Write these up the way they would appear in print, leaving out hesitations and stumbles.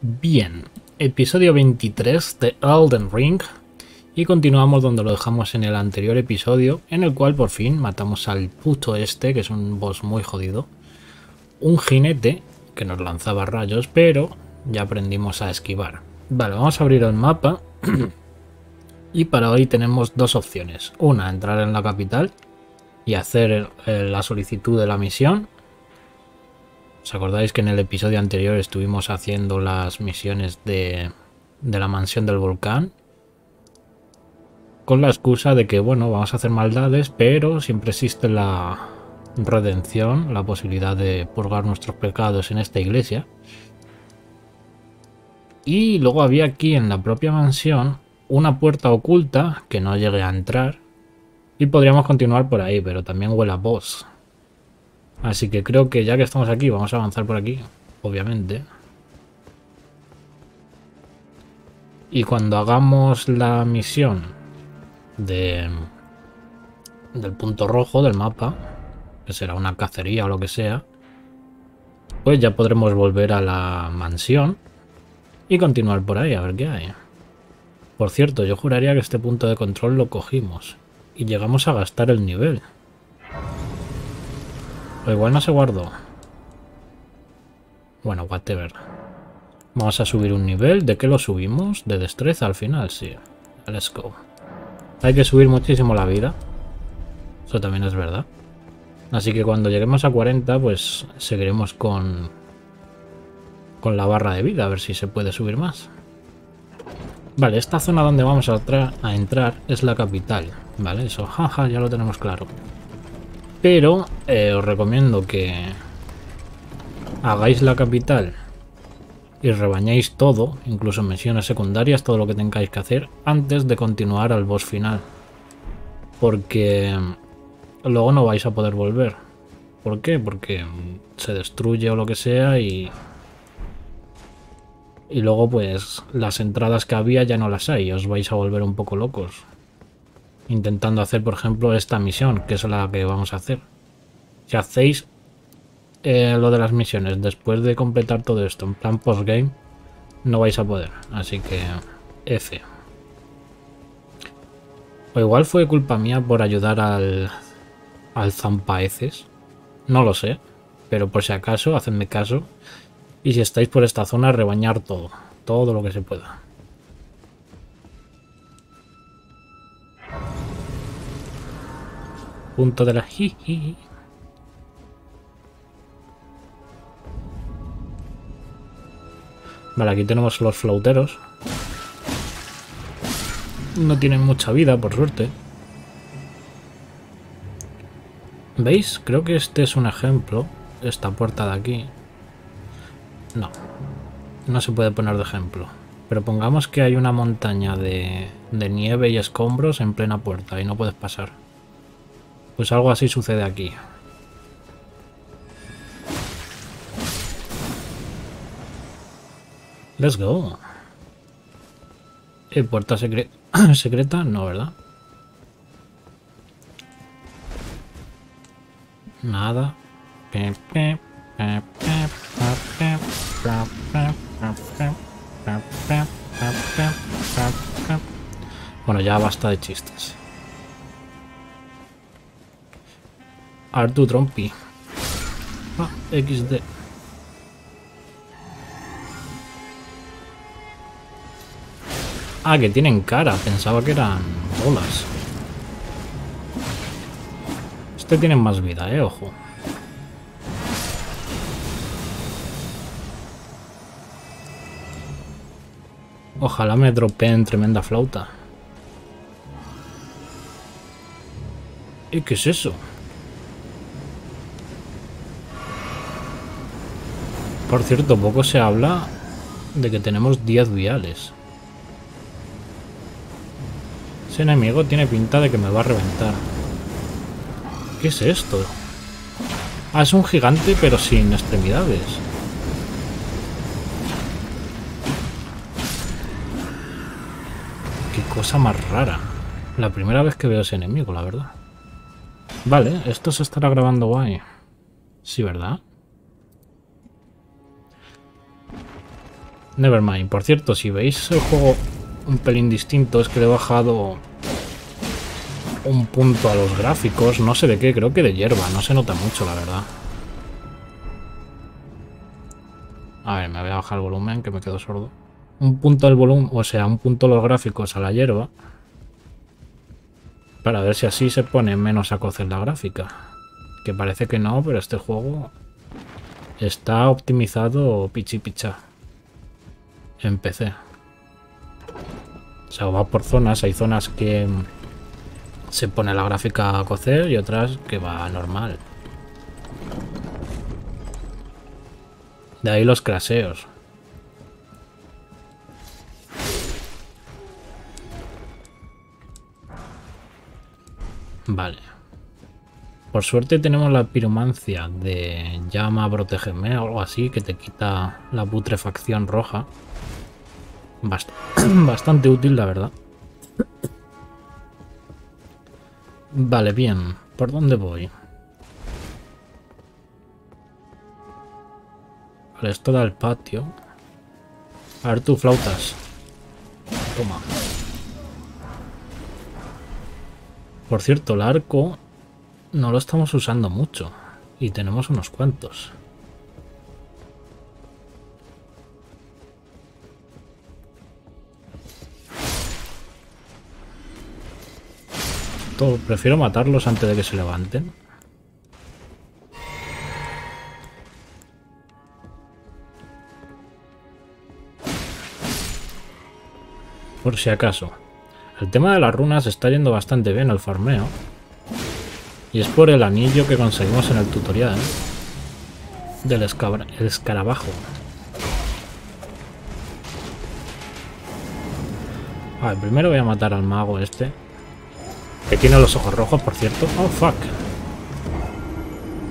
Bien, episodio 23 de Elden Ring, y continuamos donde lo dejamos en el anterior episodio, en el cual por fin matamos al puto este, que es un boss muy jodido, un jinete que nos lanzaba rayos, pero ya aprendimos a esquivar. Vale, vamos a abrir el mapa y para hoy tenemos dos opciones: una, entrar en la capital y hacer la solicitud de la misión. ¿Os acordáis que en el episodio anterior estuvimos haciendo las misiones de la mansión del volcán? Con la excusa de que, bueno, vamos a hacer maldades, pero siempre existe la redención, la posibilidad de purgar nuestros pecados en esta iglesia. Y luego había aquí en la propia mansión una puerta oculta que no llegué a entrar. Y podríamos continuar por ahí, pero también huele a boss. Así que creo que ya que estamos aquí, vamos a avanzar por aquí, obviamente. Y cuando hagamos la misión del punto rojo del mapa, que será una cacería o lo que sea, pues ya podremos volver a la mansión y continuar por ahí a ver qué hay. Por cierto, yo juraría que este punto de control lo cogimos y llegamos a gastar el nivel. Pero igual no se guardó. Bueno, whatever. Vamos a subir un nivel. ¿De qué lo subimos? De destreza al final, sí. Let's go. Hay que subir muchísimo la vida. Eso también es verdad. Así que cuando lleguemos a 40, pues seguiremos con la barra de vida. A ver si se puede subir más. Vale, esta zona donde vamos a entrar es la capital. Vale, eso, jaja, ya lo tenemos claro. Pero os recomiendo que hagáis la capital y rebañéis todo, incluso misiones secundarias, todo lo que tengáis que hacer antes de continuar al boss final. Porque luego no vais a poder volver. ¿Por qué? Porque se destruye o lo que sea y luego pues las entradas que había ya no las hay. Os vais a volver un poco locos intentando hacer, por ejemplo, esta misión, que es la que vamos a hacer. Si hacéis lo de las misiones después de completar todo esto, en plan postgame, no vais a poder. Así que F. O igual fue culpa mía por ayudar al Zampaeces. No lo sé, pero por si acaso, hacedme caso. Y si estáis por esta zona, rebañar todo. Todo lo que se pueda. Punto de la jiji. Vale, aquí tenemos los flauteros. No tienen mucha vida, por suerte. ¿Veis? Creo que este es un ejemplo. Esta puerta de aquí. No. No se puede poner de ejemplo. Pero pongamos que hay una montaña de nieve y escombros en plena puerta y no puedes pasar. Pues algo así sucede aquí. Let's go. ¿Puerta secreta? No, ¿verdad? Nada. Bueno, ya basta de chistes. Artu Trompi. Ah, XD. Ah, que tienen cara. Pensaba que eran bolas. Este tiene más vida, ojo. Ojalá me dropeen tremenda flauta. ¿Y qué es eso? Por cierto, poco se habla de que tenemos 10 viales. Ese enemigo tiene pinta de que me va a reventar. ¿Qué es esto? Ah, es un gigante, pero sin extremidades. Qué cosa más rara. La primera vez que veo ese enemigo, la verdad. Vale, esto se estará grabando guay. Sí, ¿verdad? Nevermind. Por cierto, si veis el juego un pelín distinto, es que le he bajado un punto a los gráficos. No sé de qué, creo que de hierba. No se nota mucho, la verdad. A ver, me voy a bajar el volumen, que me quedo sordo. Un punto al volumen, o sea, un punto a los gráficos a la hierba. Para ver si así se pone menos a cocer la gráfica. Que parece que no, pero este juego está optimizado pichi picha. En PC. O sea, va por zonas. Hay zonas que se pone la gráfica a cocer y otras que va normal. De ahí los craseos. Vale. Por suerte tenemos la piromancia de llama, protégeme o algo así, que te quita la putrefacción roja. Bastante útil, la verdad. Vale, bien. ¿Por dónde voy? Vale, esto da al patio. A ver tú, flautas. Toma. Por cierto, el arco no lo estamos usando mucho. Y tenemos unos cuantos. Prefiero matarlos antes de que se levanten. Por si acaso. El tema de las runas está yendo bastante bien al farmeo. Y es por el anillo que conseguimos en el tutorial. Del escarabajo. A ver, primero voy a matar al mago este. Que tiene los ojos rojos, por cierto. Oh, fuck.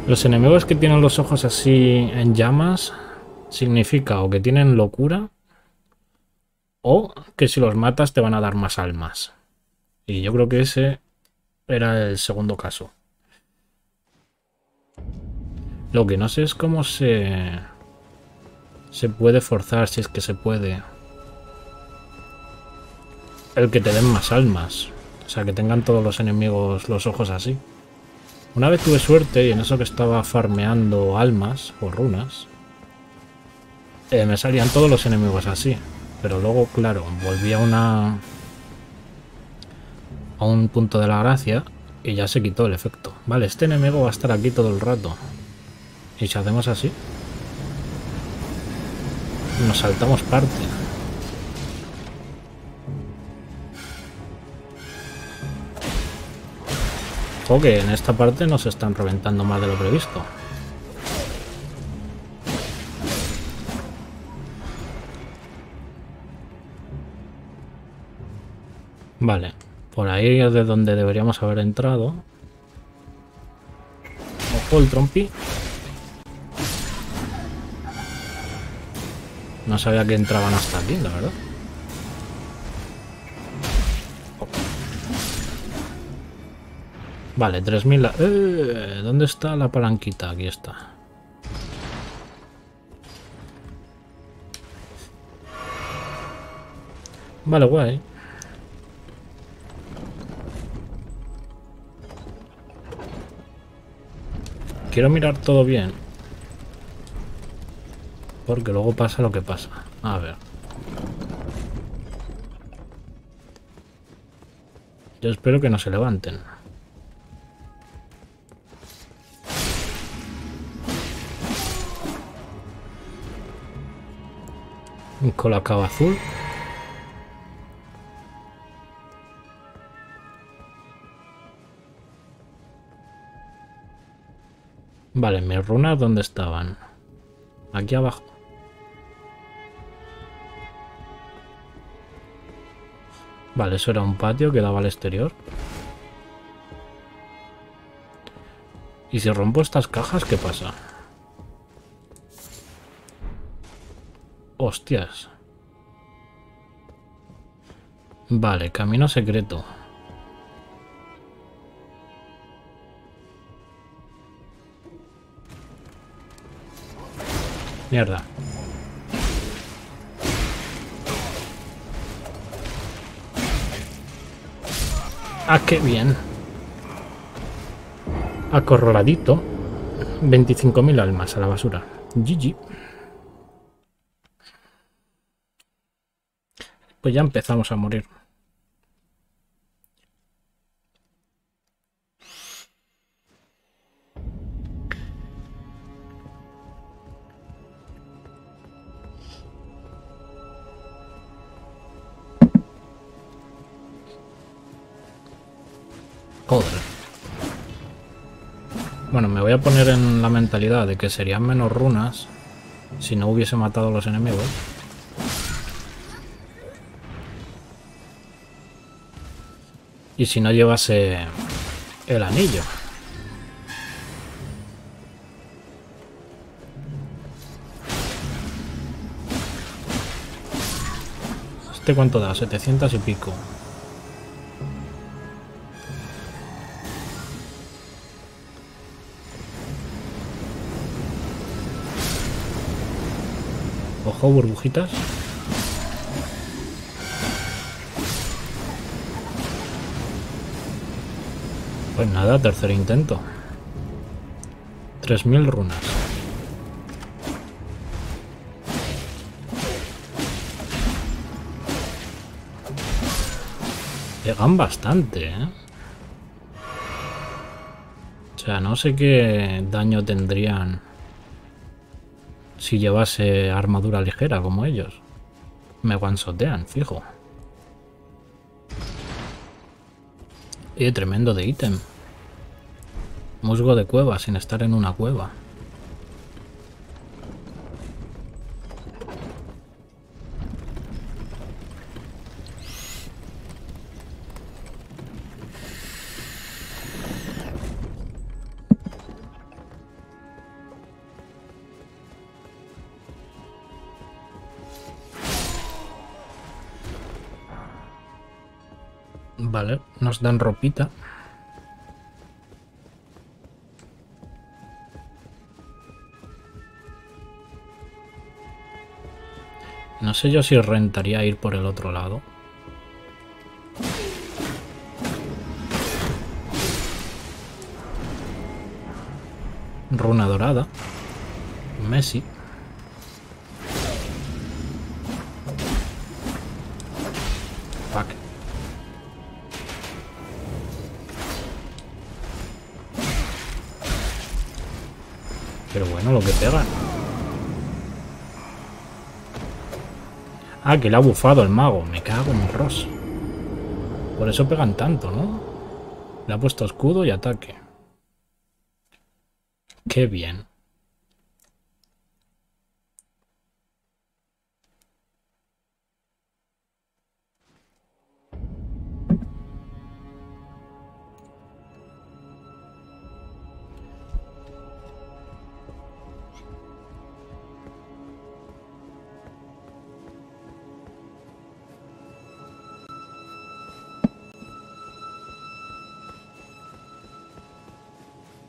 Los enemigos que tienen los ojos así en llamas significa o que tienen locura o que si los matas te van a dar más almas. Y yo creo que ese era el segundo caso. Lo que no sé es cómo se puede forzar, si es que se puede, el que te den más almas. O sea, que tengan todos los enemigos los ojos así. Una vez tuve suerte y en eso que estaba farmeando almas o runas, me salían todos los enemigos así. Pero luego, claro, volví a un punto de la gracia y ya se quitó el efecto. Vale, este enemigo va a estar aquí todo el rato. Y si hacemos así, nos saltamos parte. Ojo que en esta parte nos están reventando más de lo previsto. Vale, por ahí es de donde deberíamos haber entrado. Ojo el trompi. No sabía que entraban hasta aquí, la verdad. Vale, 3000... ¿Dónde está la palanquita? Aquí está. Vale, guay. Quiero mirar todo bien. Porque luego pasa lo que pasa. A ver. Yo espero que no se levanten. Con la cava azul. Vale, mis runas, ¿dónde estaban? Aquí abajo. Vale, eso era un patio que daba al exterior. ¿Y si rompo estas cajas, qué pasa? Hostias. Vale, camino secreto. Mierda. Ah, qué bien. Acorraladito. 25.000 almas a la basura. GG. Pues ya empezamos a morir. Joder. Bueno, me voy a poner en la mentalidad de que serían menos runas si no hubiese matado a los enemigos. Y si no llevase el anillo. ¿Este cuánto da? 700 y pico. Ojo, burbujitas. Pues nada, tercer intento. 3000 runas. Llegan bastante, ¿eh? O sea, no sé qué daño tendrían si llevase armadura ligera como ellos. Me guansotean, fijo. Y tremendo de ítem. Musgo de cueva sin estar en una cueva. Vale, nos dan ropita. No sé yo si rentaría ir por el otro lado. Runa dorada. Messi. Pero bueno, lo que pegan. Ah, que le ha bufado el mago. Me cago en el Ross. Por eso pegan tanto, ¿no? Le ha puesto escudo y ataque. Qué bien.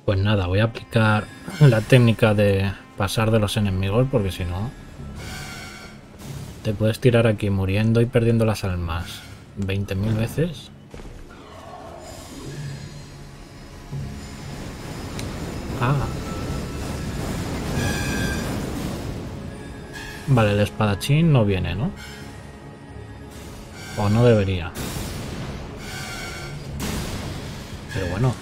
Pues nada, voy a aplicar la técnica de pasar de los enemigos, porque si no te puedes tirar aquí muriendo y perdiendo las almas 20.000 veces. Ah. Vale, el espadachín no viene, ¿no? O no debería. Pero bueno.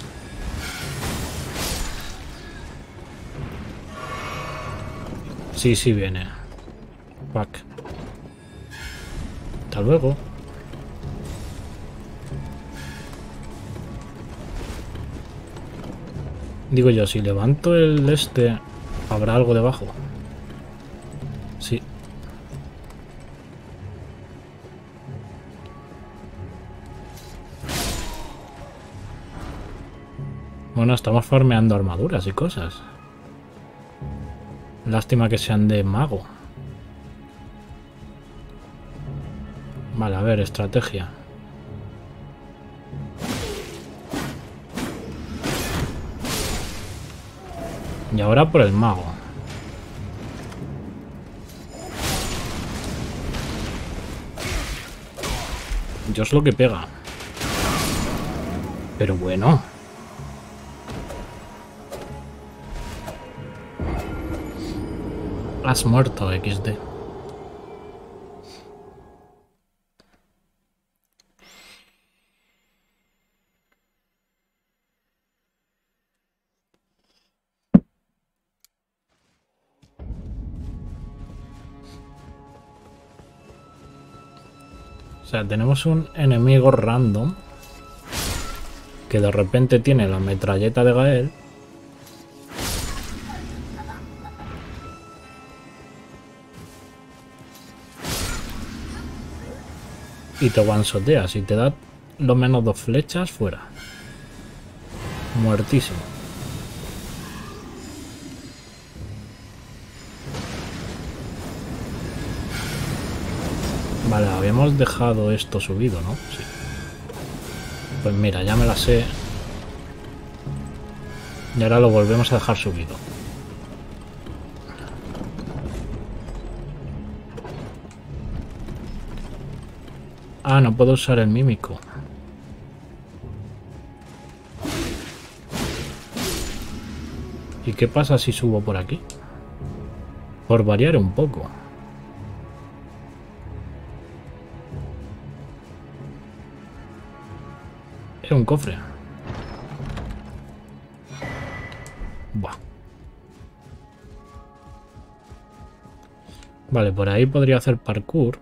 Sí, sí viene. Pack. Hasta luego. Digo yo, si levanto el este, ¿habrá algo debajo? Sí. Bueno, estamos farmeando armaduras y cosas. Lástima que sean de mago. Vale, a ver, estrategia. Y ahora por el mago. Dios, lo que pega. Pero bueno. Has muerto, XD. O sea, tenemos un enemigo random que de repente tiene la metralleta de Gael. Y te one-shoteas y te da lo menos 2 flechas fuera. Muertísimo. Vale, habíamos dejado esto subido, ¿no? Sí. Pues mira, ya me la sé. Y ahora lo volvemos a dejar subido. Ah, no puedo usar el mímico. ¿Y qué pasa si subo por aquí? Por variar un poco. Es un cofre. Buah. Vale, por ahí podría hacer parkour.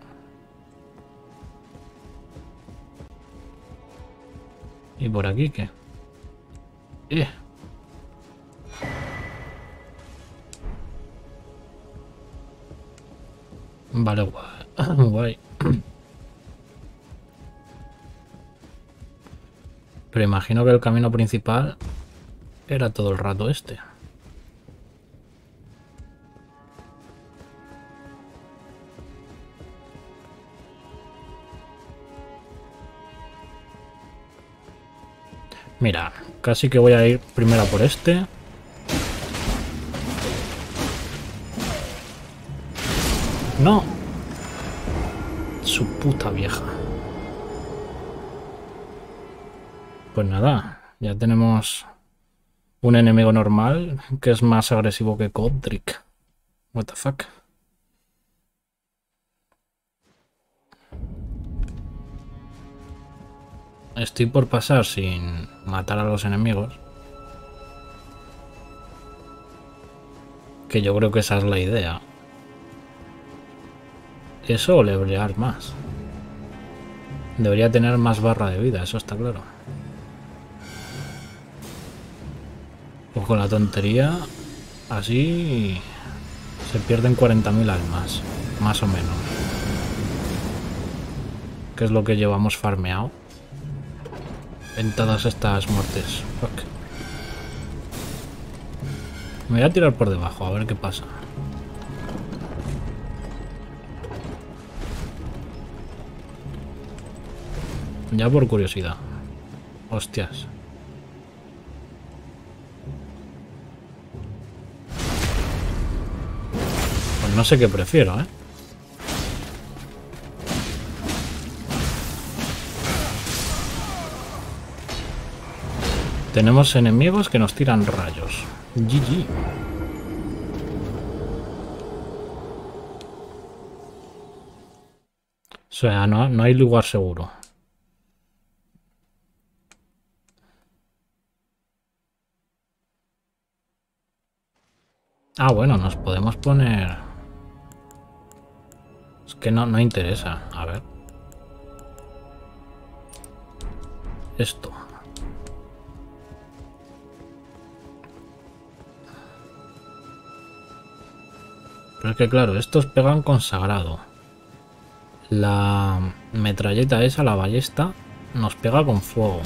¿Y por aquí qué? Vale, guay. Pero imagino que el camino principal era todo el rato este. Mira, casi que voy a ir primero por este. ¡No! Su puta vieja. Pues nada, ya tenemos un enemigo normal que es más agresivo que Godrick. What the fuck. Estoy por pasar sin matar a los enemigos. Que yo creo que esa es la idea. Eso o lebrear más. Debería tener más barra de vida, eso está claro. Pues con la tontería, así se pierden 40.000 almas, más o menos. Que es lo que llevamos farmeado en todas estas muertes. Fuck. Me voy a tirar por debajo, a ver qué pasa. Ya por curiosidad. Hostias. Pues no sé qué prefiero, ¿eh? Tenemos enemigos que nos tiran rayos. GG. O sea, no hay lugar seguro. Ah, bueno, nos podemos poner... Es que no interesa. A ver. Esto. Pero es que claro, estos pegan con sagrado. La metralleta esa, la ballesta, nos pega con fuego.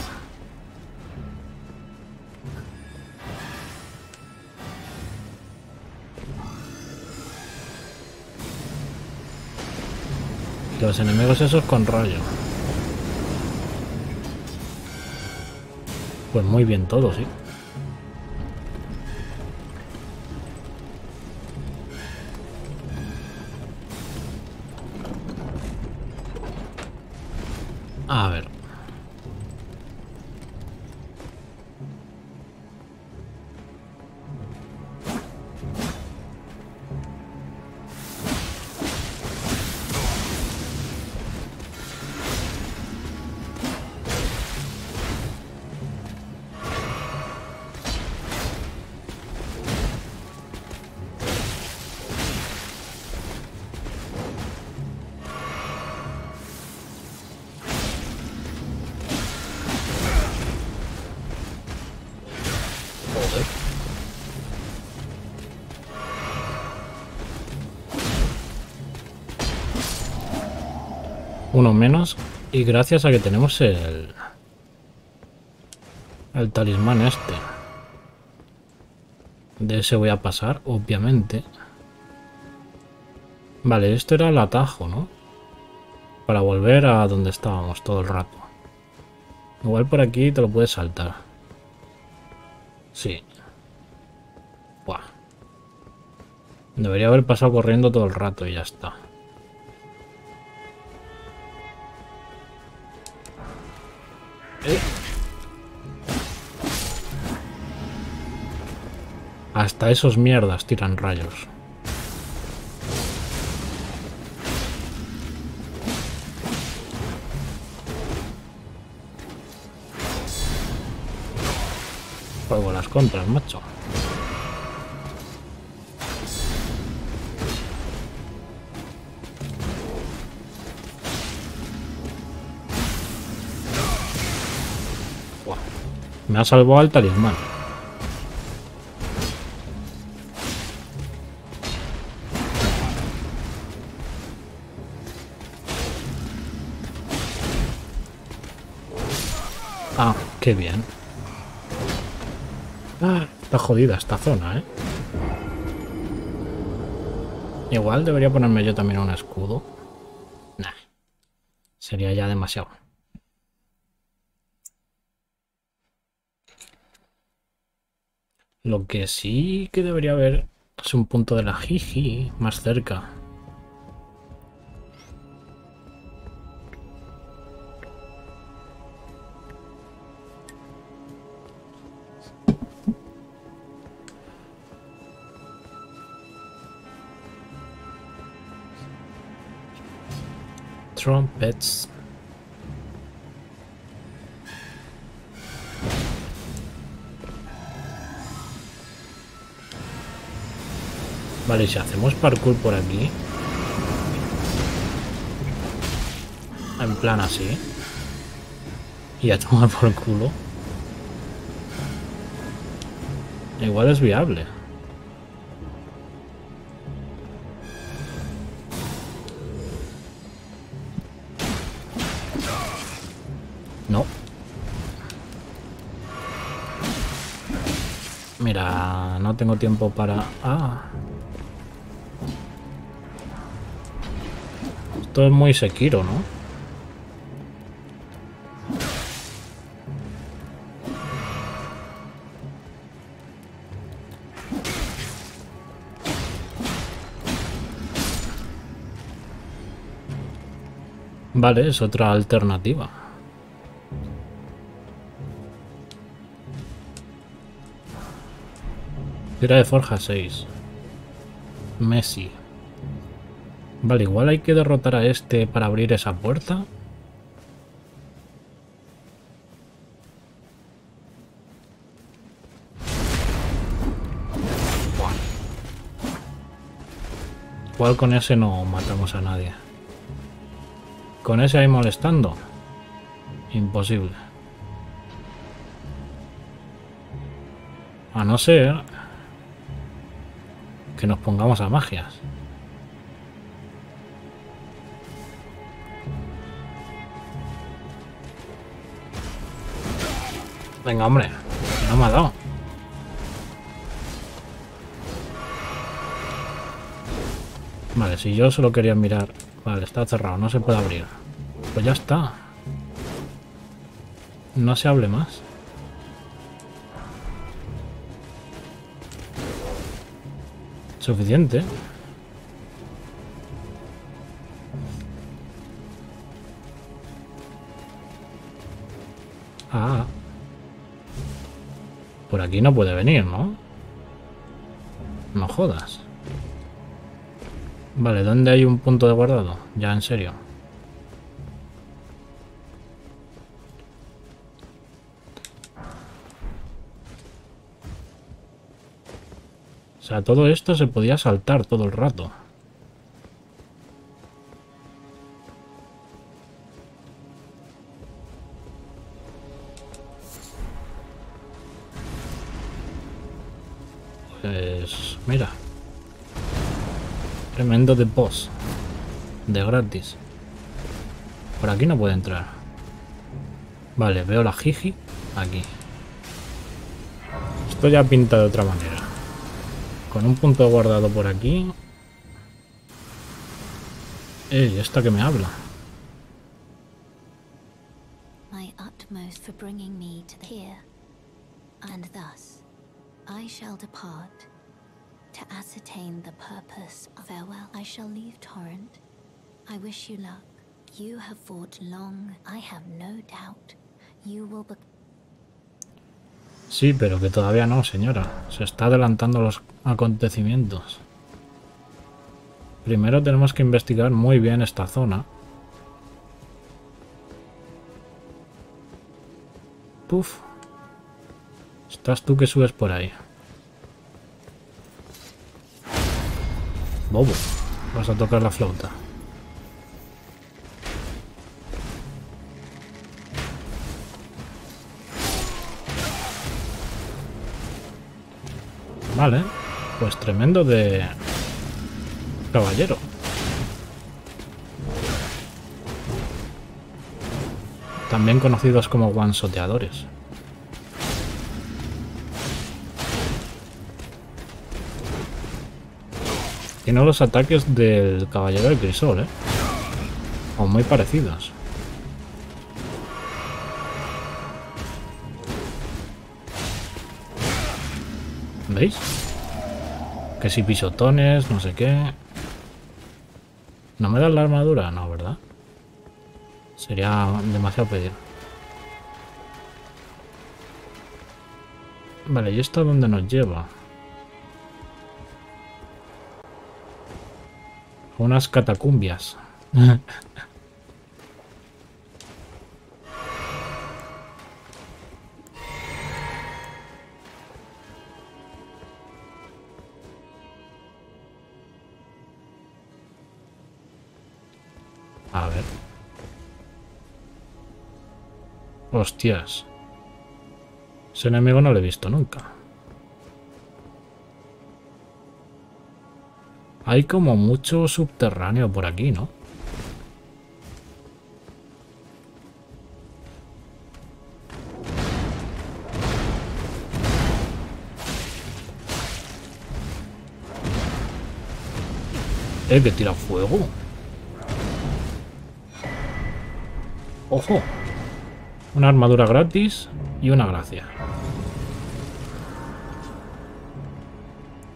Los enemigos esos con rayo. Pues muy bien todo, sí. uno menos, y gracias a que tenemos el talismán este. De ese voy a pasar, obviamente. Vale, esto era el atajo, ¿no? Para volver a donde estábamos todo el rato. Igual por aquí te lo puedes saltar. Sí. Buah. Debería haber pasado corriendo todo el rato y ya está. Hasta esos mierdas tiran rayos. Juego las contras, macho. Me ha salvado al talismán. Ah, qué bien. Ah, está jodida esta zona, ¿eh? Igual debería ponerme yo también un escudo. Nah, sería ya demasiado. Lo que sí que debería haber es un punto de la Jiji más cerca. Trumpets. Vale, si hacemos parkour por aquí, en plan así, y a tomar por culo, igual es viable. No. Mira, no tengo tiempo para... Ah. Esto es muy Sekiro, ¿no? Vale, es otra alternativa. Tira de forja 6. Messi. Vale, igual hay que derrotar a este para abrir esa puerta. Igual con ese no matamos a nadie. Con ese ahí molestando. Imposible. A no ser que nos pongamos a magias. Venga, hombre, no me ha dado. Vale, si yo solo quería mirar. Vale, está cerrado, no se puede abrir. Pues ya está. No se hable más. Suficiente. Ah. Por aquí no puede venir, ¿no? No jodas. Vale, ¿dónde hay un punto de guardado? Ya, en serio. O sea, todo esto se podía saltar todo el rato. Mira, tremendo de boss, de gratis. Por aquí no puede entrar. Vale, veo la jiji aquí. Esto ya pinta de otra manera. Con un punto guardado por aquí. Ey, esta que me habla. My utmost for bringing me to here, and thus I shall depart to ascertain the purpose of farewell. I shall leave Torrent. I wish you luck. You have fought long. I have no doubt you will be. Sí, pero que todavía no, señora. Se está adelantando los acontecimientos. Primero tenemos que investigar muy bien esta zona. Puf. Estás tú que subes por ahí. Bobo, vas a tocar la flauta. Vale, pues tremendo de caballero. También conocidos como guansoteadores. Tiene los ataques del caballero del crisol, ¿eh? O muy parecidos. ¿Veis? Que si pisotones, no sé qué. ¿No me dan la armadura? No, ¿verdad? Sería demasiado pedir. Vale, ¿y esto a dónde nos lleva? Unas catacumbias. A ver. Hostias. Ese enemigo no lo he visto nunca. Hay como mucho subterráneo por aquí, ¿no? Que tira fuego. ¡Ojo! Una armadura gratis y una gracia.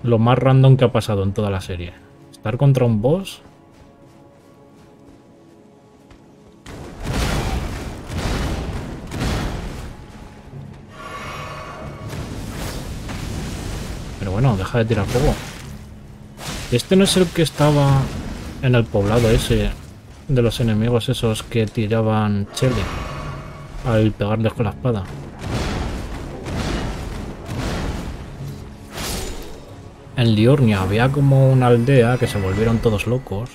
Lo más random que ha pasado en toda la serie. Estar contra un boss. Pero bueno, deja de tirar fuego. Este no es el que estaba en el poblado ese de los enemigos esos que tiraban chile al pegarles con la espada. En Liurnia había como una aldea que se volvieron todos locos.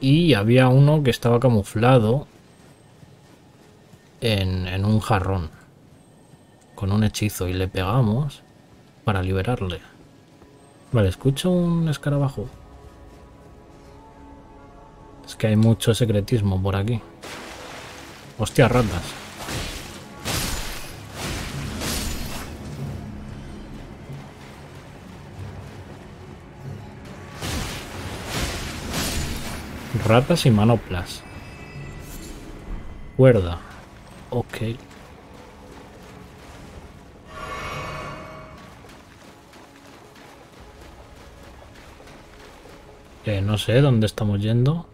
Y había uno que estaba camuflado en un jarrón con un hechizo y le pegamos para liberarle. Vale, escucho un escarabajo. Es que hay mucho secretismo por aquí. Hostia, ratas. Ratas y manoplas. Cuerda. Ok. No sé dónde estamos yendo.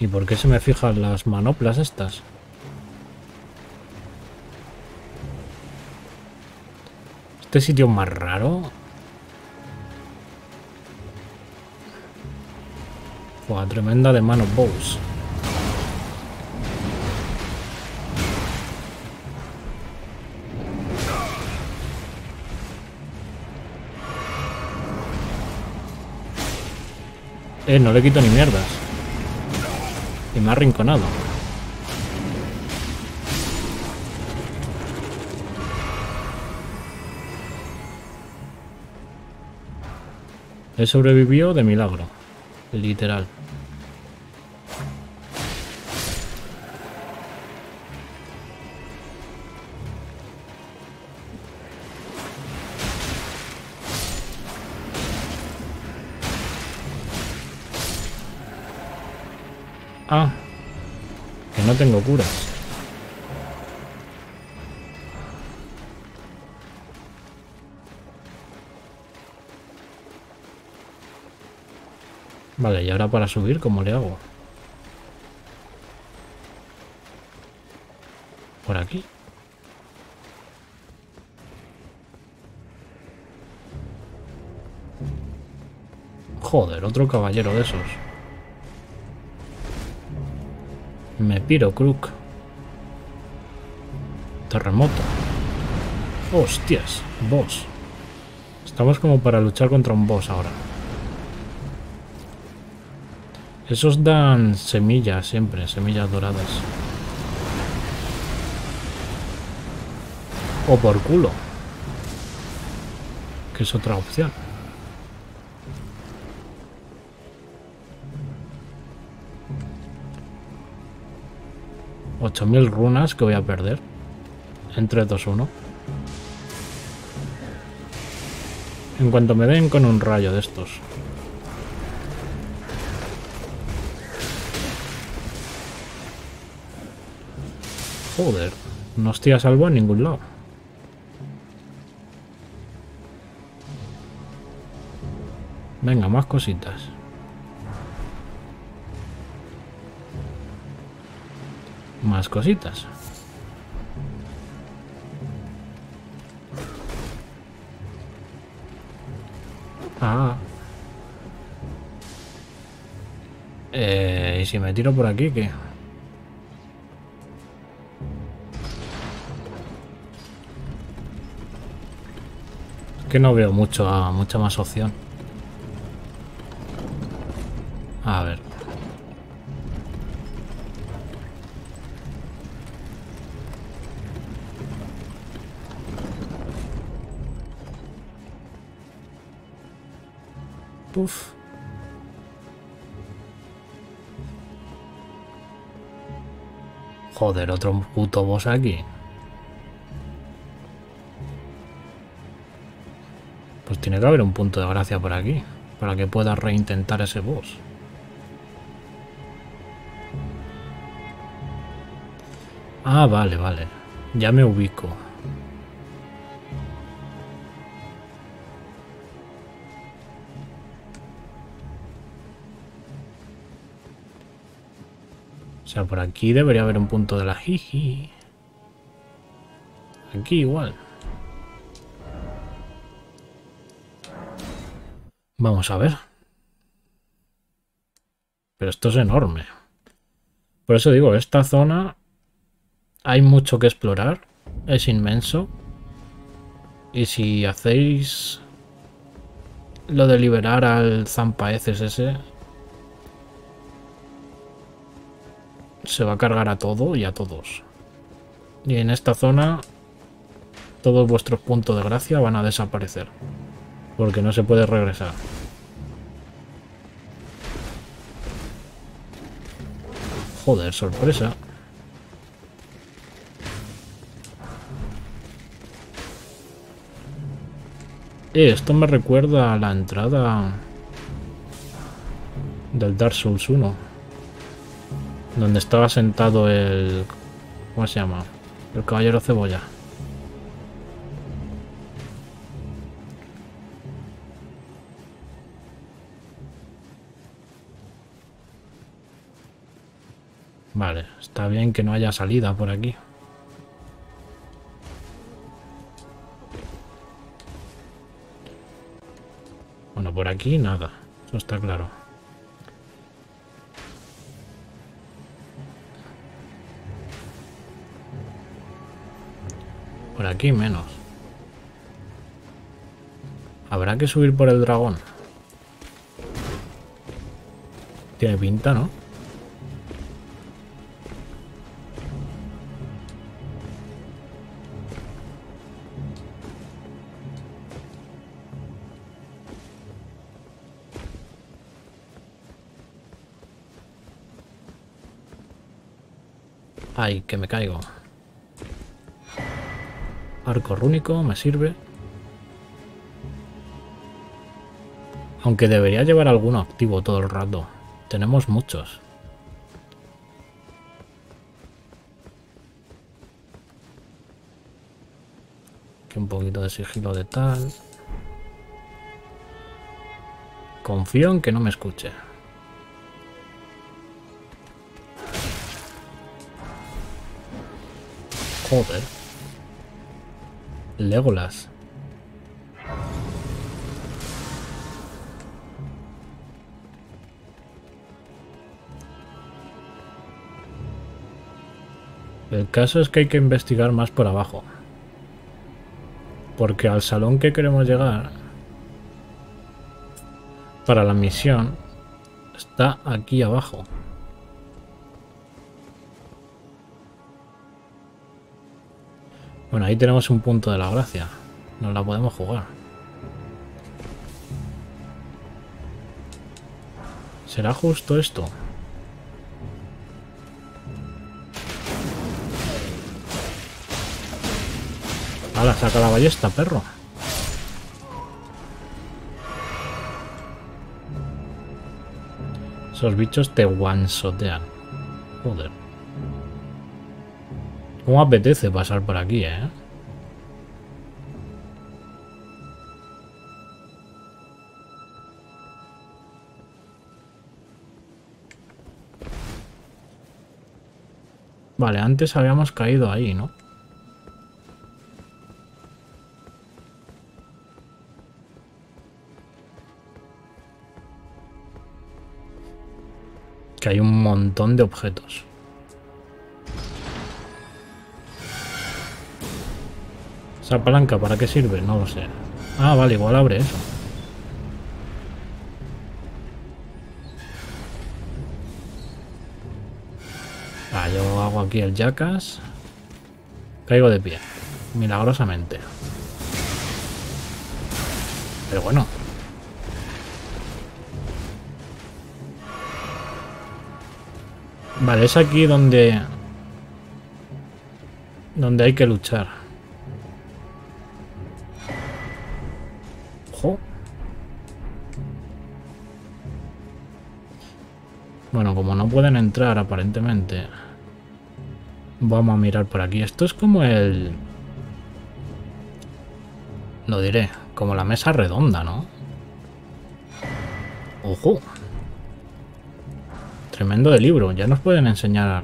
¿Y por qué se me fijan las manoplas estas? Este sitio más raro. Buah, tremenda de manos bows. No le quito ni mierdas. Y me ha arrinconado. He sobrevivido de milagro, literal. Ah, que no tengo curas. Vale, y ahora para subir, ¿cómo le hago? ¿Por aquí? Joder, otro caballero de esos. Me piro, Crook. Terremoto. Hostias, boss. Estamos como para luchar contra un boss ahora. Esos dan semillas siempre, semillas doradas. O por culo. Que es otra opción. ¿8000 runas que voy a perder? En 3, 2, 1. En cuanto me den con un rayo de estos. Joder, no estoy a salvo en ningún lado. Venga, más cositas. Más cositas. Ah. ¿Y si me tiro por aquí, qué? Que no veo mucha más opción. A ver. Puf. Joder, otro puto boss aquí. Pues tiene que haber un punto de gracia por aquí, para que pueda reintentar ese boss. Ah, vale, vale. Ya me ubico. O sea, por aquí debería haber un punto de la jiji. Aquí igual. Vamos a ver. Pero esto es enorme. Por eso digo, esta zona hay mucho que explorar. Es inmenso. Y si hacéis lo de liberar al Zampaeces ese, se va a cargar a todo y a todos. Y en esta zona todos vuestros puntos de gracia van a desaparecer. Porque no se puede regresar. Joder, sorpresa. Esto me recuerda a la entrada del Dark Souls 1. Donde estaba sentado el... ¿Cómo se llama? El caballero cebolla. Vale, está bien que no haya salida por aquí. Bueno, por aquí nada, eso está claro. Por aquí menos. Habrá que subir por el dragón. Tiene pinta, ¿no? Ay, que me caigo. Arco rúnico, me sirve. Aunque debería llevar alguno activo todo el rato. Tenemos muchos. Aquí un poquito de sigilo de tal. Confío en que no me escuche. Joder. Legolas. El caso es que hay que investigar más por abajo. Porque al salón que queremos llegar para la misión está aquí abajo. Bueno, ahí tenemos un punto de la gracia. Nos la podemos jugar. ¿Será justo esto? ¡Hala, saca la ballesta, perro! Esos bichos te one-shotean. Joder. ¿Cómo apetece pasar por aquí, eh? Vale, antes habíamos caído ahí, ¿no? Que hay un montón de objetos. ¿Esa palanca para qué sirve? No lo sé. Ah, vale, igual abre eso. Ah, yo hago aquí el jackass. Caigo de pie, milagrosamente. Pero bueno. Vale, es aquí donde hay que luchar. Bueno, como no pueden entrar aparentemente, vamos a mirar por aquí. Esto es como el... Lo diré, como la mesa redonda, ¿no? ¡Ojo! Tremendo de libro. Ya nos pueden enseñar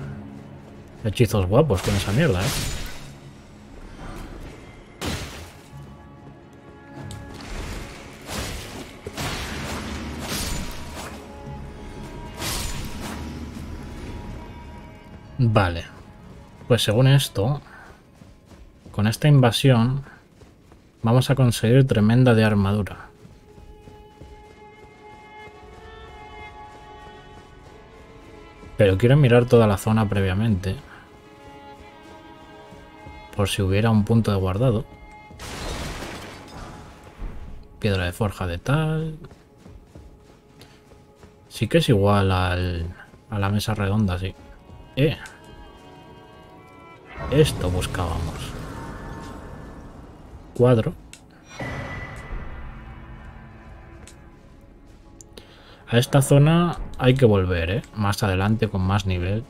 hechizos guapos con esa mierda, ¿eh? Vale, pues según esto, con esta invasión vamos a conseguir tremenda de armadura. Pero quiero mirar toda la zona previamente, por si hubiera un punto de guardado. Piedra de forja de tal. Sí que es igual a la mesa redonda, sí. Esto buscábamos. Cuadro. A esta zona hay que volver, ¿eh? Más adelante con más nivel.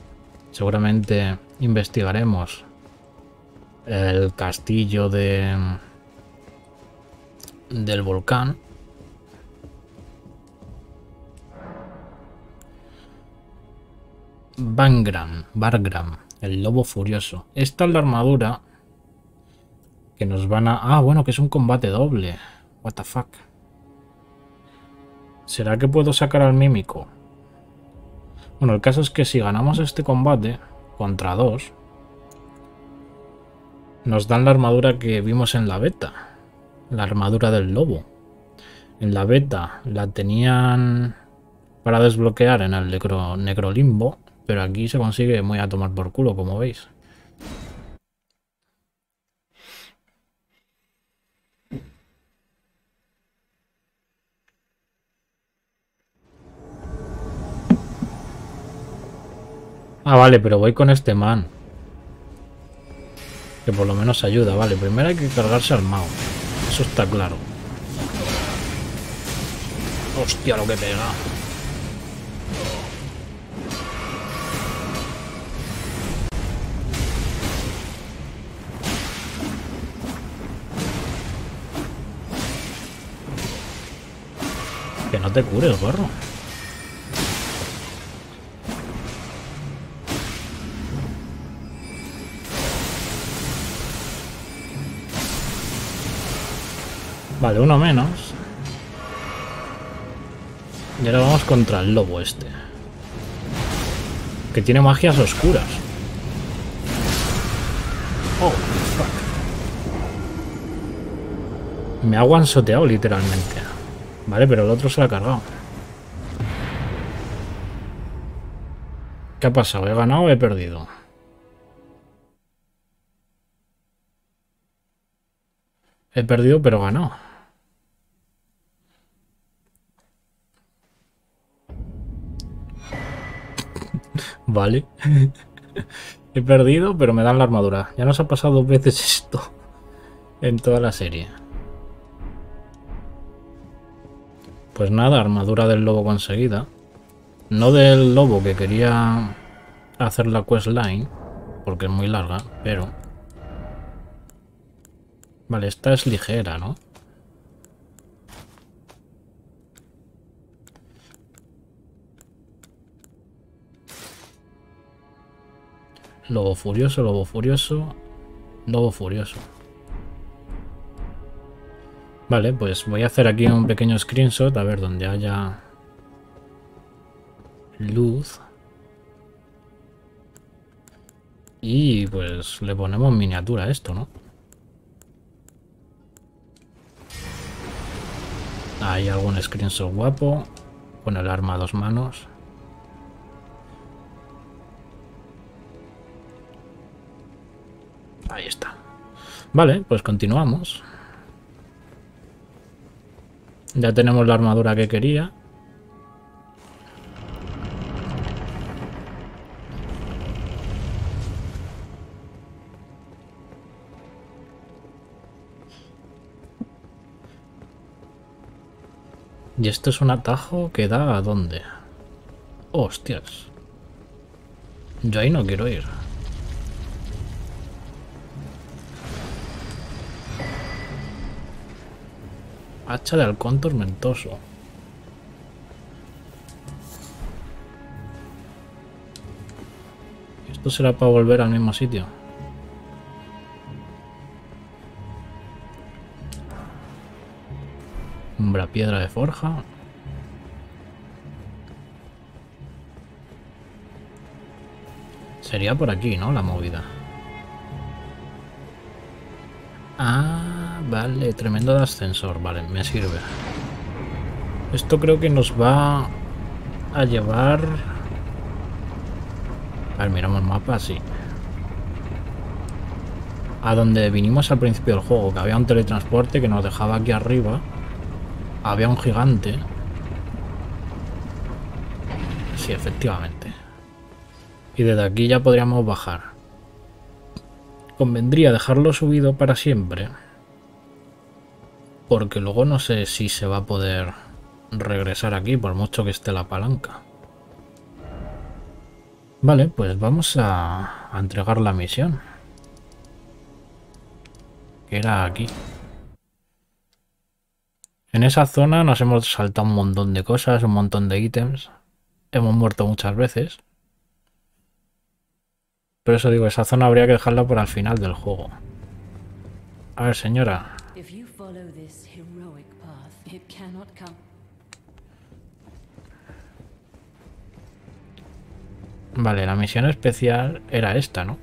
Seguramente investigaremos el castillo del volcán. Bargram, el lobo furioso. Esta es la armadura que nos van a... Ah, bueno, que es un combate doble. What the fuck. ¿Será que puedo sacar al mímico? Bueno, el caso es que si ganamos este combate contra dos, nos dan la armadura que vimos en la beta. La armadura del lobo. En la beta la tenían para desbloquear en el necrolimbo. Pero aquí se consigue muy a tomar por culo, como veis. Ah, vale, pero voy con este man. Que por lo menos ayuda, vale. Primero hay que cargarse al mago. Eso está claro. Hostia, lo que pega. Que no te cures, gorro. Vale, uno menos. Y ahora vamos contra el lobo este. Que tiene magias oscuras. Oh, fuck. Me ha guansoteado literalmente. Vale, pero el otro se lo ha cargado. ¿Qué ha pasado? ¿He ganado o he perdido? He perdido, pero ganado. Vale. He perdido, pero me dan la armadura. Ya nos ha pasado dos veces esto en toda la serie. Pues nada, armadura del lobo conseguida. No del lobo, que quería hacer la questline, porque es muy larga, pero... Vale, esta es ligera, ¿no? Lobo furioso, lobo furioso, lobo furioso. Vale, pues voy a hacer aquí un pequeño screenshot, a ver donde haya luz. Y pues le ponemos miniatura a esto, ¿no? Hay algún screenshot guapo, con el arma a dos manos. Ahí está. Vale, pues continuamos. Ya tenemos la armadura que quería. Y esto es un atajo que da a dónde. Hostias. Yo ahí no quiero ir. Hacha de halcón tormentoso. Esto será para volver al mismo sitio. Umbra piedra de forja. Sería por aquí, ¿no? La movida. Ah. Vale, tremendo de ascensor, vale, me sirve. Esto creo que nos va a llevar... A ver, miramos el mapa, sí. A donde vinimos al principio del juego, que había un teletransporte que nos dejaba aquí arriba. Había un gigante. Sí, efectivamente. Y desde aquí ya podríamos bajar. Convendría dejarlo subido para siempre. Porque luego no sé si se va a poder regresar aquí, por mucho que esté la palanca. Vale, pues vamos a entregar la misión. Que era aquí. En esa zona nos hemos saltado un montón de cosas, un montón de ítems. Hemos muerto muchas veces. Por eso digo, esa zona habría que dejarla para el final del juego. A ver, señora. Vale, la misión especial era esta, ¿no?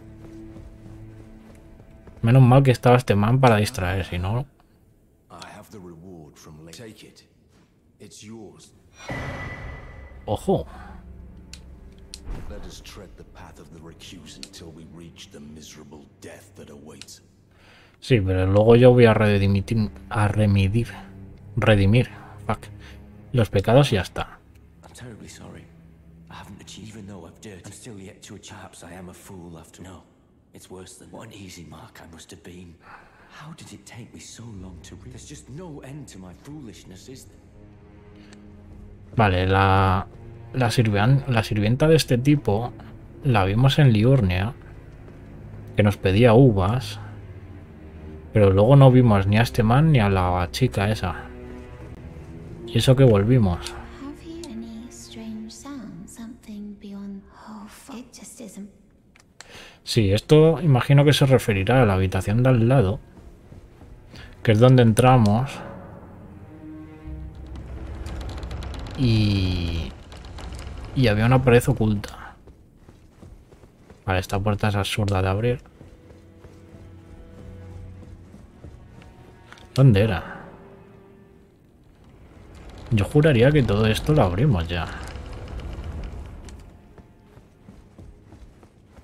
Menos mal que estaba este man para distraer, si no... ¡Ojo! Sí, pero luego yo voy a redimir fuck, los pecados y ya está. It's worse than what an easy mark I must have been. How did it take me so long to read? There's just no end to my foolishness, is there? Vale, la sirvienta de este tipo la vimos en Liurnia, que nos pedía uvas, pero luego no vimos ni a este man ni a la chica esa. Y eso que volvimos. Sí, esto imagino que se referirá a la habitación de al lado, que es donde entramos. Y había una pared oculta. Vale, esta puerta es absurda de abrir. ¿Dónde era? Yo juraría que todo esto lo abrimos ya.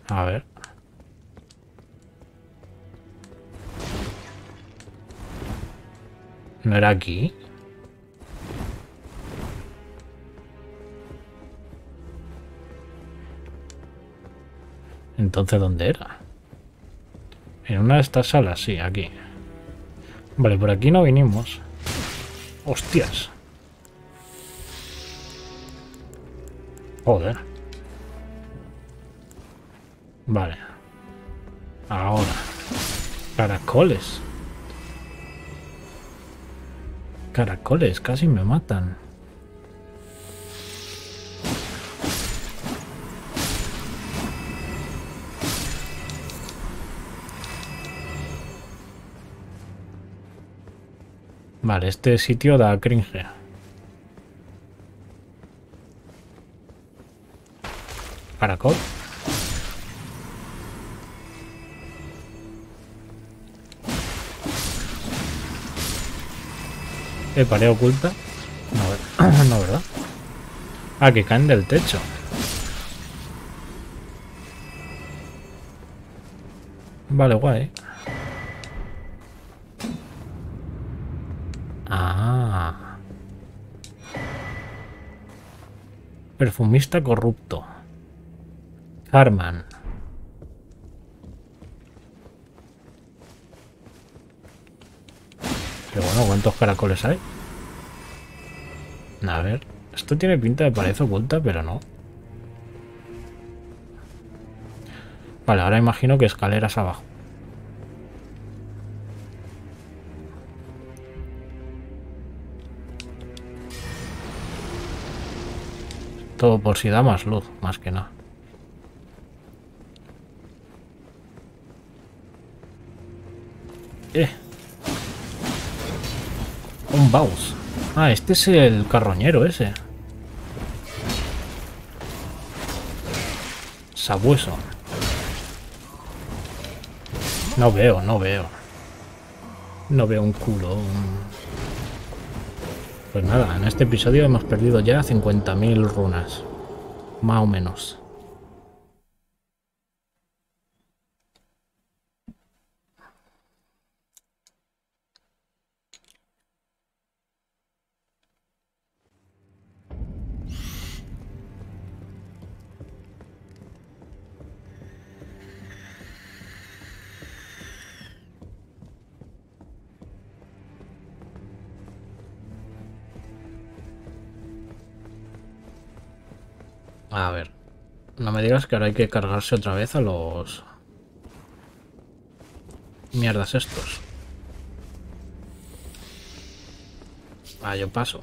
A ver. ¿No era aquí? Entonces, ¿dónde era? En una de estas salas, sí, aquí. Vale, por aquí no vinimos. ¡Hostias! Joder. Vale. Ahora. Caracoles. Caracoles, casi me matan. Vale, este sitio da cringe. Caracol. Pared oculta. No, no, ¿verdad? Ah, que caen del techo. Vale, guay. Ah. Perfumista corrupto. Harman. Pero bueno, ¿cuántos caracoles hay? A ver, esto tiene pinta de pared oculta, pero no. Vale, ahora imagino que escaleras abajo. Todo por si da más luz, más que nada. Un baús. Ah, este es el carroñero ese. Sabueso. No veo, no veo. No veo un culo. Pues nada, en este episodio hemos perdido ya 50.000 runas. Más o menos. A ver, no me digas que ahora hay que cargarse otra vez a los mierdas estos. Ah, yo paso.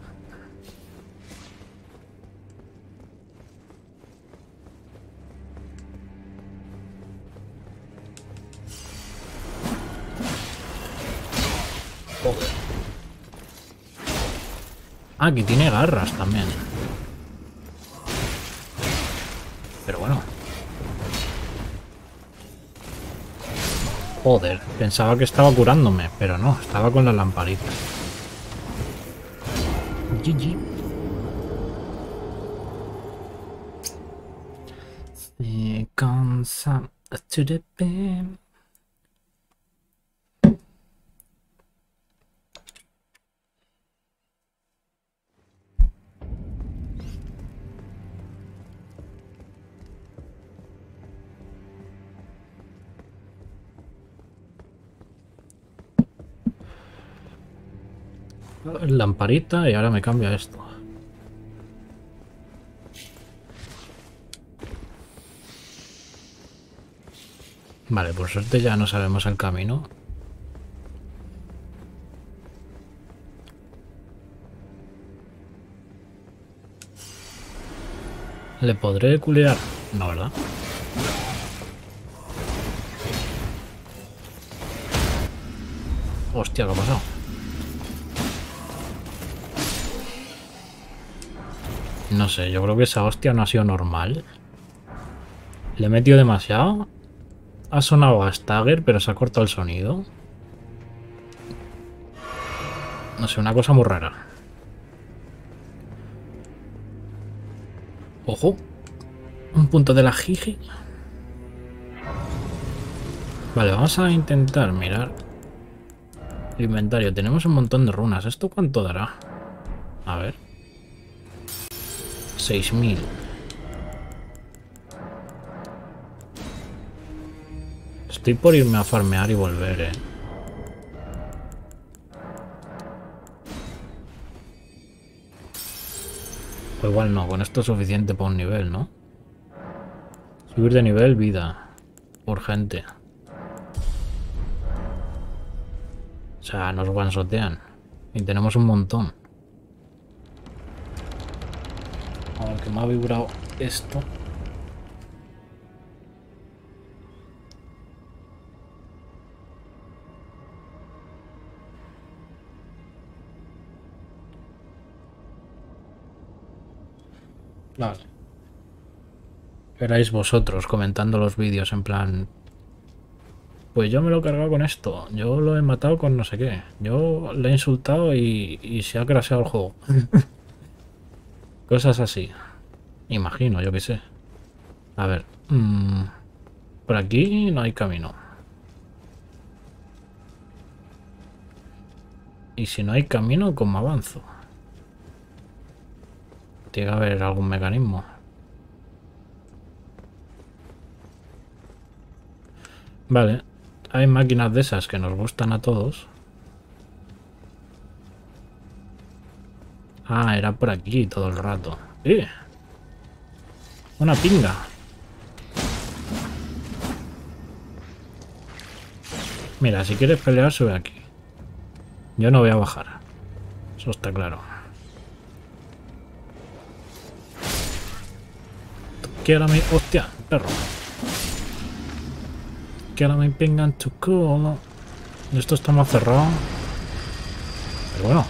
Joder. Ah, aquí tiene garras también. Pero bueno. Joder, pensaba que estaba curándome, pero no, estaba con la lamparita. GG. Lamparita y ahora me cambio a esto. Vale, por suerte ya no sabemos el camino. ¿Le podré culear? No, ¿verdad? Hostia, ¿qué ha pasado? No sé, yo creo que esa hostia no ha sido normal. Le he metido demasiado. Ha sonado a Stagger, pero se ha cortado el sonido. No sé, una cosa muy rara. ¡Ojo! Un punto de la jiji. Vale, vamos a intentar mirar el inventario. Tenemos un montón de runas. ¿Esto cuánto dará? A ver. 6000. Estoy por irme a farmear y volver, eh. O igual no, con esto es suficiente para un nivel, ¿no? Subir de nivel, vida. Urgente. O sea, nos guansotean. Y tenemos un montón. Aunque me ha vibrado esto. Vale. Erais vosotros comentando los vídeos en plan... Pues yo me lo he cargado con esto, yo lo he matado con no sé qué, yo le he insultado y se ha crasheado el juego. Cosas así. Imagino, yo qué sé. A ver. Por aquí no hay camino. Y si no hay camino, ¿cómo avanzo? Tiene que haber algún mecanismo. Vale, hay máquinas de esas que nos gustan a todos. Ah, era por aquí todo el rato. ¡Eh! ¡Una pinga! Mira, si quieres pelear, sube aquí. Yo no voy a bajar. Eso está claro. Quédame, hostia, perro. Quédame, pingan tu culo. Esto está más cerrado. Pero bueno.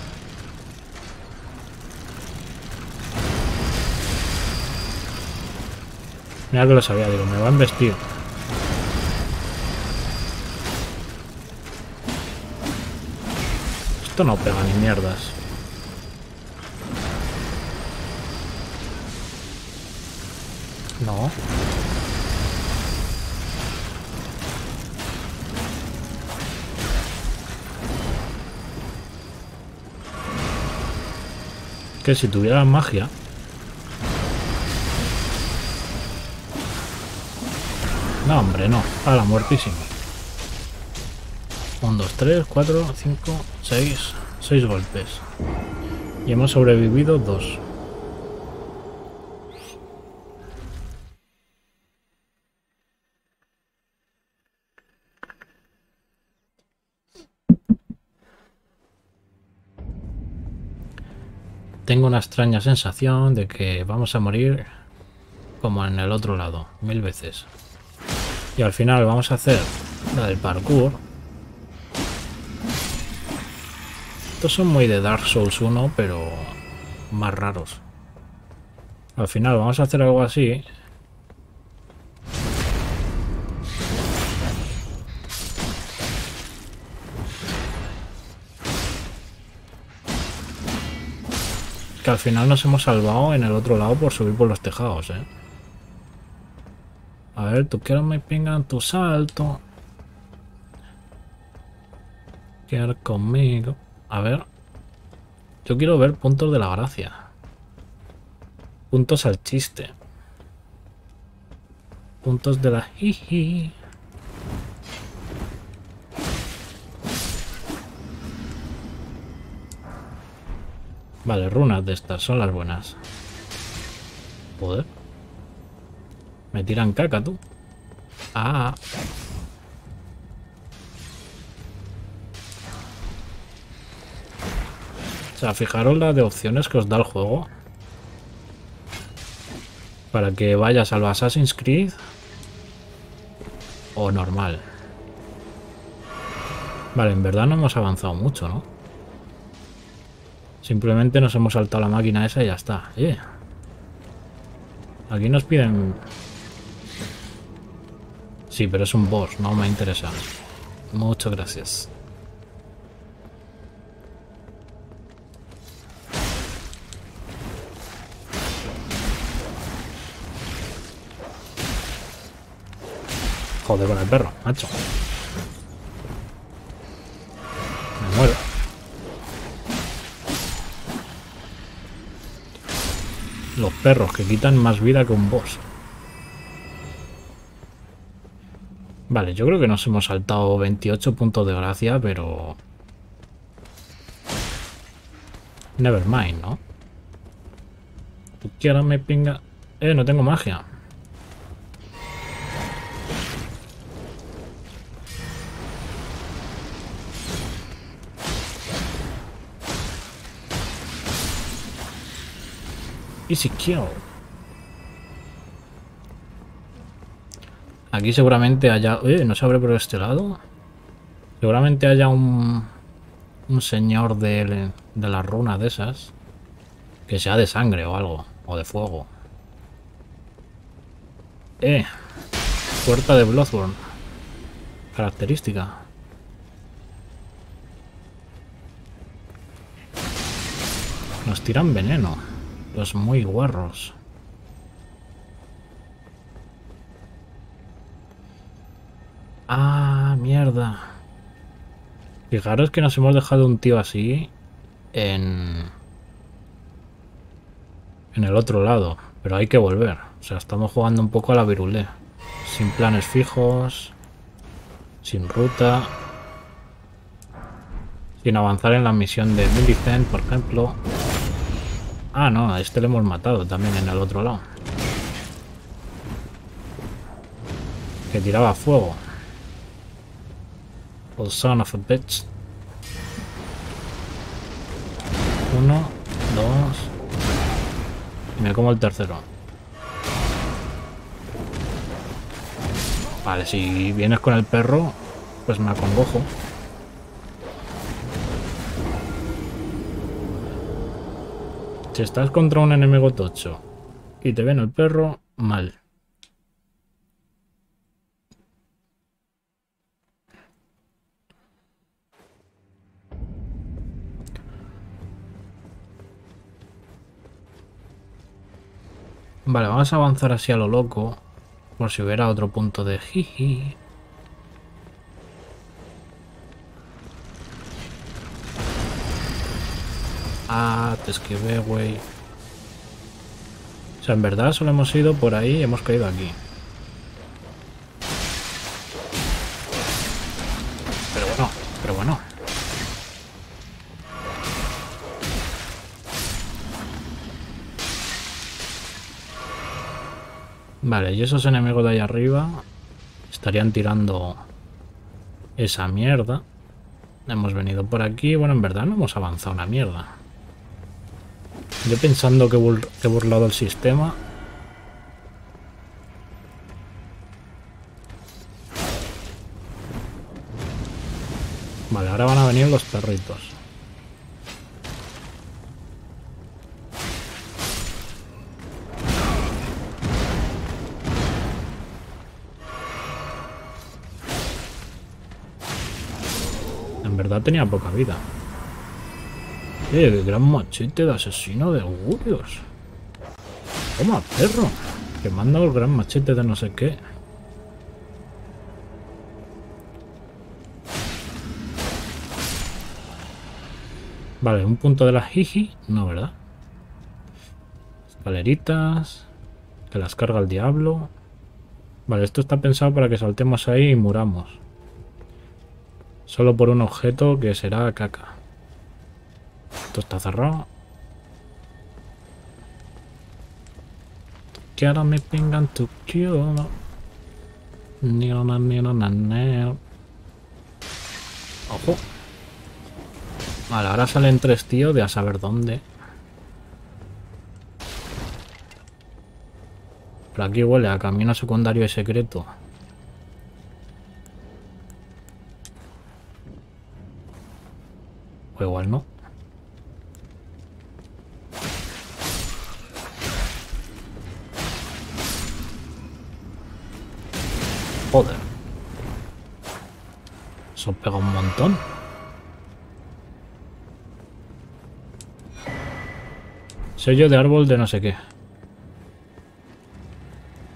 Mira que lo sabía, digo, me va a embestir. Esto no pega ni mierdas. No. Que si tuviera magia. No, hombre, no. A la muertísima. 1, 2, 3, 4, 5, 6. 6 golpes. Y hemos sobrevivido 2. Tengo una extraña sensación de que vamos a morir como en el otro lado, 1000 veces. Y al final vamos a hacer la del parkour. Estos son muy de Dark Souls 1, pero más raros. Al final vamos a hacer algo así. Que al final nos hemos salvado en el otro lado por subir por los tejados, ¿eh? A ver, tú quiero me pingan tu salto. Quiero conmigo. A ver. Yo quiero ver puntos de la gracia. Puntos al chiste. Puntos de la jiji. Vale, runas de estas son las buenas. Joder. Me tiran caca, tú. Ah. O sea, fijaros la de opciones que os da el juego. Para que vayas al Assassin's Creed o normal. Vale, en verdad no hemos avanzado mucho, ¿no? Simplemente nos hemos saltado la máquina esa y ya está. Yeah. Aquí nos piden... Sí, pero es un boss, no me interesa. Muchas gracias. Joder con el perro, macho. Me muero. Los perros que quitan más vida que un boss. Vale, yo creo que nos hemos saltado 28 puntos de gracia, pero... Never mind, ¿no? Tú quieras me pinga... no tengo magia. Easy kill. Aquí seguramente haya... ¿no se abre por este lado? Seguramente haya un señor de la runa de esas. Que sea de sangre o algo. O de fuego. Puerta de Bloodborne. Característica. Nos tiran veneno. Los muy guarros. Ah, mierda. Fijaros que nos hemos dejado un tío así en el otro lado, pero hay que volver. O sea, estamos jugando un poco a la virulé. Sin planes fijos, sin ruta, sin avanzar en la misión de Millicent, por ejemplo. Ah, no, a este le hemos matado también en el otro lado. Que tiraba fuego. Oh, son of a bitch. 1, 2. Y me como el tercero. Vale, si vienes con el perro, pues me acongojo. Si estás contra un enemigo tocho y te ven el perro, mal. Vale, vamos a avanzar así a lo loco, por si hubiera otro punto de jiji. Ah, te esquivé, güey. O sea, en verdad solo hemos ido por ahí y hemos caído aquí. Pero bueno, pero bueno. Vale, y esos enemigos de ahí arriba estarían tirando esa mierda. Hemos venido por aquí. Bueno, en verdad no hemos avanzado una mierda. Yo pensando que he burlado el sistema. Vale, ahora van a venir los perritos. En verdad tenía poca vida. ¡Qué gran machete de asesino de augurios! ¡Toma, perro! Que manda el gran machete de no sé qué. Vale, un punto de la jiji. No, ¿verdad? Escaleritas. Que las carga el diablo. Vale, esto está pensado para que saltemos ahí y muramos. Solo por un objeto que será caca. Esto está cerrado. que ahora me tengan tu culo. Ojo. Vale, ahora salen tres tíos de a saber dónde. Pero aquí huele a camino secundario y secreto. O igual no. Joder. Eso pega un montón. Sello de árbol de no sé qué.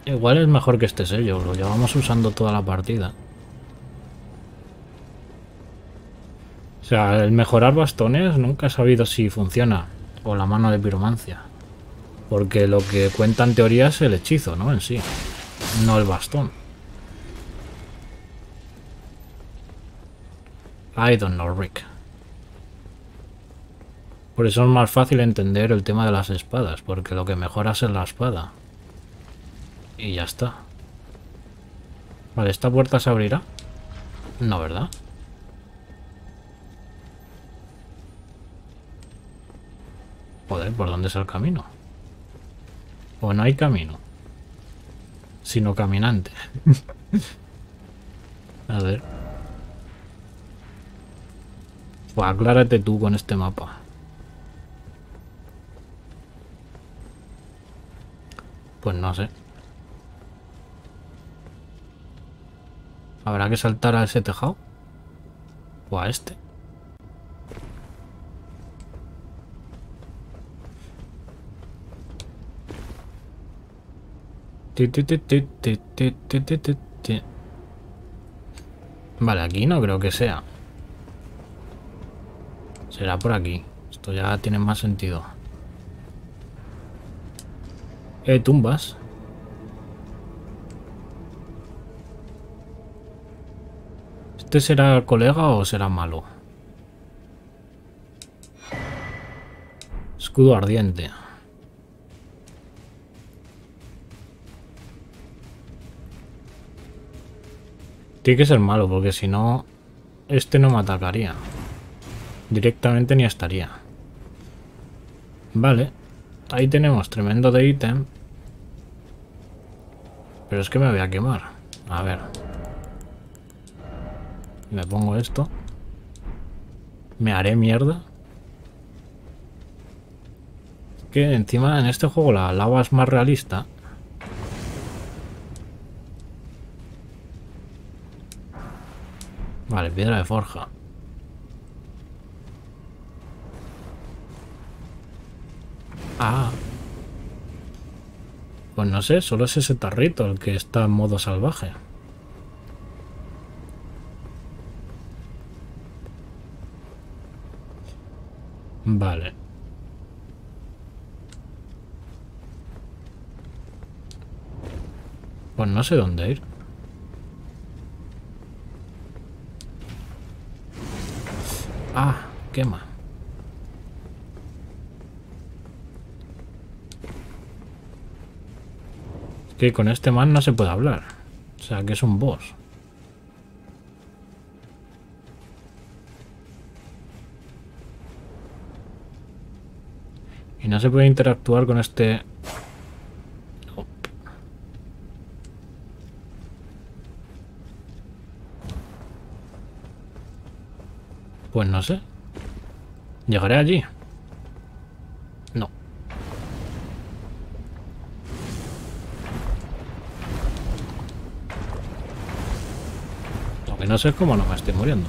Igual es mejor que este sello, lo llevamos usando toda la partida. O sea, el mejorar bastones nunca he sabido si funciona. O la mano de piromancia. Porque lo que cuenta en teoría es el hechizo, ¿no? En sí. No el bastón. I don't know, Rick. Por eso es más fácil entender el tema de las espadas. Porque lo que mejoras es la espada. Y ya está. Vale, ¿esta puerta se abrirá? No, ¿verdad? Joder, ¿por dónde es el camino? O no hay camino. Sino caminante. A ver. Pues aclárate tú con este mapa. Pues no sé. ¿Habrá que saltar a ese tejado? ¿O a este? Vale, aquí no creo que sea. Será por aquí. Esto ya tiene más sentido. Tumbas. ¿Este será colega o será malo? Escudo ardiente. Tiene que ser malo, porque si no, este no me atacaría. Directamente ni estaría. Vale. Ahí tenemos tremendo de ítem. Pero es que me voy a quemar. A ver. Me pongo esto. Me haré mierda. Es que encima en este juego la lava es más realista. Vale, piedra de forja. Ah. Pues no sé, solo es ese tarrito el que está en modo salvaje. Vale. Pues no sé dónde ir. Ah, quema. Es que con este man no se puede hablar. O sea que es un boss. No se puede interactuar con este... No. Pues no sé. ¿Llegaré allí? No. Lo que no sé es cómo no me estoy muriendo.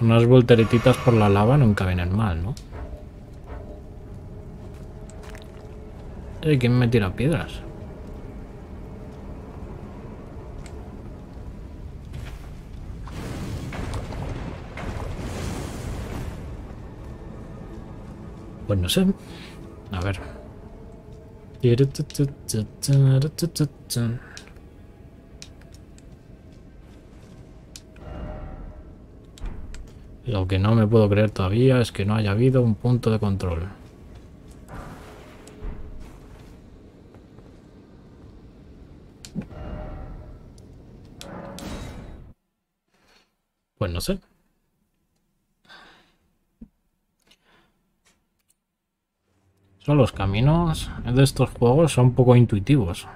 Unas volteretitas por la lava nunca vienen mal, ¿no? ¿Quién me tira piedras? Pues no sé. A ver. Lo que no me puedo creer todavía es que no haya habido un punto de control. Pues no sé. Son los caminos de estos juegos, son poco intuitivos.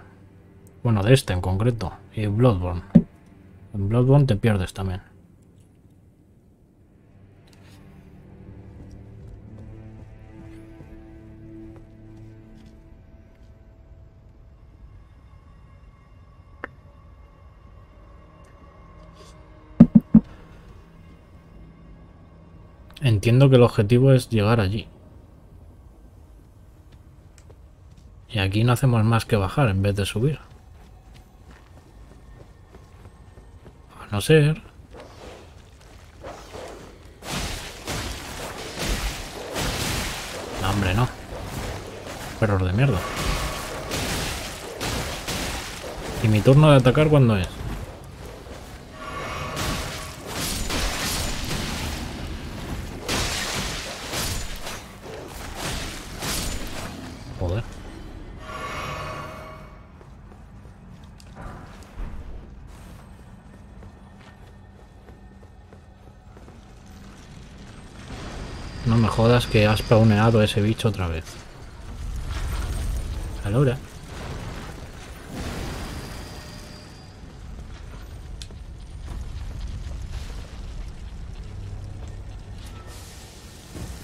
Bueno, de este en concreto. Y Bloodborne. En Bloodborne te pierdes también. Entiendo que el objetivo es llegar allí. Y aquí no hacemos más que bajar en vez de subir. A no ser... No, hombre, no. Perros de mierda. ¿Y mi turno de atacar cuándo es? Jodas que has spawneado a ese bicho otra vez. Alora.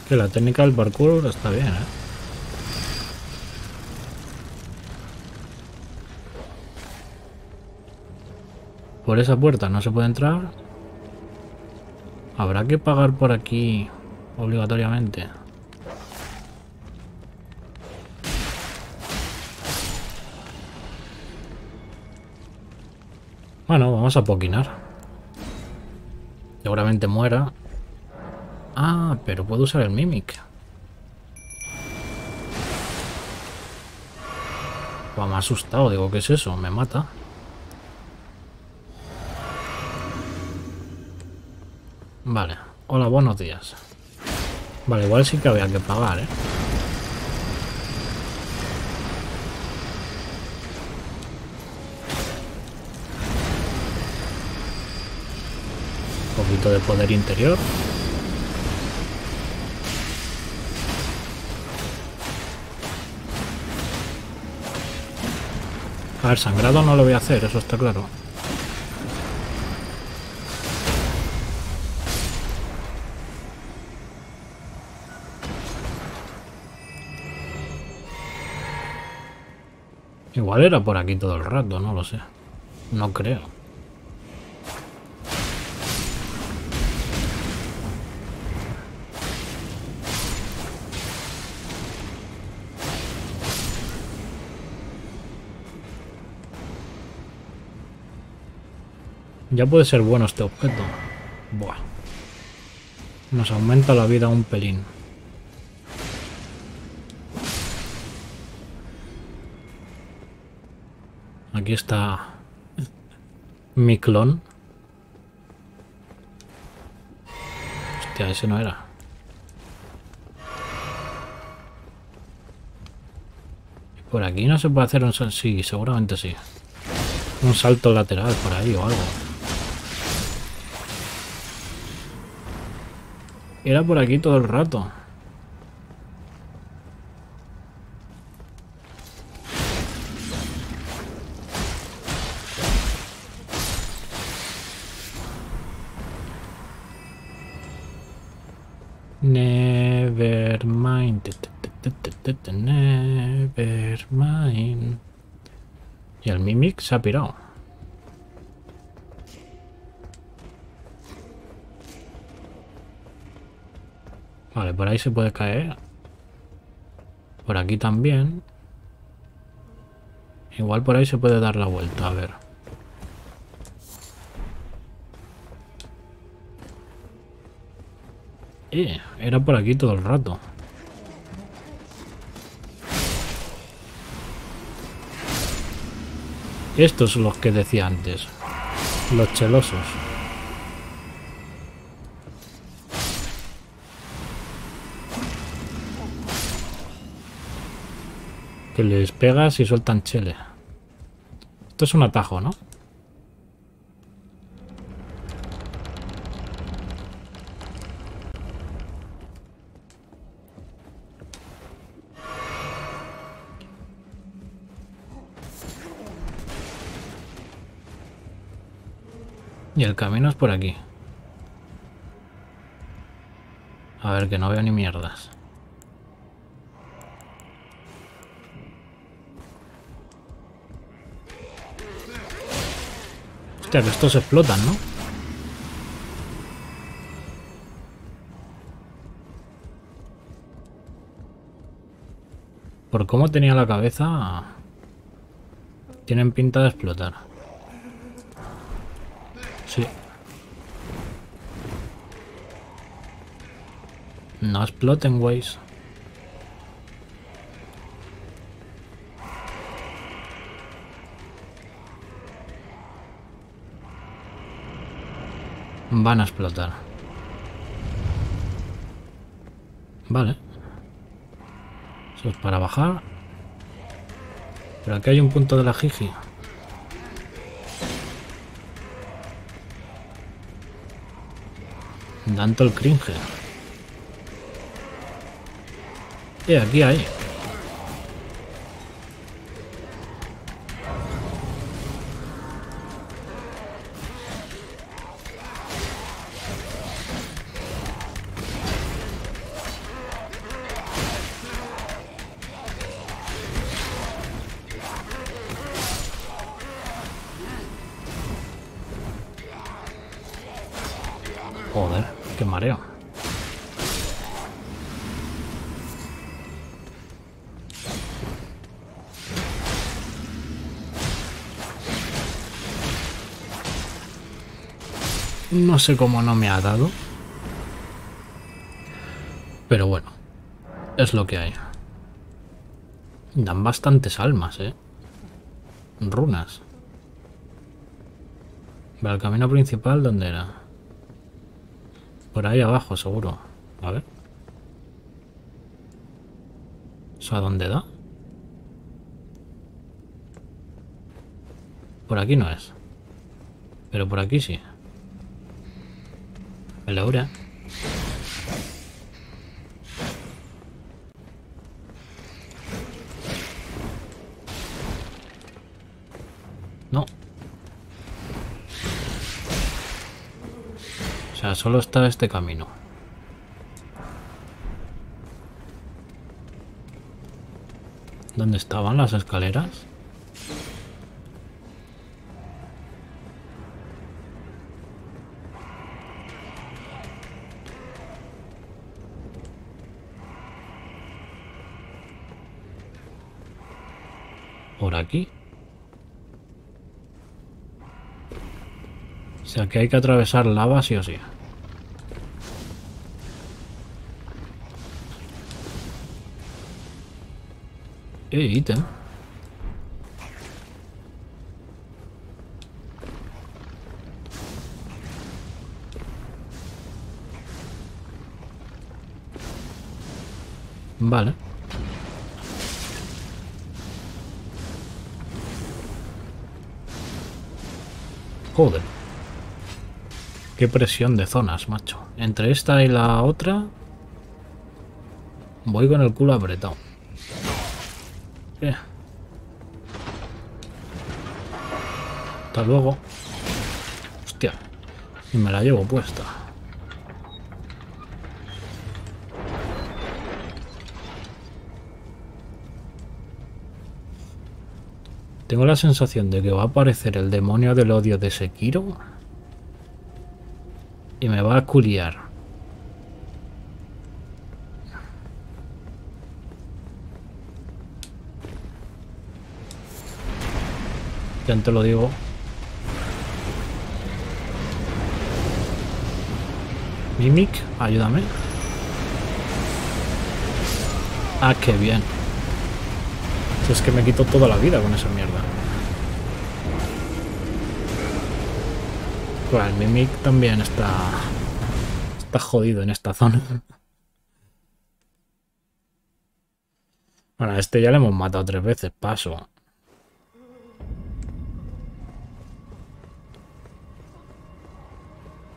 Que la técnica del parkour está bien, ¿eh? Por esa puerta no se puede entrar. Habrá que pagar por aquí... obligatoriamente. Bueno, vamos a poquinar. Seguramente muera. Ah, pero puedo usar el Mimic. Buah, me ha asustado. Digo, ¿qué es eso? Me mata. Vale. Hola, buenos días. Vale, igual sí que había que pagar, ¿eh? Un poquito de poder interior. A ver, sangrado no lo voy a hacer, eso está claro. Igual era por aquí todo el rato, no lo sé. No creo. Ya puede ser bueno este objeto. Buah. Nos aumenta la vida un pelín. Aquí está mi clon. Hostia, ese no era. Por aquí no se puede hacer un salto. Sí, seguramente sí. Un salto lateral por ahí o algo. Era por aquí todo el rato. Nevermind. Y el Mimic se ha pirado. Vale, por ahí se puede caer. Por aquí también. Igual por ahí se puede dar la vuelta, a ver. Era por aquí todo el rato. Estos son los que decía antes, los chelosos. que les pegas y sueltan chele. Esto es un atajo, ¿no? Y el camino es por aquí. A ver, que no veo ni mierdas. Hostia, que estos explotan, ¿no? Por cómo tenía la cabeza, tienen pinta de explotar. Sí. No exploten, güeyes. Van a explotar. Vale. Eso es para bajar. Pero aquí hay un punto de la jiji. Tanto el cringe. Y aquí hay. No sé cómo no me ha dado, pero bueno, es lo que hay. Dan bastantes almas, runas. Pero el camino principal, ¿dónde era? Por ahí abajo, seguro. A ver. ¿Eso a dónde da? Por aquí no es. Pero por aquí sí. Laura. No. O sea, solo está este camino. ¿Dónde estaban las escaleras? Aquí. O sea que hay que atravesar lava sí o sí. Ítem. Vale. Joder, qué presión de zonas, macho. Entre esta y la otra voy con el culo apretado. Hasta luego. Hostia, y me la llevo puesta. Tengo la sensación de que va a aparecer el demonio del odio de Sekiro y me va a culiar. Ya te lo digo. Mimic, ayúdame. Ah, qué bien. Es que me quito toda la vida con esa mierda. Bueno, el Mimic también está jodido en esta zona. Bueno, a este ya le hemos matado 3 veces, paso.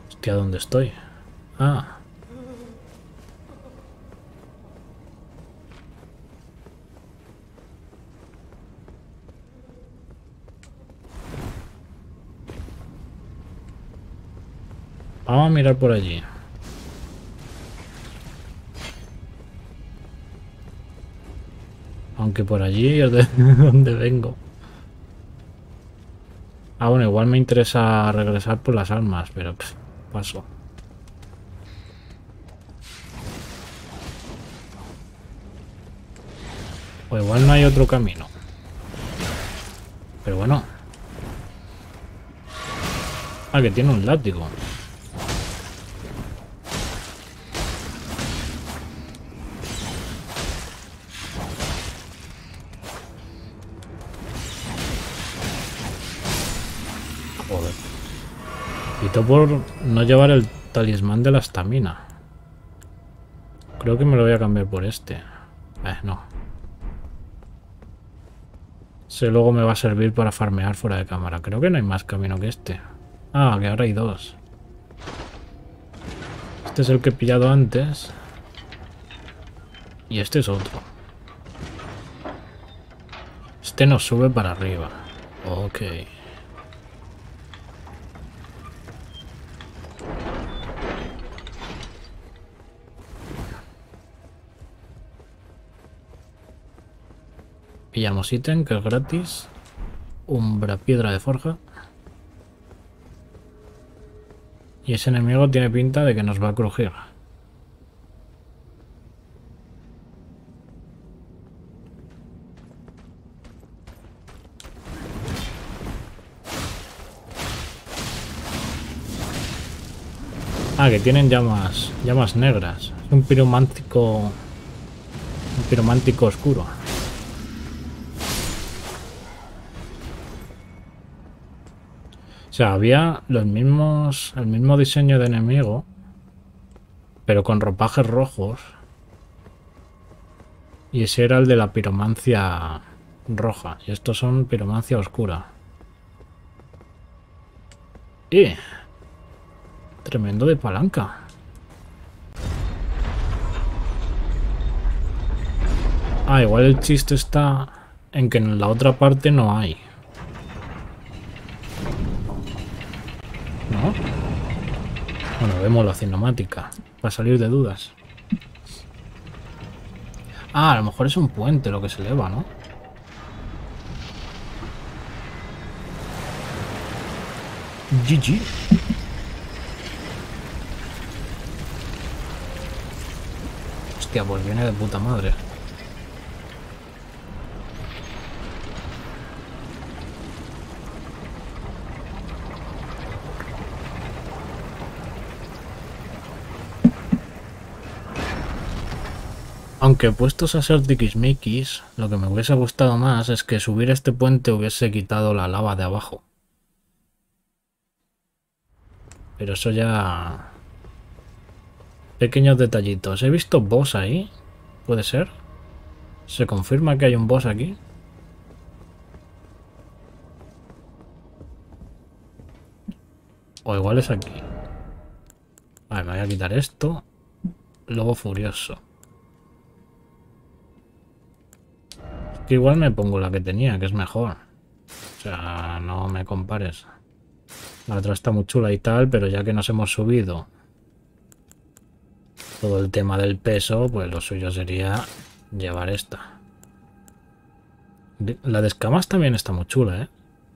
Hostia, ¿dónde estoy? Ah. Vamos a mirar por allí. Aunque por allí es de donde vengo. Ah, bueno, igual me interesa regresar por las armas, pero pff, paso. O igual no hay otro camino. Pero bueno. Ah, que tiene un látigo. Por no llevar el talismán de la estamina. Creo que me lo voy a cambiar por este. No. Ese luego me va a servir para farmear fuera de cámara. Creo que no hay más camino que este. Ah, que ahora hay 2. Este es el que he pillado antes. Y este es otro. Este nos sube para arriba. Ok. Pillamos ítem, que es gratis. Umbra, piedra de forja. Y ese enemigo tiene pinta de que nos va a crujir. Ah, que tienen llamas negras. Es un piromántico. Un piromántico oscuro. O sea, había el mismo diseño de enemigo, pero con ropajes rojos. Y ese era el de la piromancia roja. Y estos son piromancia oscura. ¡Eh! Tremendo de palanca. Ah, igual el chiste está en que en la otra parte no hay. ¿No? Bueno, vemos la cinemática para salir de dudas. Ah, a lo mejor es un puente lo que se eleva, ¿no? GG. Hostia, pues viene de puta madre. Aunque puestos a ser tiquismiquis, lo que me hubiese gustado más es que subir este puente hubiese quitado la lava de abajo. Pero eso ya... Pequeños detallitos. He visto boss ahí. ¿Puede ser? ¿Se confirma que hay un boss aquí? O igual es aquí. Vale, me voy a quitar esto. Lobo furioso. Igual me pongo la que tenía, que es mejor. O sea, no me compares. La otra está muy chula y tal, pero ya que nos hemos subido todo el tema del peso, pues lo suyo sería llevar esta. La de escamas también está muy chula, ¿eh?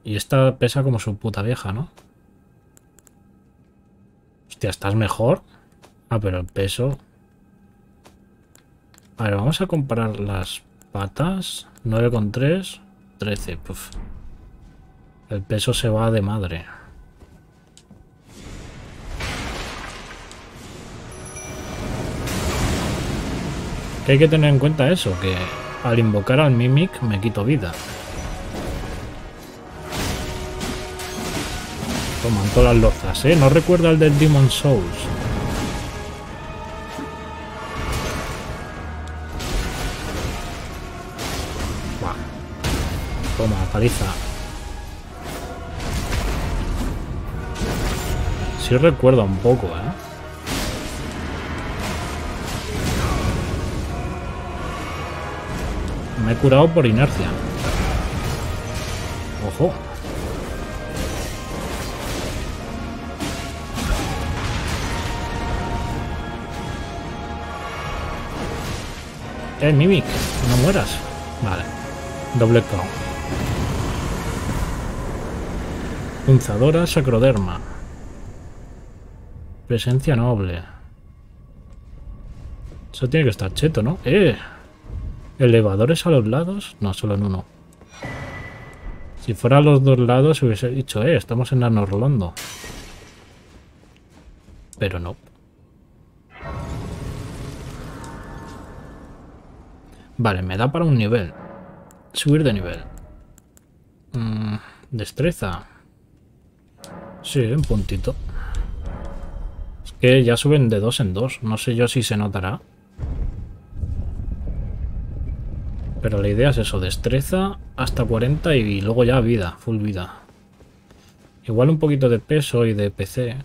Y esta pesa como su puta vieja, ¿no? Hostia, ¿estás mejor? Ah, pero el peso... A ver, vamos a comparar las patas... 9,3, 13, puf. El peso se va de madre. Que hay que tener en cuenta eso, que al invocar al Mimic me quito vida. Toman todas las lozas, ¿eh? No recuerda el del Demon Souls. paliza. Sí recuerda un poco, ¿eh? Me he curado por inercia. Ojo. Mimic, no mueras. Vale. Doble K. Punzadora sacroderma. Presencia noble. Eso tiene que estar cheto, ¿no? ¿Elevadores a los lados? No, solo en uno. Si fuera a los dos lados hubiese dicho, estamos en Arno Rolando. Pero no. Vale, me da para un nivel. Subir de nivel. Destreza. Sí, un puntito. Es que ya suben de 2 en 2. No sé yo si se notará. Pero la idea es eso, destreza hasta 40 y luego ya vida, full vida. Igual un poquito de peso y de PC.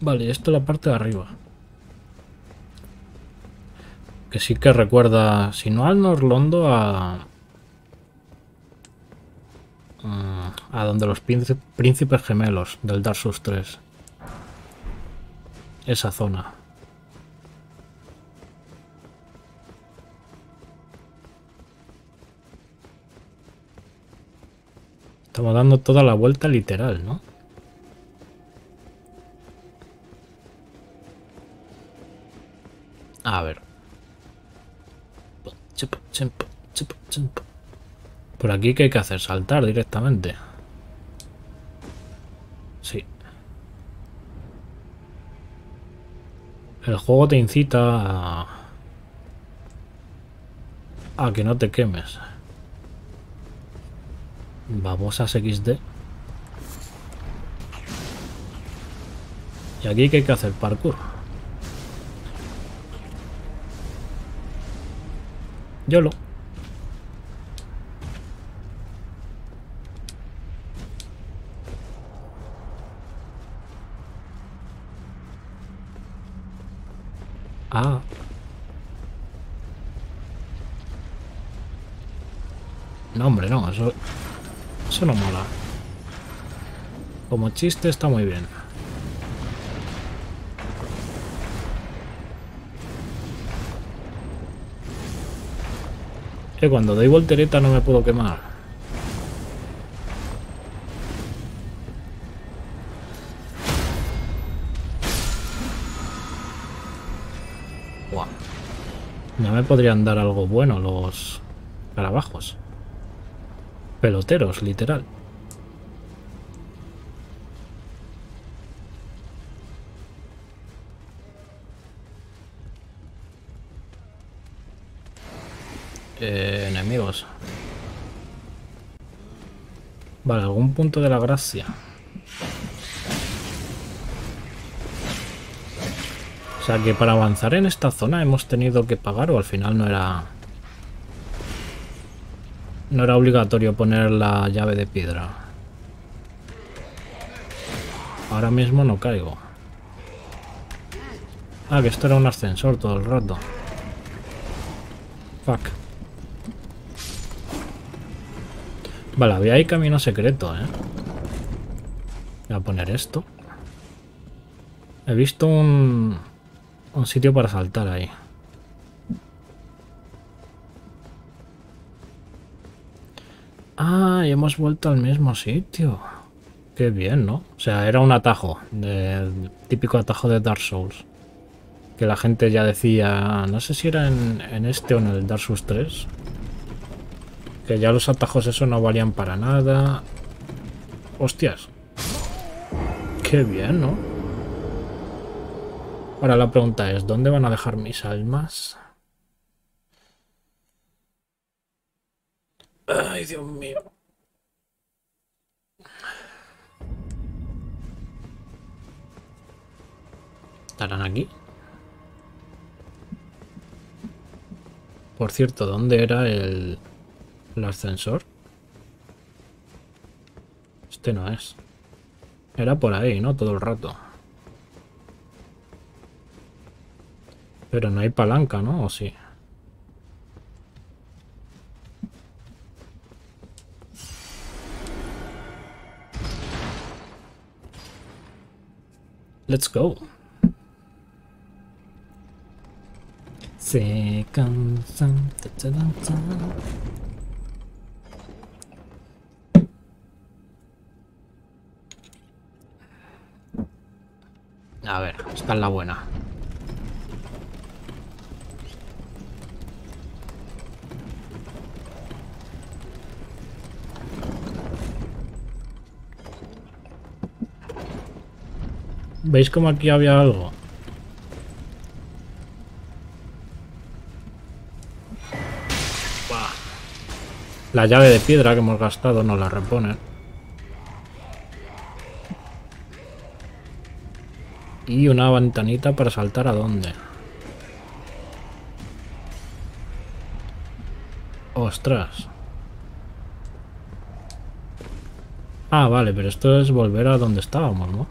Vale, esto es la parte de arriba. Que sí que recuerda, si no al Norlondo, a donde los príncipes gemelos del Dark Souls 3. Esa zona. Estamos dando toda la vuelta literal, ¿no? A ver. Por aquí, ¿qué hay que hacer? Saltar directamente. Sí. El juego te incita a que no te quemes. Babosas XD. Y aquí, ¿qué hay que hacer? Parkour. YOLO. No, hombre, no, eso no mola. Como chiste está muy bien. Que cuando doy voltereta no me puedo quemar. Buah. Ya me podrían dar algo bueno los carabajos. Peloteros, literal. Enemigos. Vale, algún punto de la gracia. O sea que para avanzar en esta zona hemos tenido que pagar, o al final no era obligatorio poner la llave de piedra. Ahora mismo no caigo. Ah, que esto era un ascensor todo el rato. Fuck. Vale, había ahí camino secreto, ¿eh? Voy a poner esto. He visto un sitio para saltar ahí. Ah, y hemos vuelto al mismo sitio. Qué bien, ¿no? O sea, era un atajo, típico atajo de Dark Souls. Que la gente ya decía, no sé si era en este o en el Dark Souls 3. Que ya los atajos eso no valían para nada. Hostias. Qué bien, ¿no? Ahora la pregunta es, ¿dónde van a dejar mis almas? Ay, Dios mío. ¿Estarán aquí? Por cierto, ¿dónde era el ascensor? Este no es. Era por ahí, ¿no? Todo el rato. Pero no hay palanca, ¿no? ¿O sí? Let's go. Se cansan. A ver, esta es la buena. ¿Veis como aquí había algo? La llave de piedra que hemos gastado nos la reponen. Y una ventanita para saltar a dónde. ¡Ostras! Ah, vale, pero esto es volver a donde estábamos, ¿no?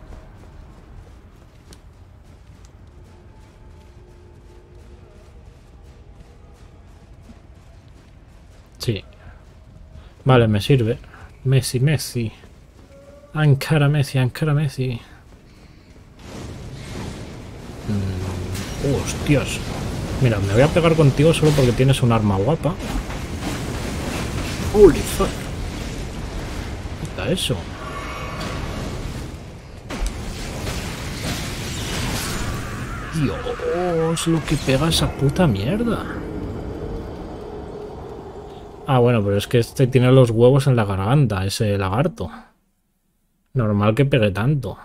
Sí. Vale, me sirve. Messi, Messi. Ankara Messi, Ankara Messi. Hostias. Mira, me voy a pegar contigo solo porque tienes un arma guapa. Holy fuck. ¿Qué está eso? Dios, lo que pega esa puta mierda. Ah, bueno, pero es que este tiene los huevos en la garganta, ese lagarto. Normal que pegue tanto.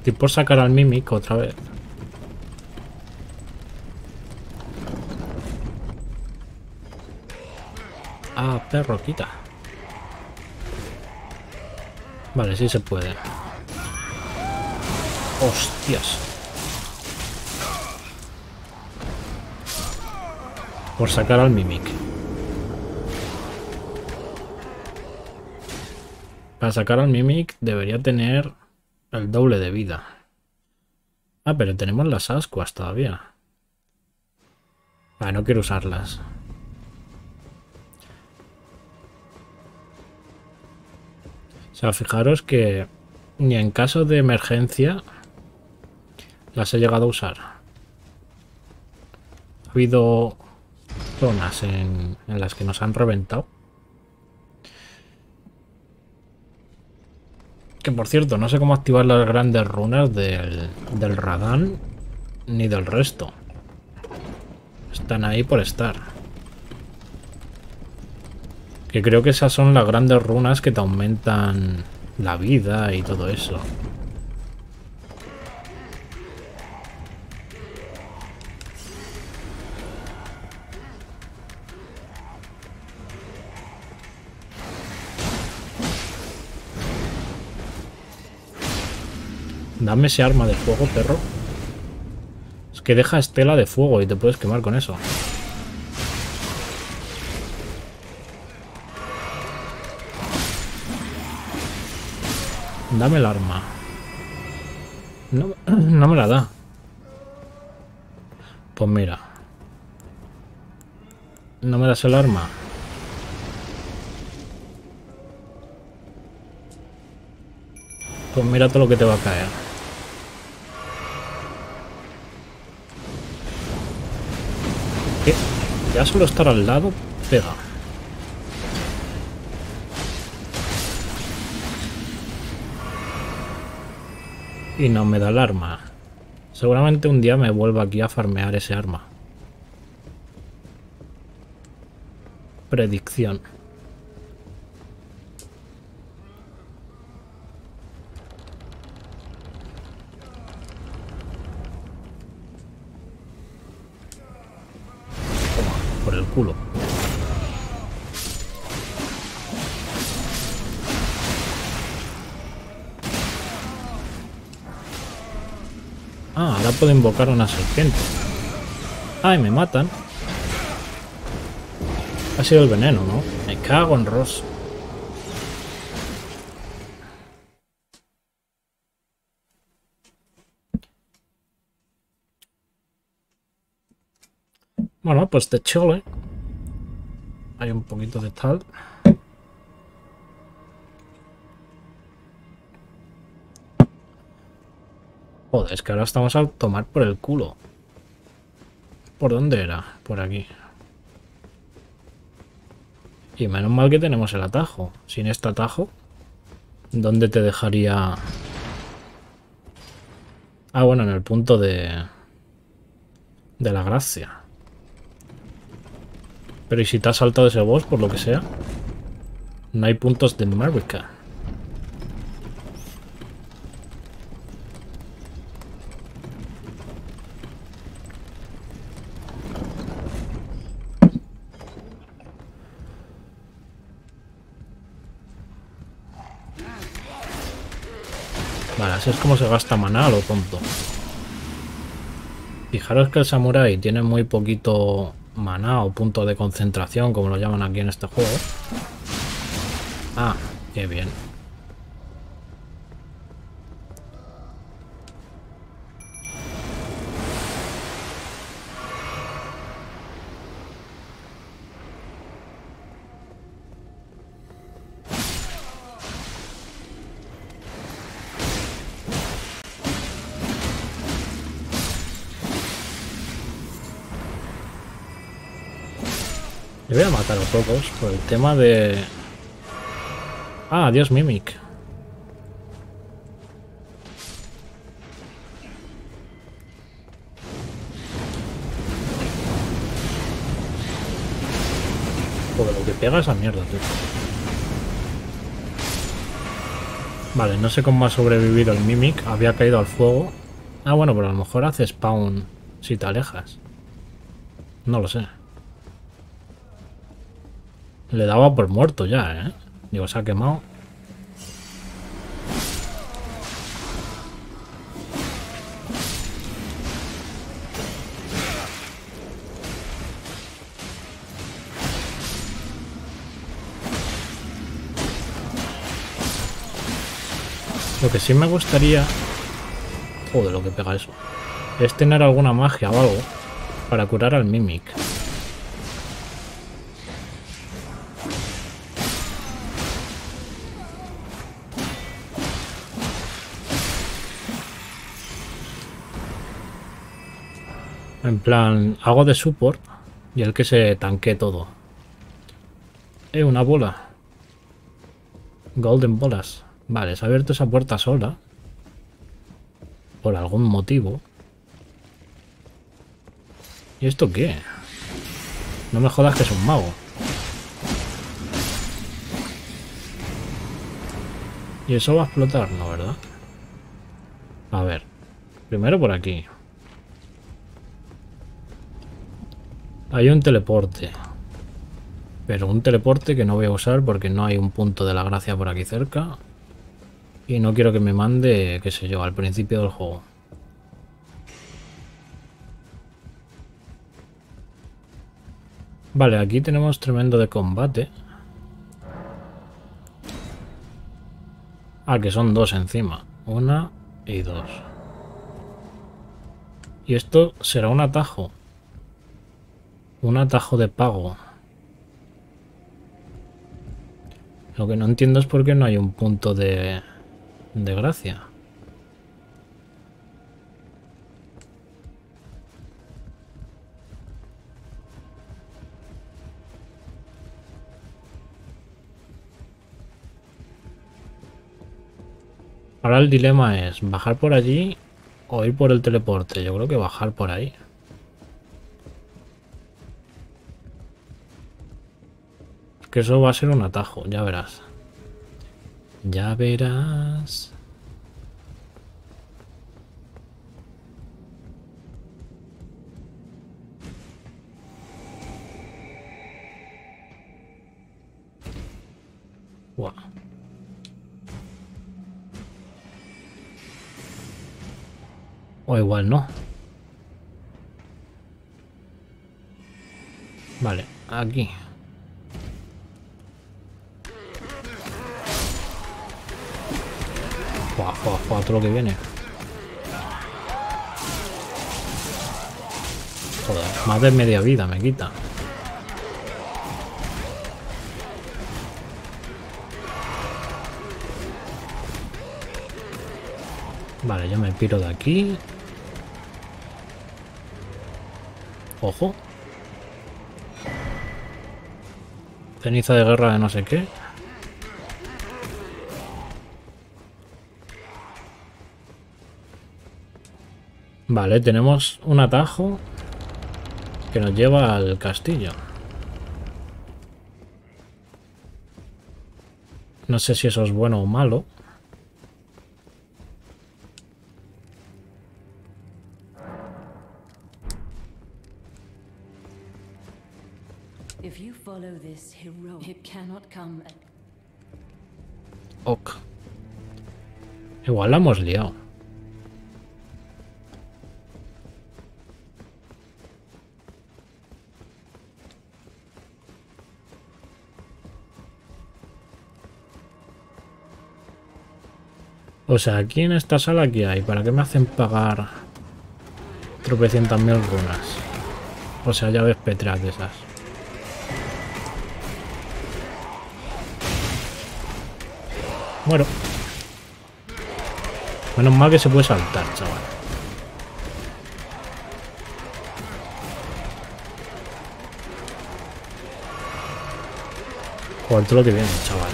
Estoy por sacar al mímico otra vez. Ah, perro, quita. Vale, sí se puede. Hostias. Por sacar al Mimic. Para sacar al Mimic debería tener... el doble de vida. Ah, pero tenemos las ascuas todavía. Ah, no quiero usarlas. O sea, fijaros que ni en caso de emergencia las he llegado a usar. Ha habido zonas en las que nos han reventado. Que por cierto, no sé cómo activar las grandes runas del Radán ni del resto. Están ahí por estar. Que creo que esas son las grandes runas que te aumentan la vida y todo eso. Dame ese arma de fuego, perro. Es que deja estela de fuego y te puedes quemar con eso. Dame el arma. No, no me la da. Pues mira. No me das el arma. Pues mira todo lo que te va a caer. Ya solo estar al lado pega. Y no me da el arma. Seguramente un día me vuelva aquí a farmear ese arma. Predicción. por el culo. Ah, ahora puedo invocar a una serpiente. Ay, me matan. Ha sido el veneno, ¿no? Me cago en Ross. Bueno, pues de chole. Hay un poquito de tal. Joder, es que ahora estamos a tomar por el culo. ¿Por dónde era? Por aquí. Y menos mal que tenemos el atajo. Sin este atajo, ¿dónde te dejaría? Ah, bueno, en el punto de la gracia. Pero ¿y si te has saltado ese boss, por lo que sea? No hay puntos de marca. Vale, así es como se gasta maná, lo tonto. Fijaros que el samurái tiene muy poquito maná o punto de concentración, como lo llaman aquí en este juego. Ah, qué bien. Le voy a matar a pocos por el tema de... Ah, adiós Mimic. Joder, lo que pega esa mierda, tío. Vale, no sé cómo ha sobrevivido el Mimic. Había caído al fuego. Ah, bueno, pero a lo mejor hace spawn si te alejas. No lo sé. Le daba por muerto ya, ¿eh? Digo, se ha quemado. Lo que sí me gustaría... Joder, lo que pega eso. Es tener alguna magia o algo para curar al Mimic. En plan, hago de support y el que se tanque todo. Una bola. Golden bolas. Vale, se ha abierto esa puerta sola. Por algún motivo. ¿Y esto qué? No me jodas que es un mago. Y eso va a explotar, ¿no? ¿Verdad? A ver. Primero por aquí. Hay un teleporte, pero un teleporte que no voy a usar porque no hay un punto de la gracia por aquí cerca y no quiero que me mande, qué sé yo, al principio del juego. Vale, aquí tenemos tremendo de combate. Ah, que son dos encima, una y dos. Y esto será un atajo. Un atajo de pago. Lo que no entiendo es por qué no hay un punto de gracia. Ahora el dilema es bajar por allí o ir por el teleporte. Yo creo que bajar por ahí. Que eso va a ser un atajo, ya verás. Ya verás. Wow. O igual no. Vale, aquí. Guau, guau, guau, todo lo que viene. Joder, más de media vida me quita. Vale, yo me piro de aquí. Ojo. Ceniza de guerra de no sé qué. Vale, tenemos un atajo que nos lleva al castillo. No sé si eso es bueno o malo. Ok. Igual la hemos liado. O sea, aquí en esta sala que hay, ¿para qué me hacen pagar tropecientas mil runas? O sea, llaves petreas de esas. Bueno, menos mal que se puede saltar, chaval. Joder, todo lo que viene, chaval.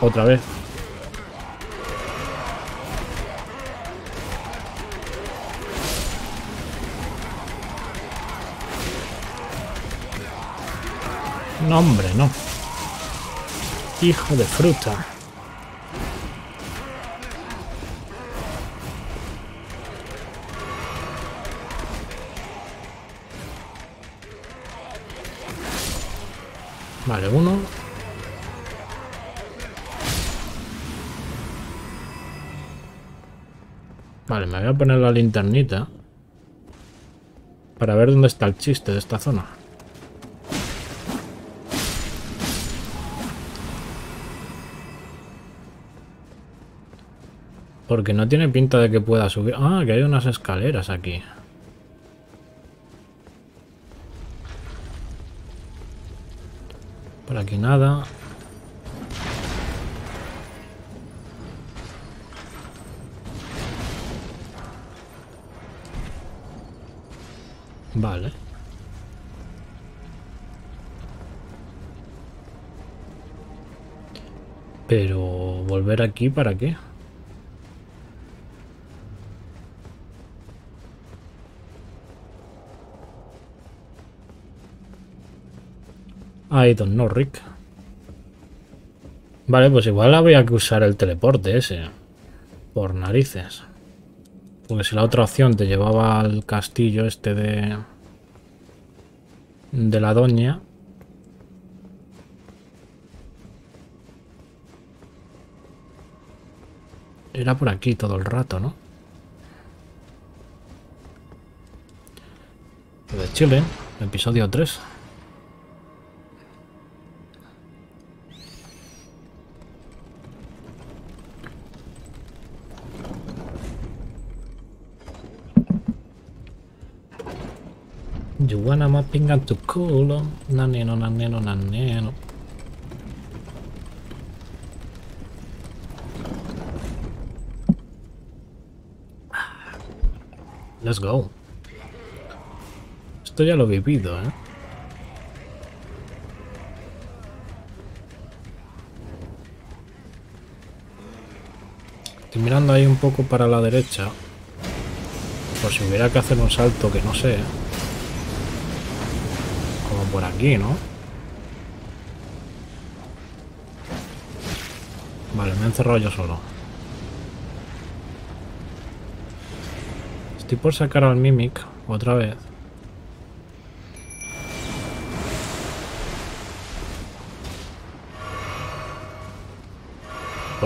Otra vez. No, hombre, no. Hijo de fruta. Vale, uno. Vale, me voy a poner la linternita para ver dónde está el chiste de esta zona. Porque no tiene pinta de que pueda subir. Ah, que hay unas escaleras aquí. Por aquí nada. Vale. Pero volver aquí, ¿para qué? I don't know, Rick. Vale, pues igual había que usar el teleporte ese. Por narices. Porque si la otra opción te llevaba al castillo este de la doña. Era por aquí todo el rato, ¿no? De Chile, episodio 3. You wanna mapping out to cool. Naneno, naneno, naneno. Let's go. Esto ya lo he vivido, ¿eh? Estoy mirando ahí un poco para la derecha. Por si hubiera que hacer un salto que no sé. Por aquí, ¿no? Vale, me he encerrado yo solo. Estoy por sacar al Mimic otra vez.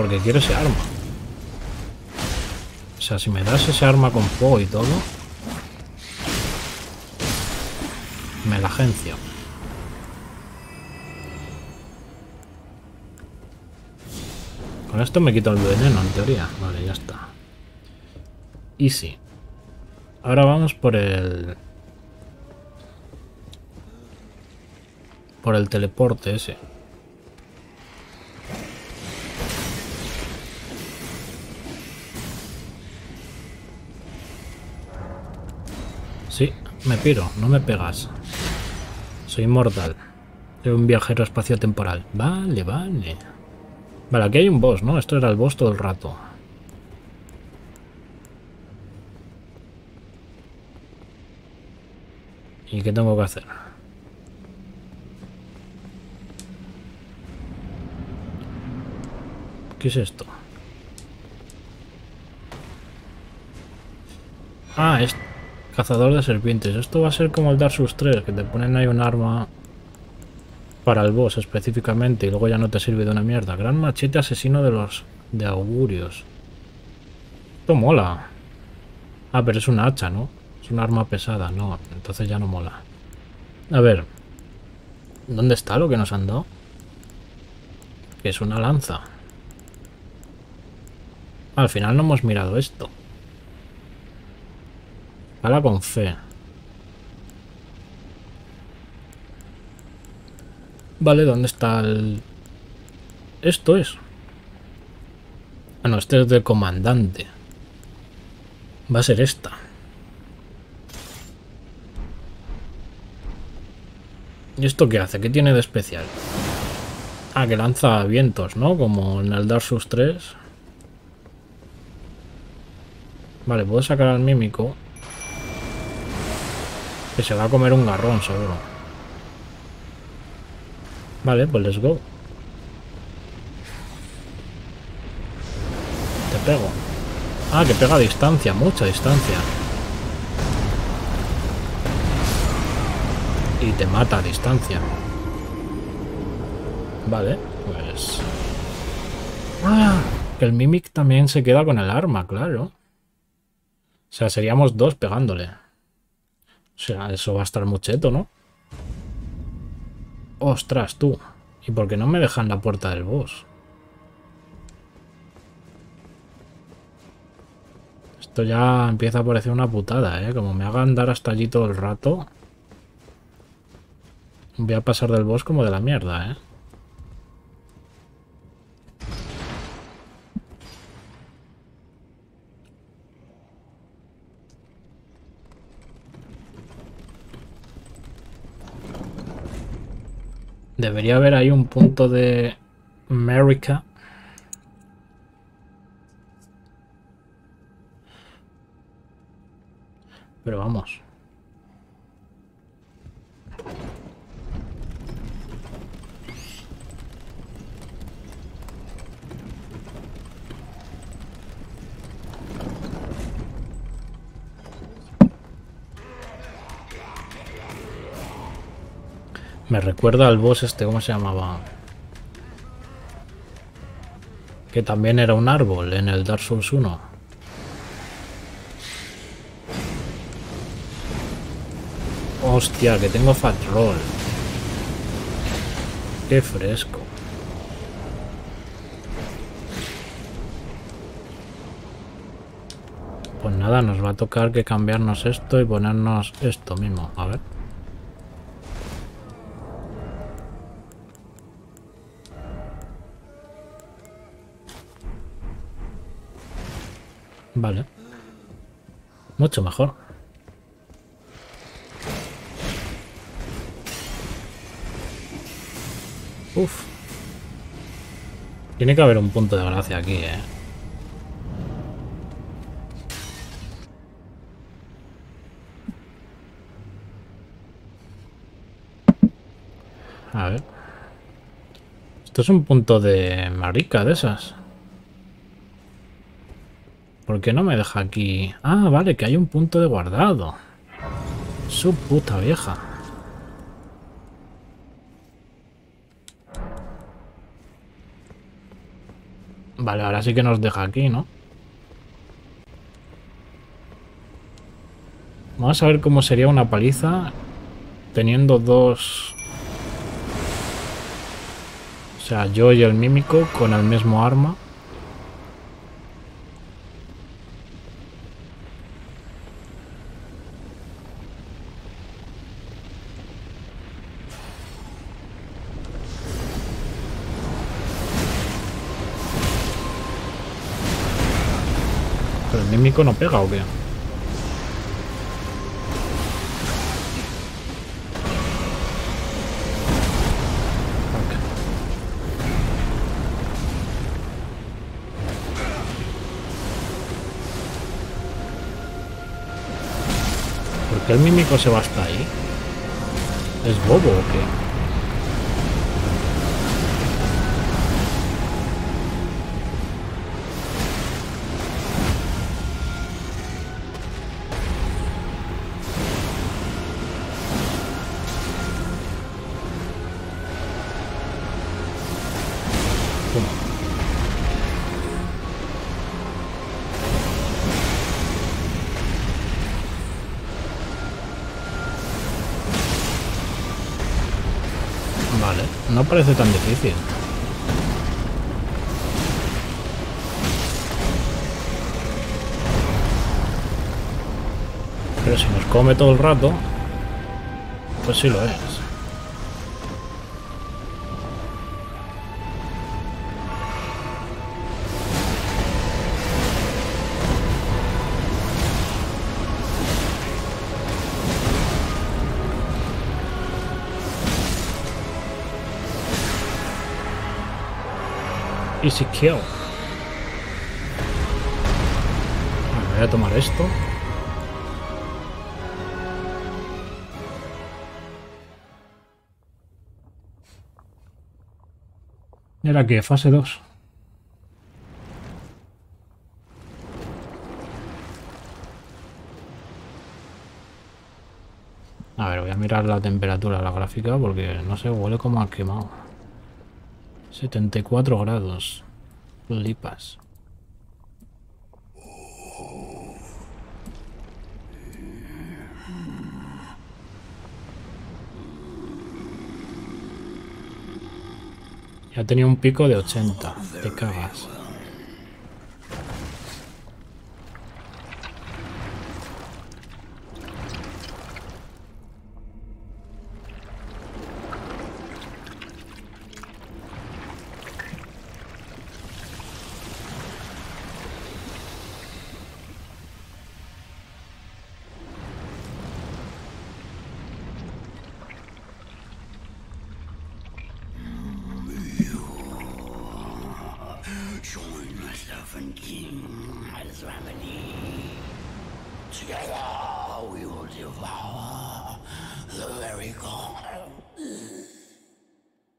porque quiero ese arma. O sea, si me das ese arma con fuego y todo, me la agencio. Con esto me quito el veneno, en teoría. Vale, ya está. Easy. Ahora vamos por el... por el teleporte ese. Sí, me piro, no me pegas. Soy inmortal. Soy un viajero espaciotemporal. Vale, vale. Vale, aquí hay un boss, ¿no? Esto era el boss todo el rato. ¿Y qué tengo que hacer? ¿Qué es esto? Ah, es cazador de serpientes. Esto va a ser como el Dark Souls 3, que te ponen ahí un arma para el boss específicamente y luego ya no te sirve de una mierda. Gran machete asesino de los de augurios. Esto mola. Ah, pero es una hacha, ¿no? Es un arma pesada. No, entonces ya no mola. A ver. ¿Dónde está lo que nos han dado? Que es una lanza. Al final no hemos mirado esto. Hala con fe. Vale, ¿dónde está el...? Esto es... Ah, no, este es del comandante. Va a ser esta. ¿Y esto qué hace? ¿Qué tiene de especial? Ah, que lanza vientos, ¿no? Como en el Dark Souls 3. Vale, puedo sacar al mímico. Que se va a comer un garrón, seguro. Vale, pues let's go. Te pego. Ah, que pega a distancia, mucha distancia. Y te mata a distancia. Vale, pues... ¡ah! Que el Mimic también se queda con el arma, claro. O sea, seríamos dos pegándole. O sea, eso va a estar mucheto, ¿no? Ostras, tú. ¿Y por qué no me dejan la puerta del boss? Esto ya empieza a parecer una putada, ¿eh? Como me haga andar hasta allí todo el rato, voy a pasar del boss como de la mierda, ¿eh? Debería haber ahí un punto de América. Pero vamos. Me recuerda al boss este, ¿cómo se llamaba? Que también era un árbol en el Dark Souls 1. Hostia, que tengo Fat Roll. Qué fresco. Pues nada, nos va a tocar que cambiarnos esto y ponernos esto mismo. A ver. Vale. Mucho mejor. Uf. Tiene que haber un punto de gracia aquí, ¿eh? A ver. Esto es un punto de marica de esas. ¿Por qué no me deja aquí? Ah, vale, que hay un punto de guardado. Su puta vieja. Vale, ahora sí que nos deja aquí, ¿no? Vamos a ver cómo sería una paliza teniendo dos... O sea, yo y el mímico con el mismo arma. ¿Pero el mímico no pega o qué? ¿El mímico se va hasta ahí? ¿Es bobo o qué? ¿Cómo? No parece tan difícil. Pero si nos come todo el rato, pues sí lo es. Easy kill. Bueno, voy a tomar esto. Era que fase 2. A ver, voy a mirar la temperatura, la gráfica, porque no sé, huele como a quemado. 74 grados. Flipas. Ya tenía un pico de 80. Te cagas.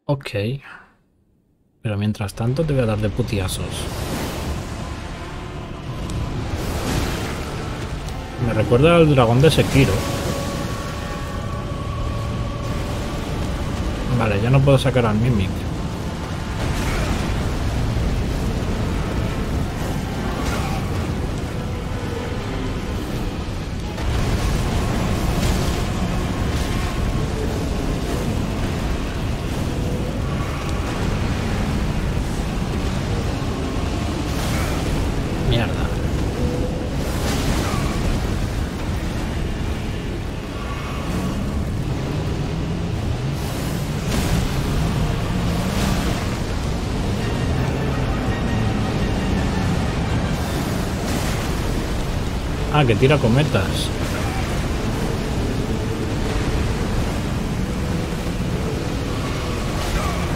Ok, pero mientras tanto te voy a dar de putiazos. Me recuerda al dragón de Sekiro. Vale, ya no puedo sacar al Mimic. Ah, que tira cometas.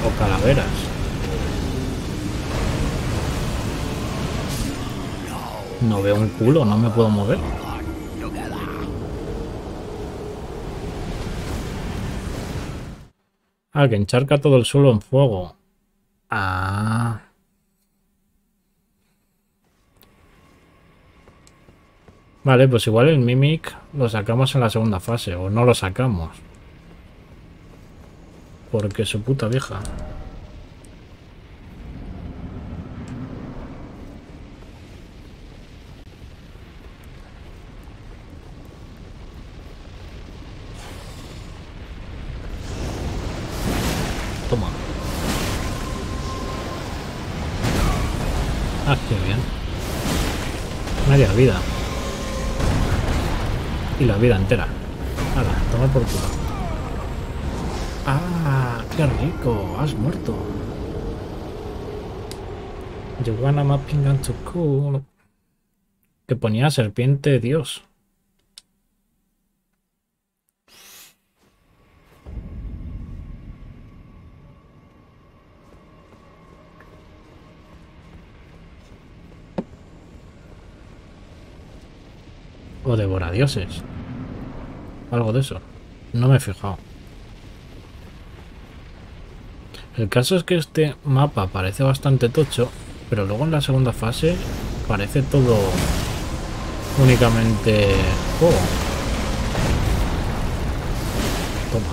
O calaveras. No veo un culo, no me puedo mover. Ah, que encharca todo el suelo en fuego. Ah... Vale, pues igual el Mimic lo sacamos en la segunda fase, o no lo sacamos. Porque su puta vieja. Ah, qué bien. Media vida. Y la vida entera. Hala, toma por culo. Ah, qué rico. Has muerto. You wanna mapping and to cool. Que ponía serpiente dios. O devoradioses. Algo de eso. No me he fijado. El caso es que este mapa parece bastante tocho, pero luego en la segunda fase parece todo únicamente juego. Toma.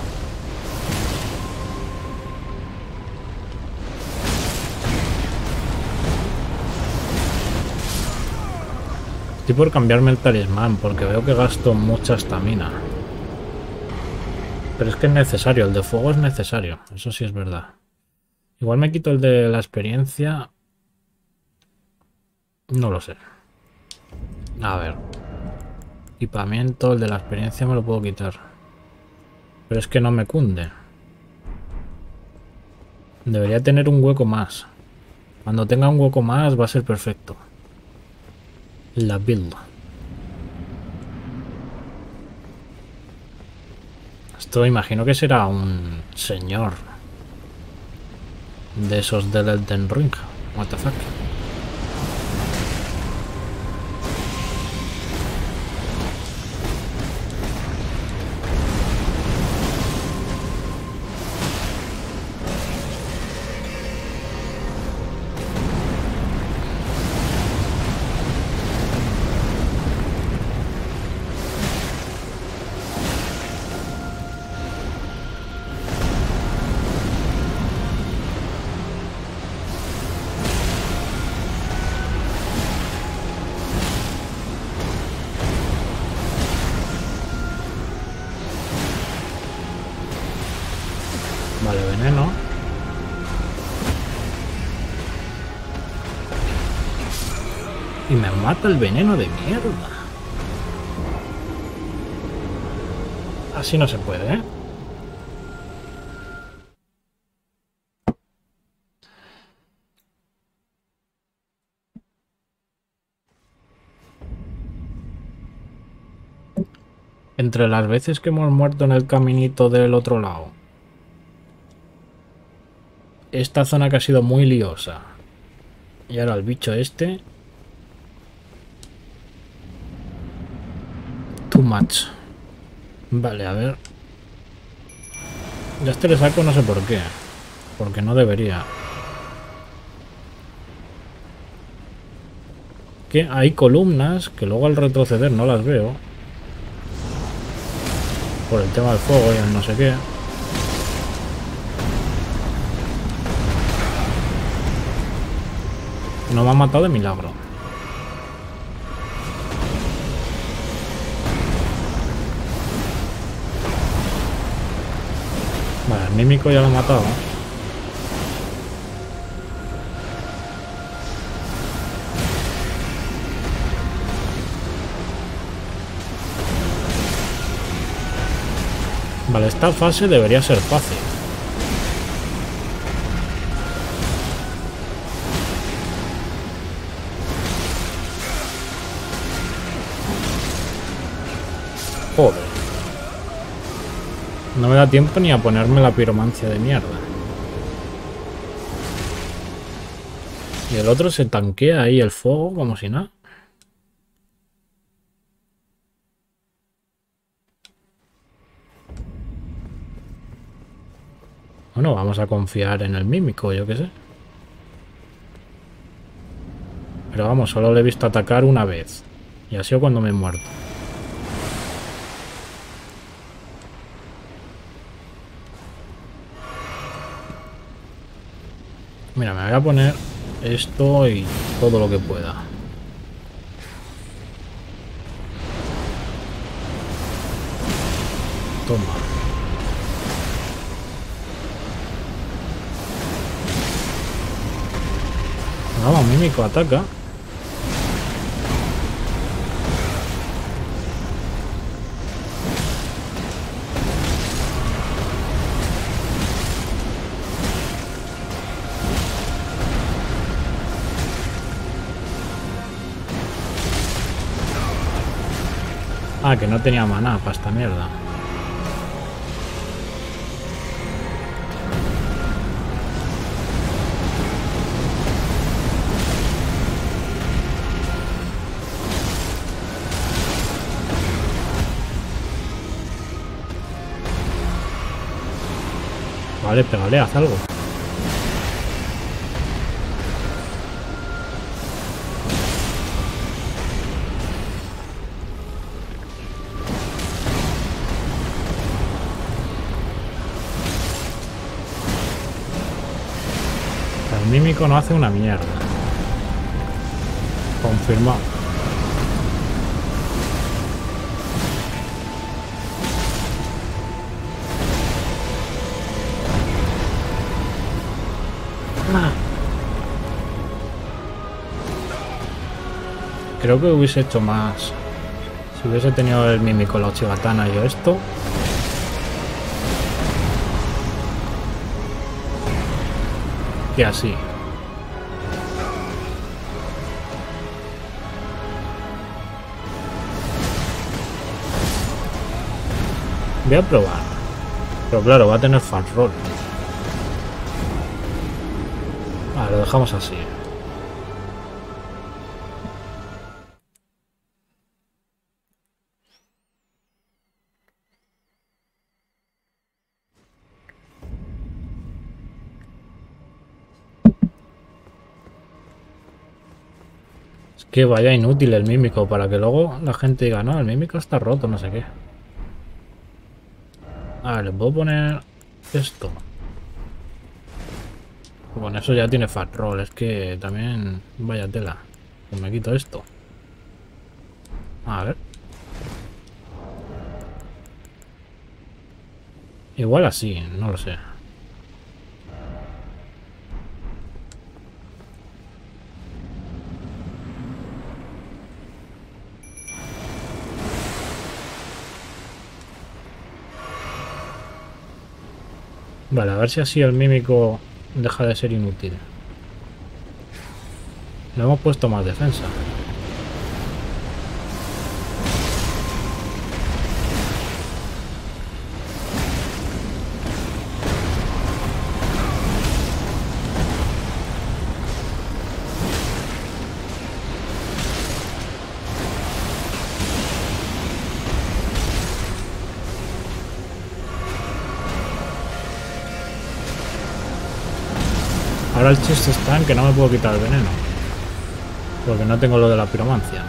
Estoy por cambiarme el talismán porque veo que gasto mucha estamina. Pero es que es necesario, el de fuego es necesario, eso sí es verdad. Igual me quito el de la experiencia. No lo sé. A ver. Equipamiento, el de la experiencia me lo puedo quitar. Pero es que no me cunde. Debería tener un hueco más. Cuando tenga un hueco más va a ser perfecto. La build. Esto imagino que será un señor de esos del Elden Ring. What the fuck. Mata el veneno de mierda. Así no se puede, ¿eh? Entre las veces que hemos muerto en el caminito del otro lado, esta zona que ha sido muy liosa, y ahora el bicho este... Too much. Vale, a ver. Ya este le saco, no sé por qué. Porque no debería. Que hay columnas que luego al retroceder no las veo. Por el tema del fuego y el no sé qué. No me ha matado de milagro. Vale, el mímico ya lo ha matado. Vale, esta fase debería ser fácil. Joder. No me da tiempo ni a ponerme la piromancia de mierda. Y el otro se tanquea ahí el fuego como si nada. Bueno, vamos a confiar en el mímico, yo qué sé. Pero vamos, solo le he visto atacar una vez. Y ha sido cuando me he muerto. Mira, me voy a poner esto y todo lo que pueda. Toma. Vamos, mínimo. enemigo ataca. Ah, que no tenía maná para esta mierda. Vale, pégale, haz algo. El mímico no hace una mierda. Confirmado. Creo que hubiese hecho más si hubiese tenido el mímico, la Ochigatana y esto. Y así. Voy a probar. Pero claro, va a tener fan roll. Vale, lo dejamos así. Que vaya inútil el mímico, para que luego la gente diga, no, el mímico está roto, no sé qué. A ver, les puedo poner esto. Bueno, eso ya tiene fat roll, es que también vaya tela. Pues me quito esto. A ver. Igual así, no lo sé. Vale, a ver si así el mímico deja de ser inútil. Le hemos puesto más defensa. Ahora el chiste está en que no me puedo quitar el veneno, porque no tengo lo de la piromancia.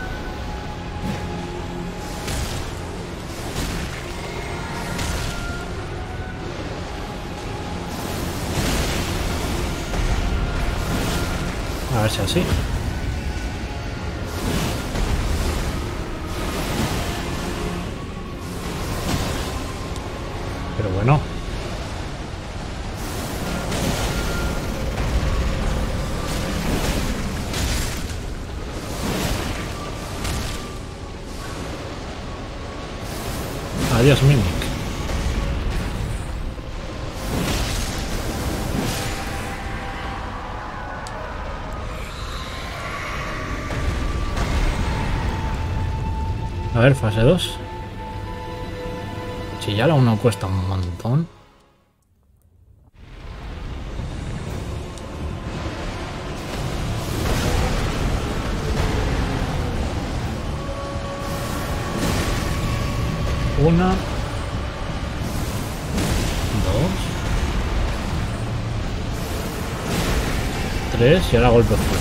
A ver si así. Pero bueno. Adiós, Mimic. A ver, fase 2. Si ya la 1 cuesta un montón. Una, dos, tres y ahora golpes fuertes.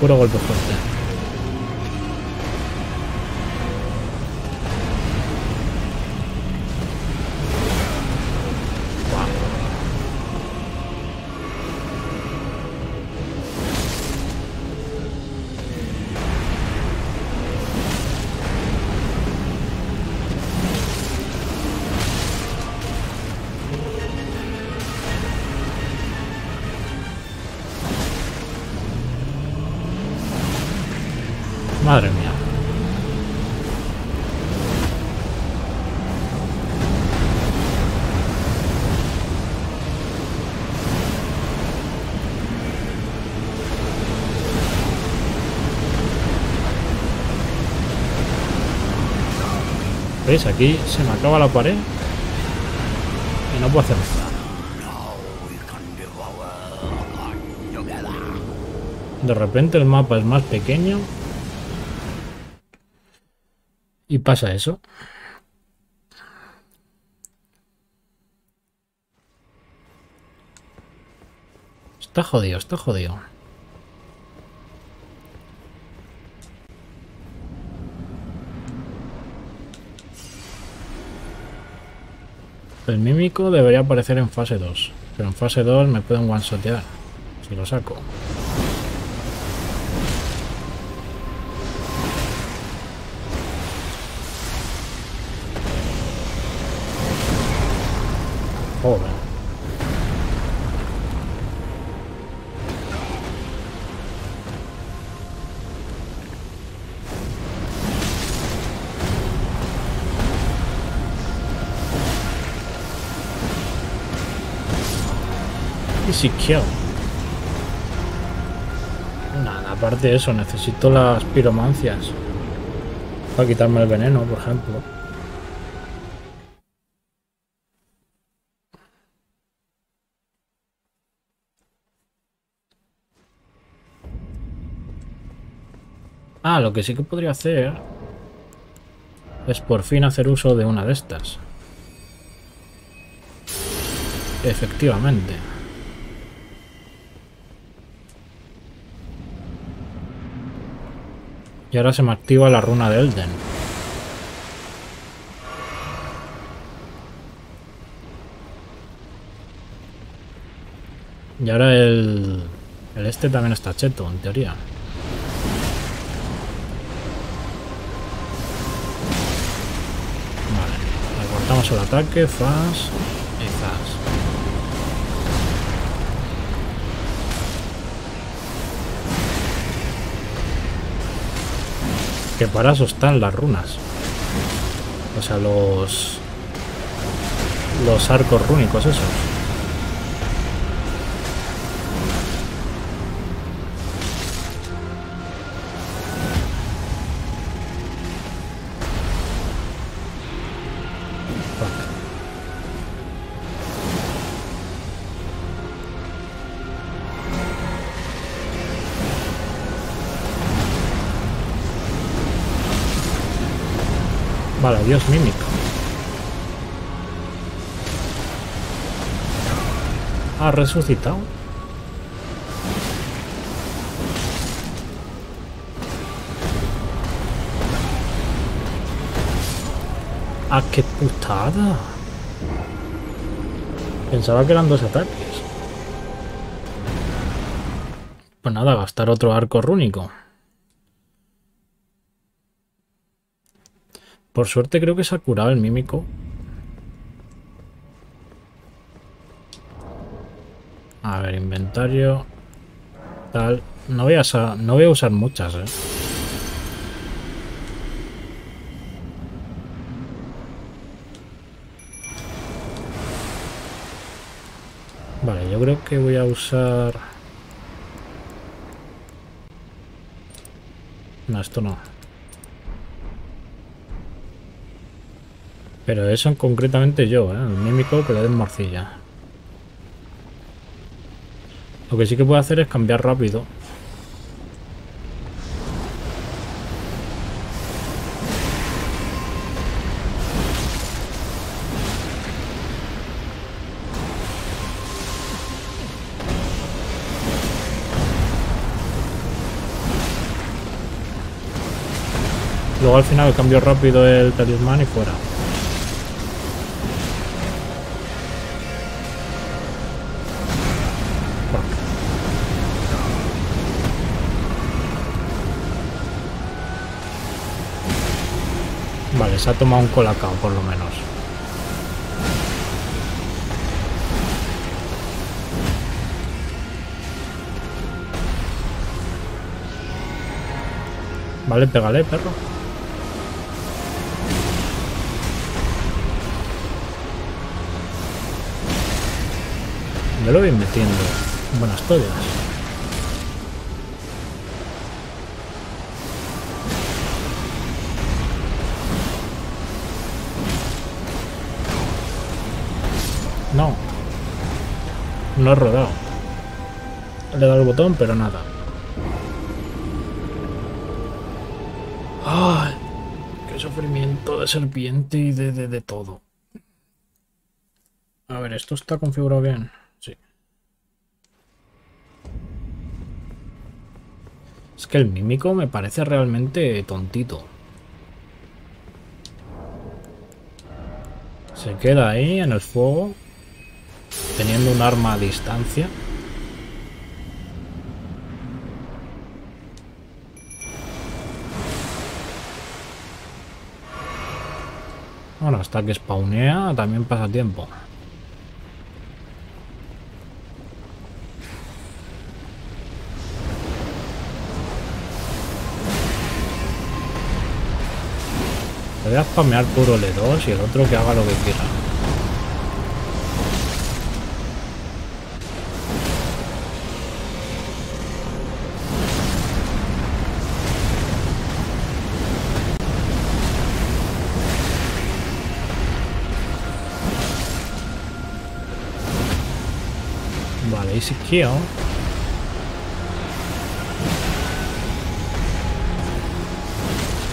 Puro golpe fuerte. Madre mía. ¿Veis? Aquí se me acaba la pared y no puedo hacer nada. De repente el mapa es más pequeño y pasa eso. Está jodido, está jodido. El mímico debería aparecer en fase 2, pero en fase 2 me pueden one-shotear si lo saco. Joder. Easy kill. Nada, aparte de eso, necesito las piromancias para quitarme el veneno, por ejemplo. Ah, lo que sí que podría hacer es por fin hacer uso de una de estas. Efectivamente. Y ahora se me activa la runa de Elden. Y ahora el este también está cheto, en teoría. Vale, le cortamos el ataque, fast y fast. Que para eso están las runas. O sea, los arcos rúnicos esos. Vale, adiós mímico. Ha resucitado. ¡Ah, qué putada! Pensaba que eran dos ataques. Pues nada, gastar otro arco rúnico. Por suerte creo que se ha curado el mímico. A ver, inventario. Tal. No voy a usar muchas, eh. Vale, yo creo que voy a usar... No, esto no. Pero eso concretamente yo, el mímico que le den morcilla. Lo que sí que puedo hacer es cambiar rápido. Luego al final cambio rápido el talismán y fuera. Se ha tomado un colacao, por lo menos. Vale, pégale, perro. Me lo voy metiendo. Buenas todas. No. No he rodado. Le he dado el botón, pero nada. ¡Ay! ¡Qué sufrimiento de serpiente y de todo! A ver, esto está configurado bien. Sí. Es que el mímico me parece realmente tontito. Se queda ahí en el fuego, teniendo un arma a distancia. Bueno, hasta que spawnea también pasa tiempo. Voy a spamear puro L2 y el otro que haga lo que quiera. Vale, easy kill.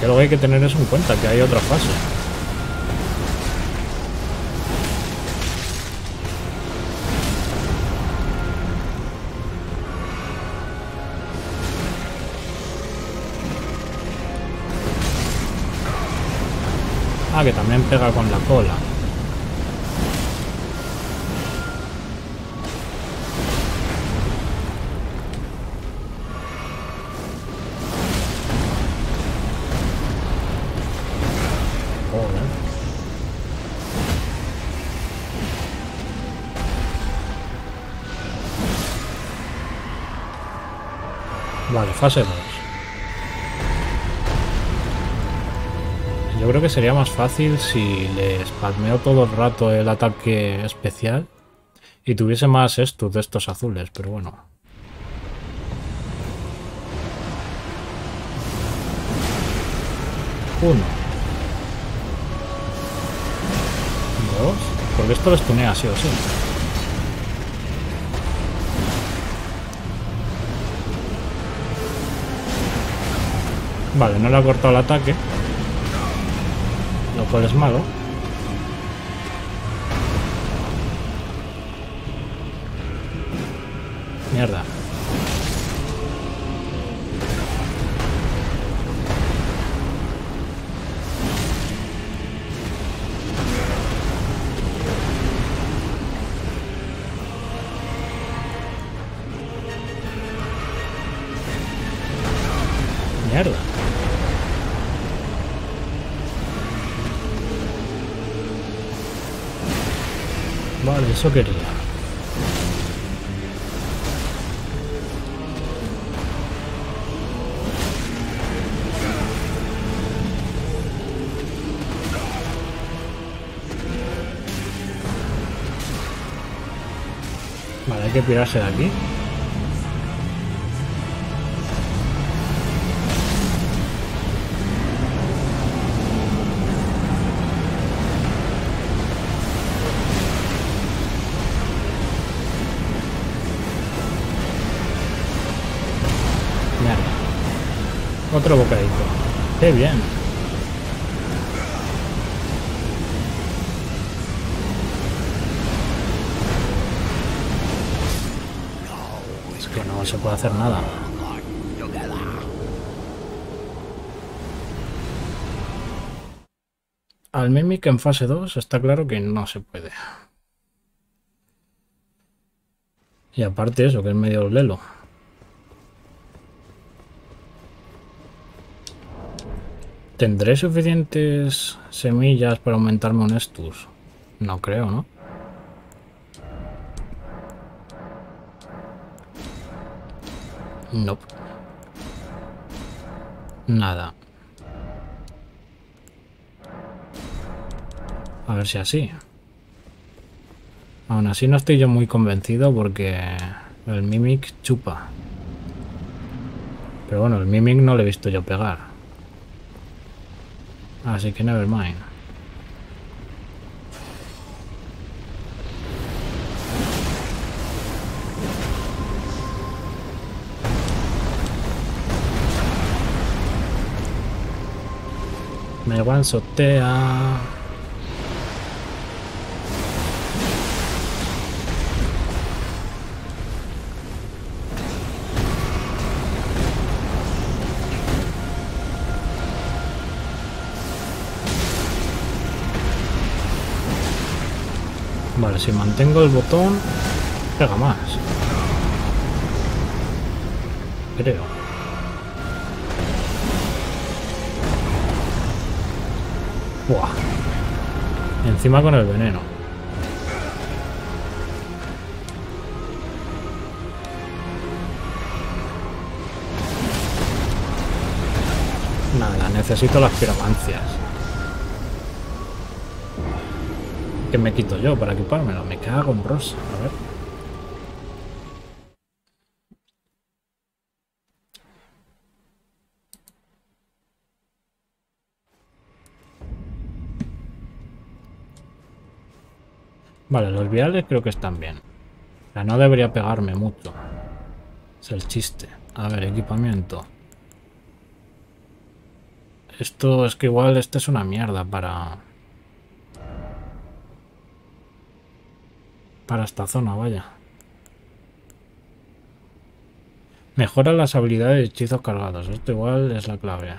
Lo que hay que tener eso en cuenta, que hay otra fase. Ah, que también pega con la cola. Vale, fase 2. Yo creo que sería más fácil si le spameo todo el rato el ataque especial y tuviese más estos de estos azules, pero bueno. Uno. Dos. Porque esto lo stunea sí o sí. Vale, no le ha cortado el ataque, lo cual es malo. Mierda. Mierda. Vale, eso quería. Vale, hay que pirarse de aquí. Otro bocadito. ¡Qué bien! Es que no se puede hacer nada. Al Mimic en fase 2 está claro que no se puede. Y aparte eso, que es medio lelo. ¿Tendré suficientes semillas para aumentarme un Estus? No creo, ¿no? No. Nope. Nada. A ver si así. Aún así no estoy yo muy convencido porque el Mimic chupa. Pero bueno, el Mimic no le he visto yo pegar. Así que never mind. Me guansotea. Vale, si mantengo el botón, pega más. Creo. Buah. Encima con el veneno. Nada, necesito las piromancias. Que me quito yo para equipármelo, me cago en Rosa. A ver. Vale, los viales creo que están bien. O sea, no debería pegarme mucho. Es el chiste. A ver, equipamiento. Esto es que igual este es una mierda para... para esta zona, vaya. Mejora las habilidades de hechizos cargados. Esto igual es la clave.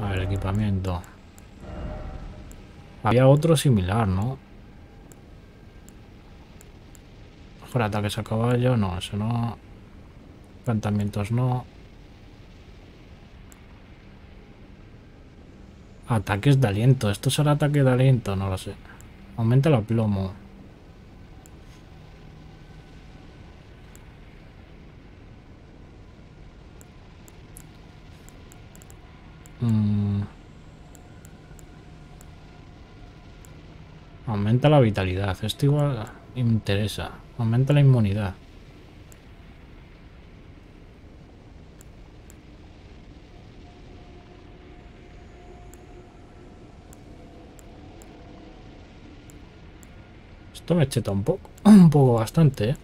A ver, equipamiento. Había otro similar, ¿no? Mejor ataques a caballo. No, eso no. Encantamientos no. Ataques de aliento. ¿Esto será ataque de aliento? No lo sé. Aumenta el aplomo. Aumenta la vitalidad. Esto igual me interesa. Aumenta la inmunidad. Esto me cheta un poco bastante, ¿eh?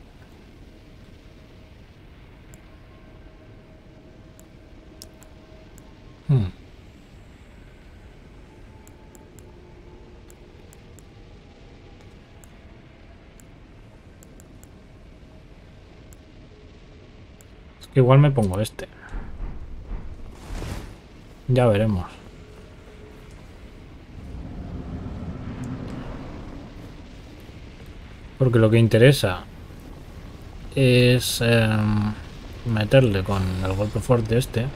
Es que igual me pongo este. Ya veremos. Porque lo que interesa es meterle con el golpe fuerte este.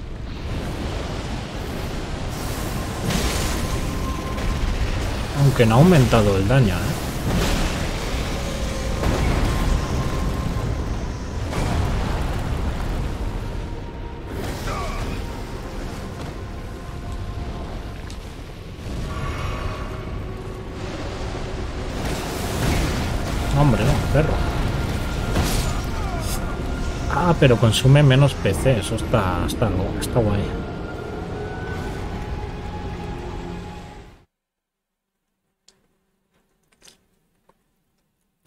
Aunque no ha aumentado el daño, ¿eh? Hombre, no, perro. Ah, pero consume menos PC, eso está guay.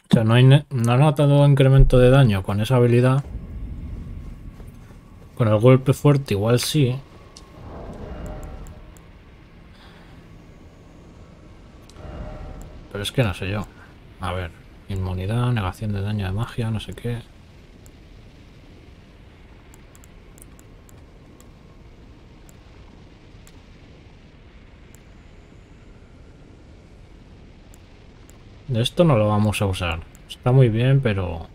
O sea, no he notado incremento de daño con esa habilidad. Con el golpe fuerte igual sí. Pero es que no sé yo. A ver, inmunidad, negación de daño de magia, no sé qué. De esto no lo vamos a usar. Está muy bien, pero...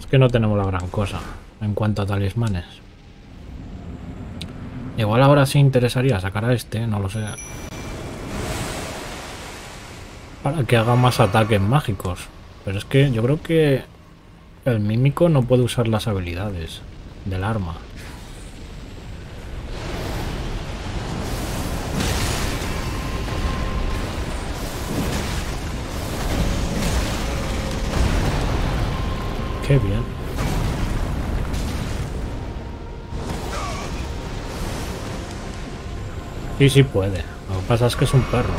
es que no tenemos la gran cosa en cuanto a talismanes. Igual ahora sí interesaría sacar a este, no lo sé. para que haga más ataques mágicos. Pero es que yo creo que el mímico no puede usar las habilidades del arma. Qué bien. Sí, sí puede. Lo que pasa es que es un perro.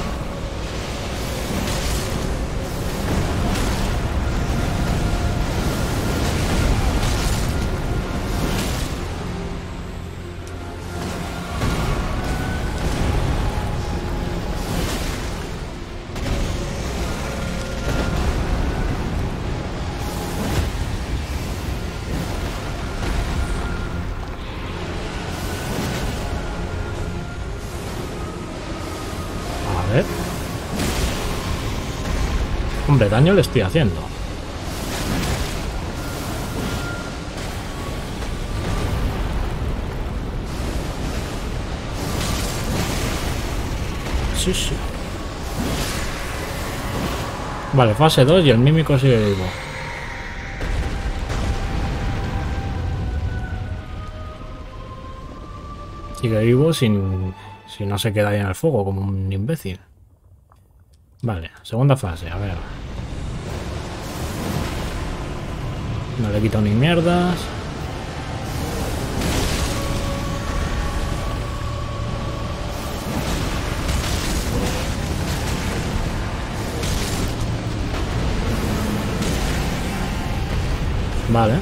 Hombre, daño le estoy haciendo. Sí, sí. Vale, fase 2 y el mímico sigue vivo. Sigue vivo si no se queda ahí en el fuego como un imbécil. Vale, segunda fase, a ver. No le he quitado ni mierdas. Vale.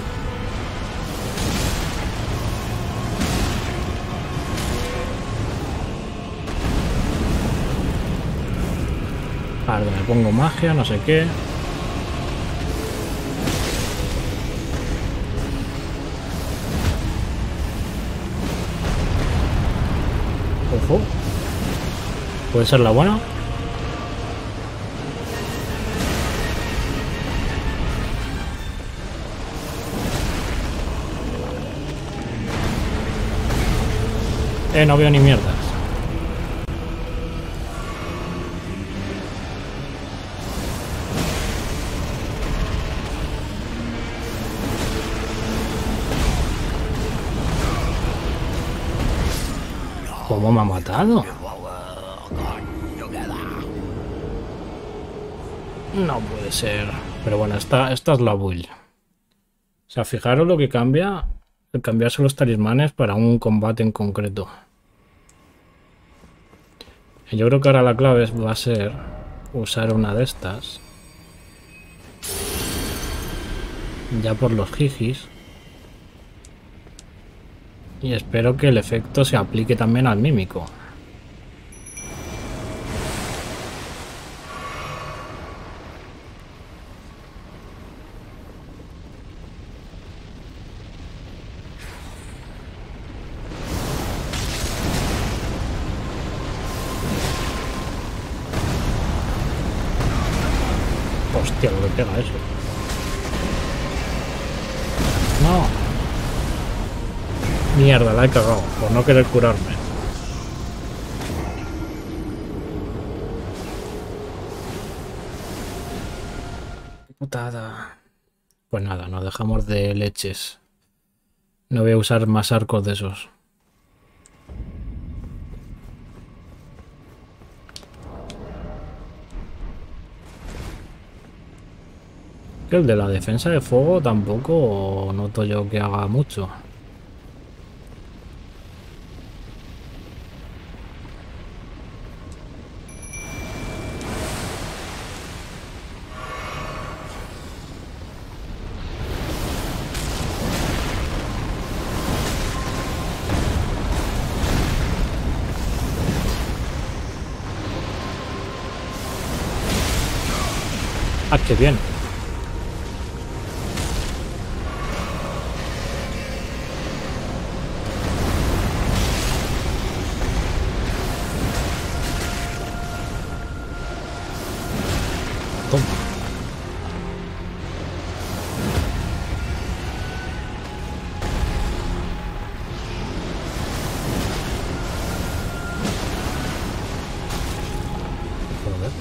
Vale, me pongo magia, no sé qué. Ojo. ¿Puede ser la buena? No veo ni mierda. ¿Cómo me ha matado? No puede ser. Pero bueno, esta es la build. O sea, fijaros lo que cambia el cambiarse los talismanes para un combate en concreto. Yo creo que ahora la clave va a ser usar una de estas. Ya por los jijis. Y espero que el efecto se aplique también al mímico. Hostia, lo que pega eso. No. Mierda, la he cagado por no querer curarme. Putada. Pues nada, nos dejamos de leches. No voy a usar más arcos de esos. Que el de la defensa de fuego tampoco noto yo que haga mucho. Ah, qué bien. Toma. Joder.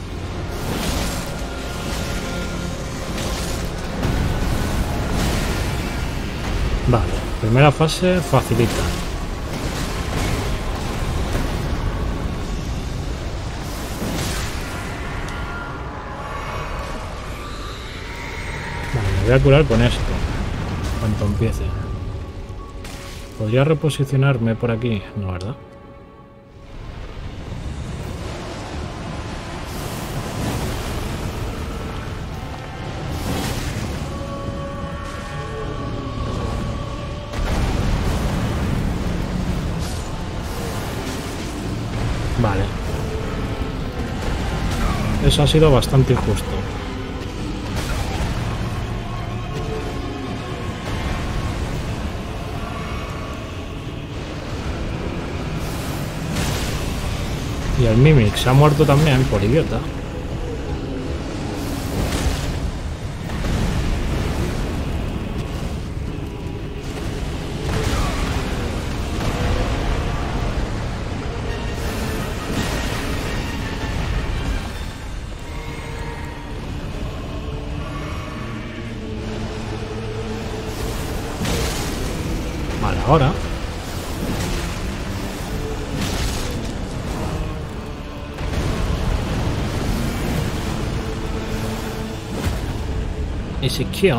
Vale, primera fase facilita. Vale, me voy a curar con esto, cuando empiece. ¿Podría reposicionarme por aquí? No, ¿verdad? Vale. Eso ha sido bastante injusto. Y el Mimic se ha muerto también, por idiota. Ahora ese kill.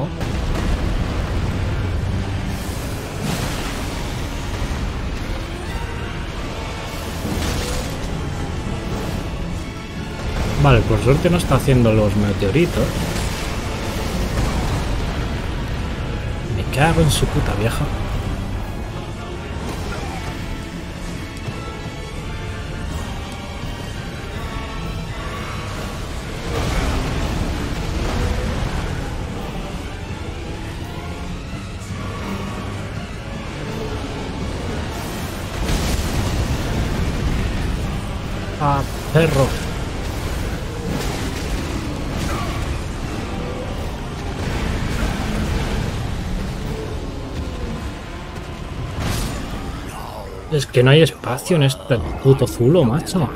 Vale, por suerte no está haciendo los meteoritos. Me cago en su puta vieja. Perro. Es que no hay espacio en este puto zulo, macho.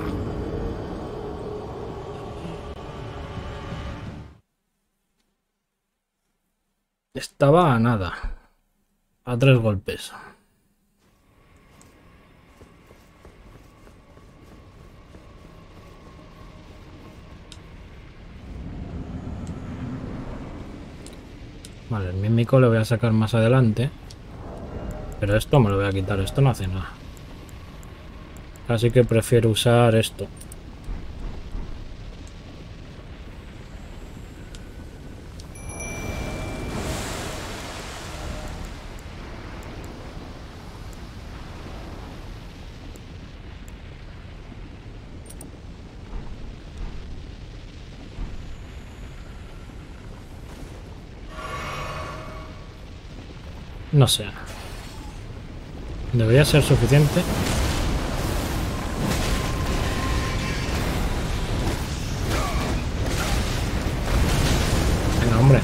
Estaba a nada. A 3 golpes. Vale, el mímico lo voy a sacar más adelante. Pero esto me lo voy a quitar, esto no hace nada. Así que prefiero usar esto. No sé. Debería ser suficiente. Venga, hombre.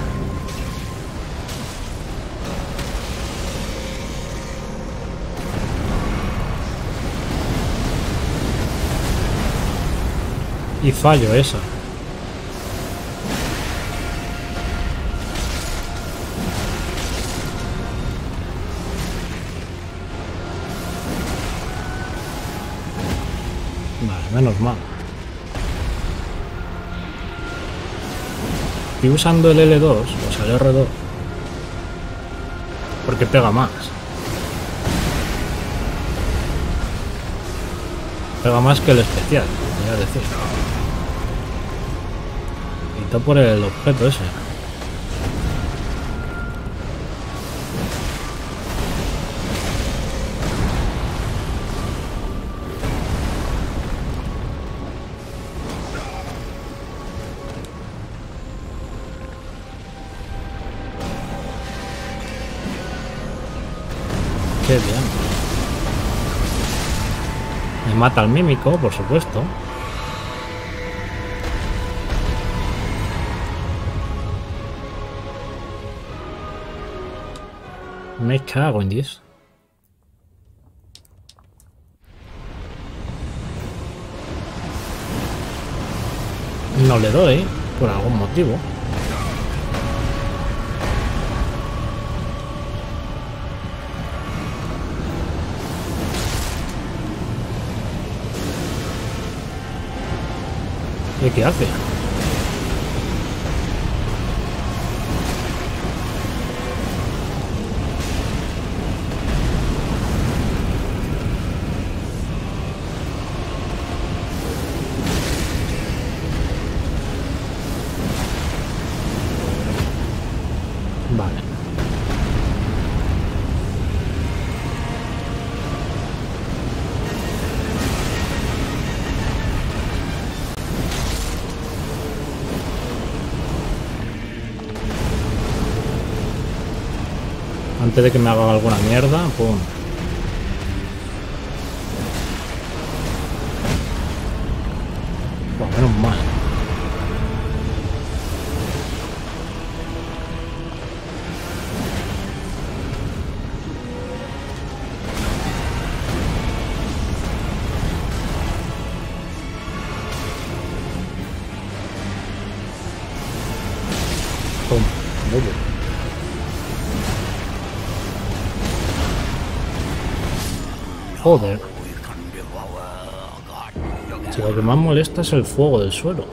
Y fallo eso. Menos mal. Y usando el L2, o sea el R2, porque pega más. Pega más que el especial, voy a decir. Y todo por el objeto ese. Mata al mímico, por supuesto. Me cago en 10. No le doy, por algún motivo. qué hace. Antes de que me haga alguna mierda, pum. Bueno, menos mal. Pum, muy bien. Joder. Si lo que más molesta es el fuego del suelo.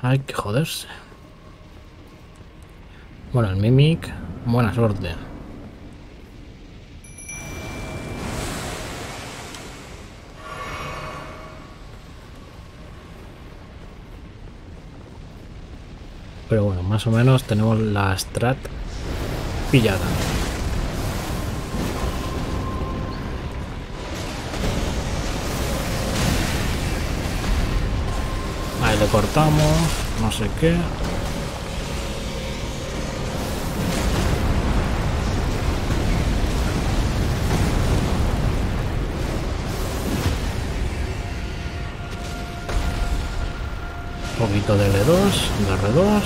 Hay que joderse. Bueno, el Mimic, buena suerte. Pero bueno, más o menos tenemos la strat pillada. Ahí le cortamos, no sé qué. Un poquito de L2, de R2.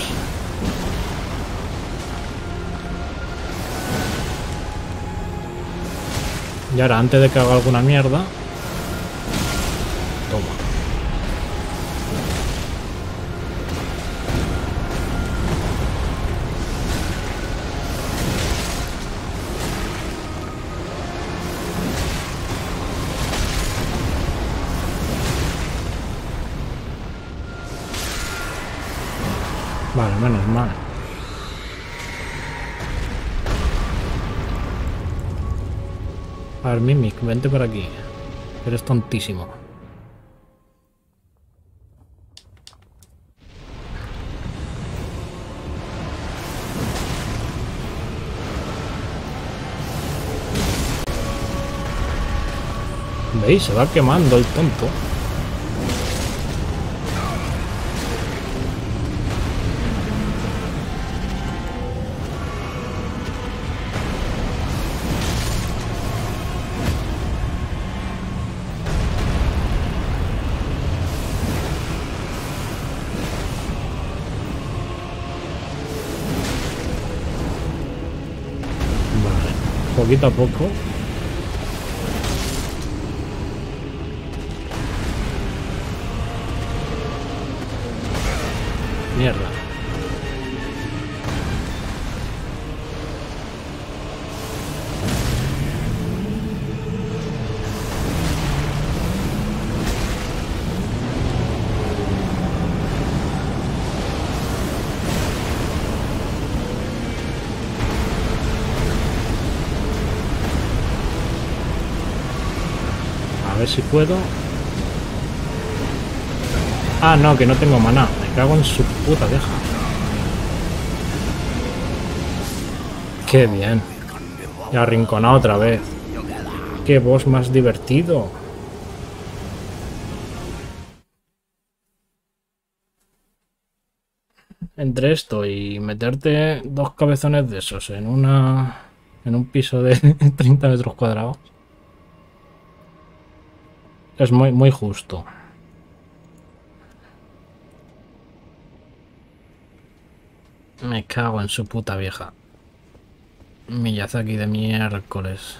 Y ahora, antes de que haga alguna mierda, toma. Vale, menos mal. A ver, Mimic, vente por aquí. Eres tontísimo. ¿Veis? Se va quemando el tonto. Poquito a poco. Mierda. A ver si puedo. Ah, no, que no tengo maná. Me cago en su puta deja. Qué bien. Y arrinconado otra vez. Qué boss más divertido. Entre esto y meterte dos cabezones de esos en una... en un piso de 30 metros cuadrados. Es muy justo. Me cago en su puta vieja. Miyazaki de miércoles.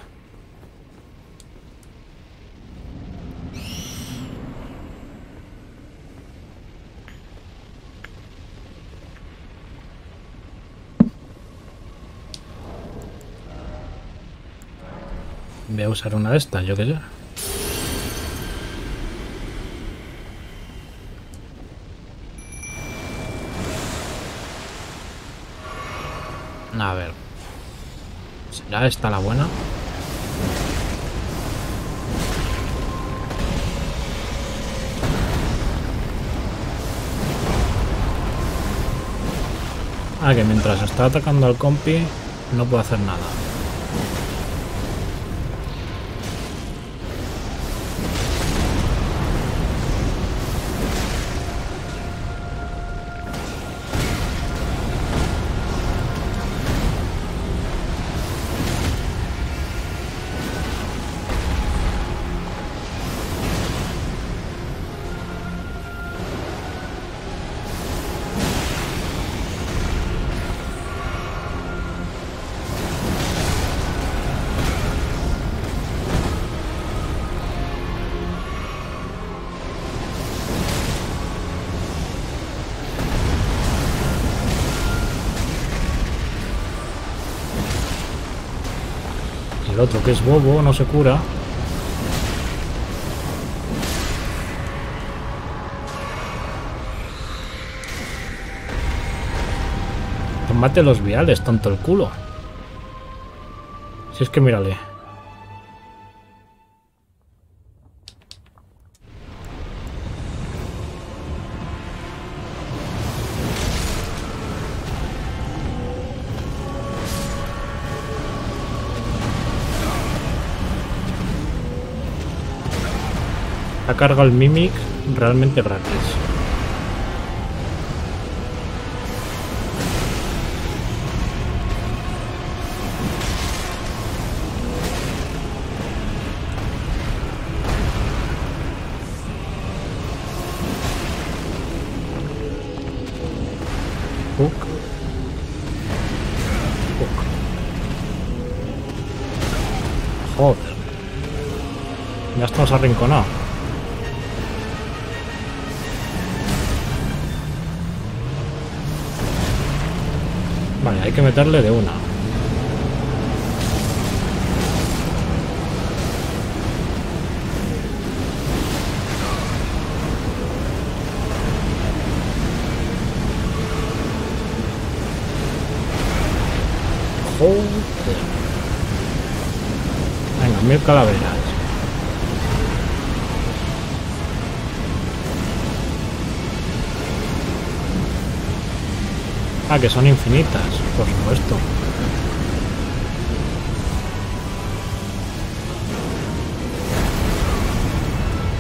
Voy a usar una de estas, yo qué sé. A ver. ¿Será esta la buena? Ah, que mientras está atacando al compi no puedo hacer nada. El otro, que es bobo, no se cura. Combate los viales, tanto el culo. Si es que mírale. La carga al Mimic realmente gratis. Joder. Ya estamos arrinconados. Vale, hay que meterle de una. Joder. Venga, 1000 calaveras. Ah, que son infinitas, por supuesto.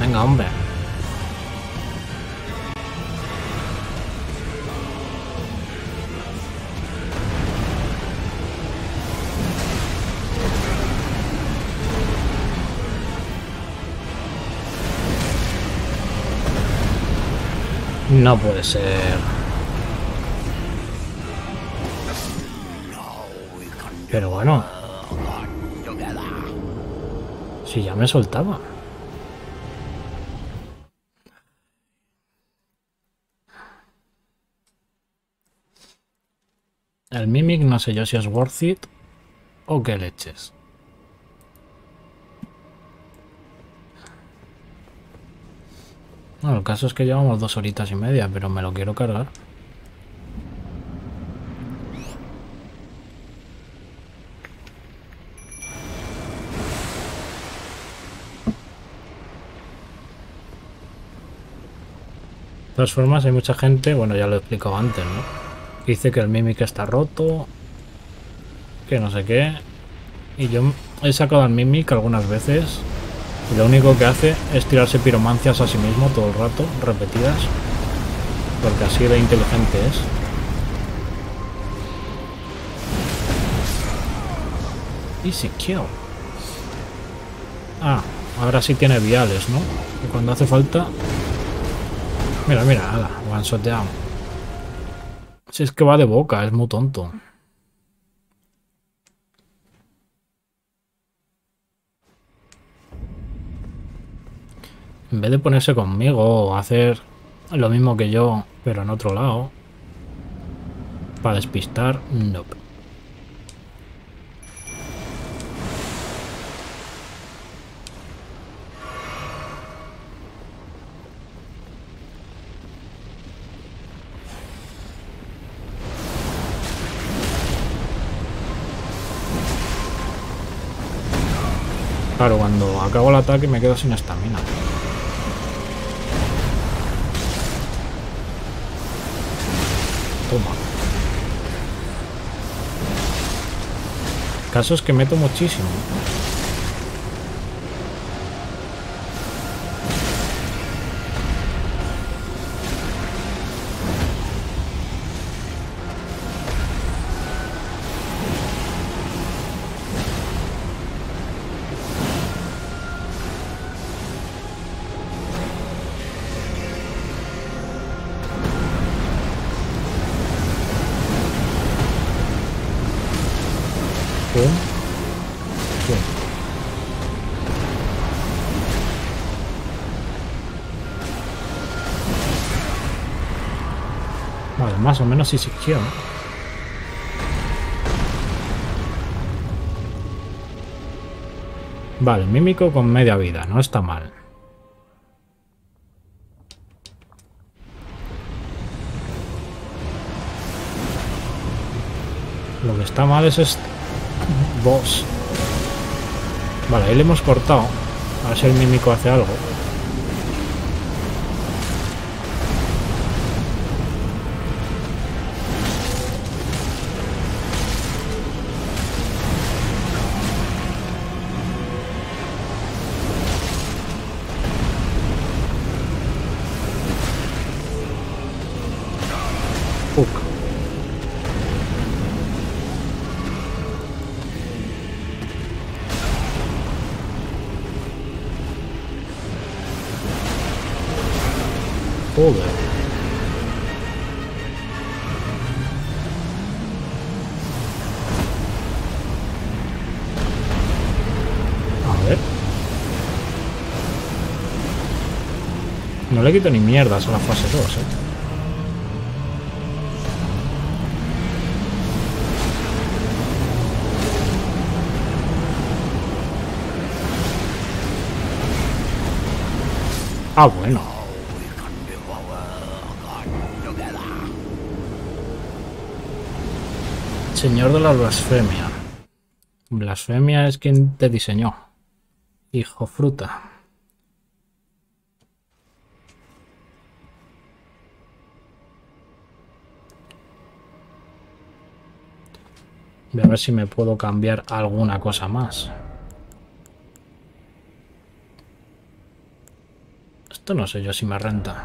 Venga, hombre. No puede ser. Pero bueno, si ya me soltaba. El Mimic no sé yo si es worth it o qué leches. Bueno, el caso es que llevamos 2 horitas y media, pero me lo quiero cargar. De todas formas, hay mucha gente, bueno, ya lo he explicado antes, ¿no? Que dice que el Mimic está roto, que no sé qué. Y yo he sacado al Mimic algunas veces y lo único que hace es tirarse piromancias a sí mismo todo el rato, repetidas, porque así de inteligente es. Easy kill. Ah, ahora sí tiene viales, ¿no? Y cuando hace falta... Mira, mira, ala, one shot down. Si es que va de boca, es muy tonto. En vez de ponerse conmigo o hacer lo mismo que yo, pero en otro lado, para despistar, no. Nope. Claro, cuando acabo el ataque me quedo sin estamina. Toma. El caso es que meto muchísimo. Más o menos si se quiere. Vale, mímico con media vida, no está mal. Lo que está mal es este boss. Vale, ahí le hemos cortado. A ver si el mímico hace algo. No le quito ni mierdas a la fase 2, Ah, bueno. Señor de la blasfemia. Blasfemia es quien te diseñó. Hijo fruta. Voy a ver si me puedo cambiar alguna cosa más. Esto no sé yo si me renta.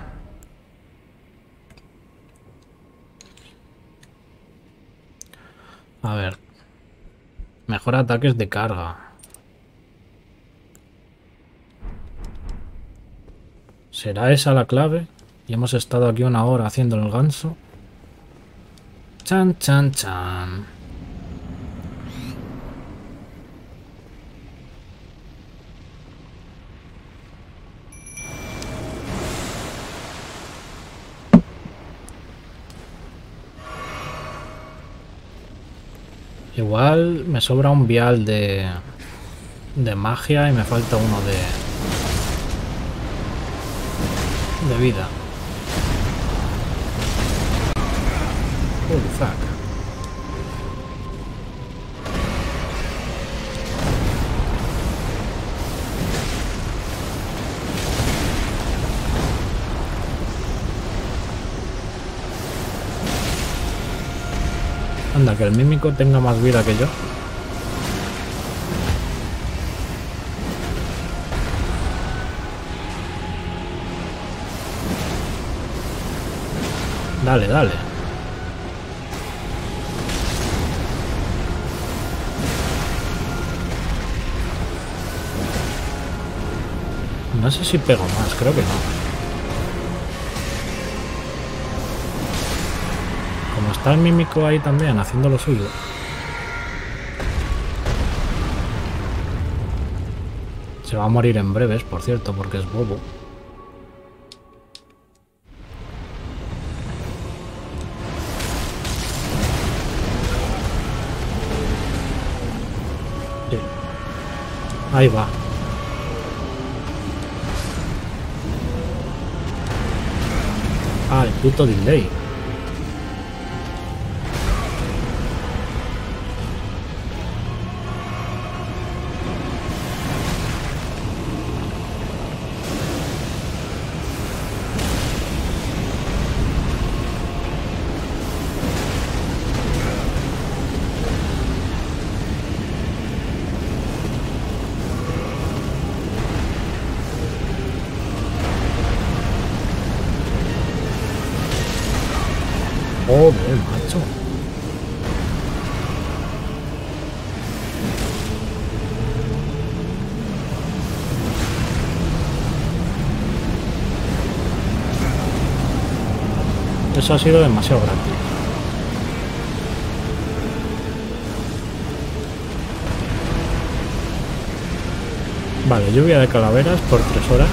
A ver. Mejor ataques de carga. ¿Será esa la clave? Y hemos estado aquí una hora haciendo el ganso. Chan, chan, chan. Igual me sobra un vial de magia y me falta uno de vida. Holy fuck. Anda, que el mímico tenga más vida que yo. Dale, dale. No sé si pego más, creo que no. Está el mímico ahí también, haciendo lo suyo. Se va a morir en breves, por cierto, porque es bobo. Sí. Ahí va. Ah, el puto delay. Joder, macho. Eso ha sido demasiado grande. Vale, lluvia de calaveras por 3 horas.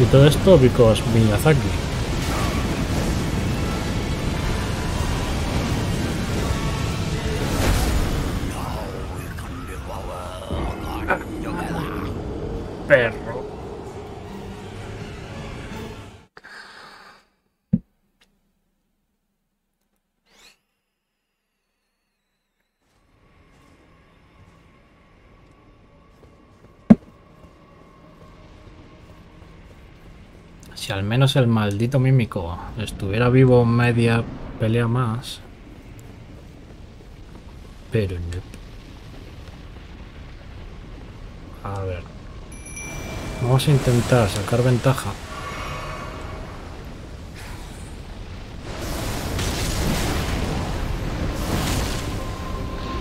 Y todo esto because Miyazaki. Perro. Si al menos el maldito mímico estuviera vivo media pelea más. Pero no. A ver. Vamos a intentar sacar ventaja.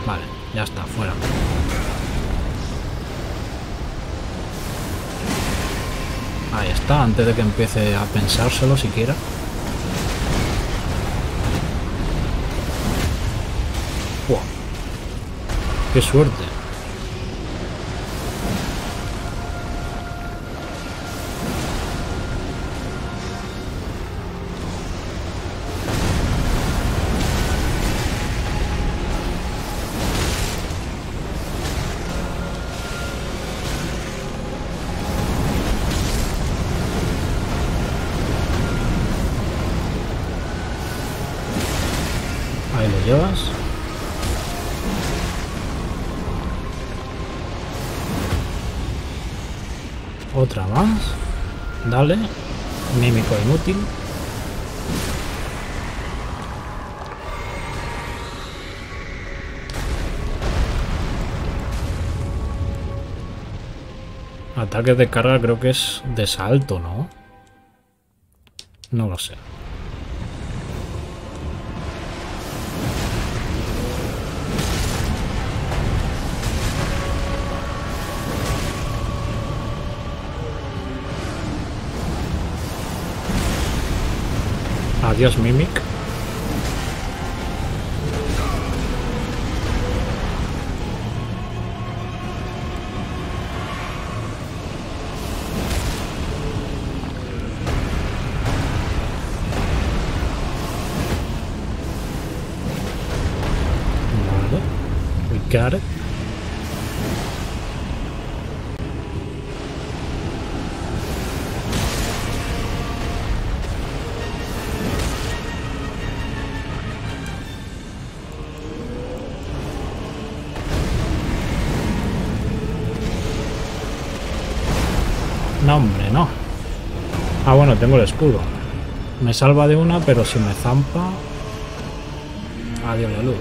Vale, ya está, fuera. Ahí está, antes de que empiece a pensárselo siquiera. ¡Wow! ¡Qué suerte! Otra más. Dale. Mímico inútil. Ataque de carga creo que es de salto, ¿no? No lo sé. Adiós, Mimic. Vale. We got it. No, hombre, no. Ah, bueno, tengo el escudo. Me salva de una, pero si me zampa... Adiós la luz.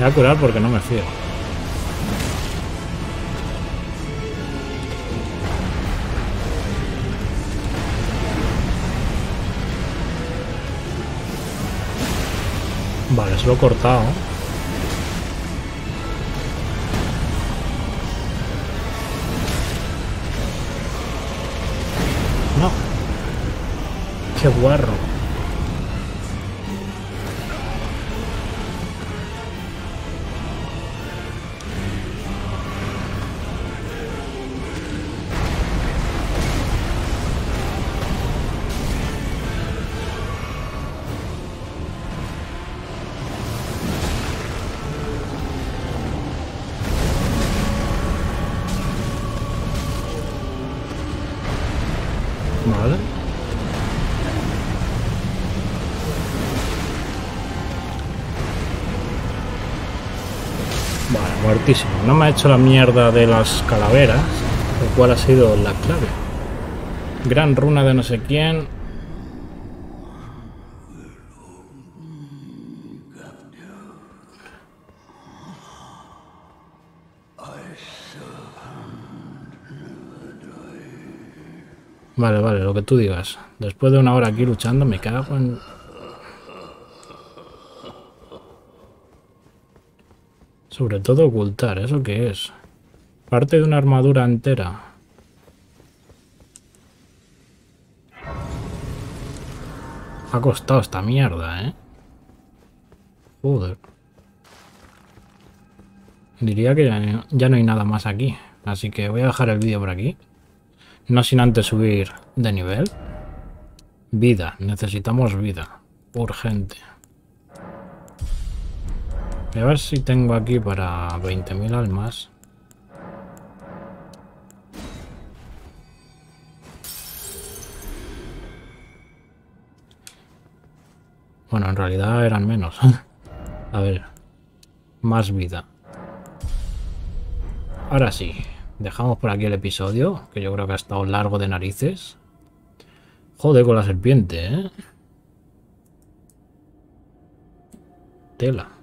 Voy a curar porque no me fío. Vale, se lo he cortado. No. Qué guarro. No me ha hecho la mierda de las calaveras, lo cual ha sido la clave. Gran runa de no sé quién. Vale, vale, lo que tú digas. Después de una hora aquí luchando, me cago en... Sobre todo ocultar, ¿eso qué es? Parte de una armadura entera. Ha costado esta mierda, ¿eh? Joder. Diría que ya no hay nada más aquí. Así que voy a dejar el vídeo por aquí. No sin antes subir de nivel. Vida. Necesitamos vida. Urgente. A ver si tengo aquí para 20.000 almas. Bueno, en realidad eran menos. A ver. Más vida. Ahora sí. Dejamos por aquí el episodio, que yo creo que ha estado largo de narices. Joder con la serpiente, ¿eh? Tela.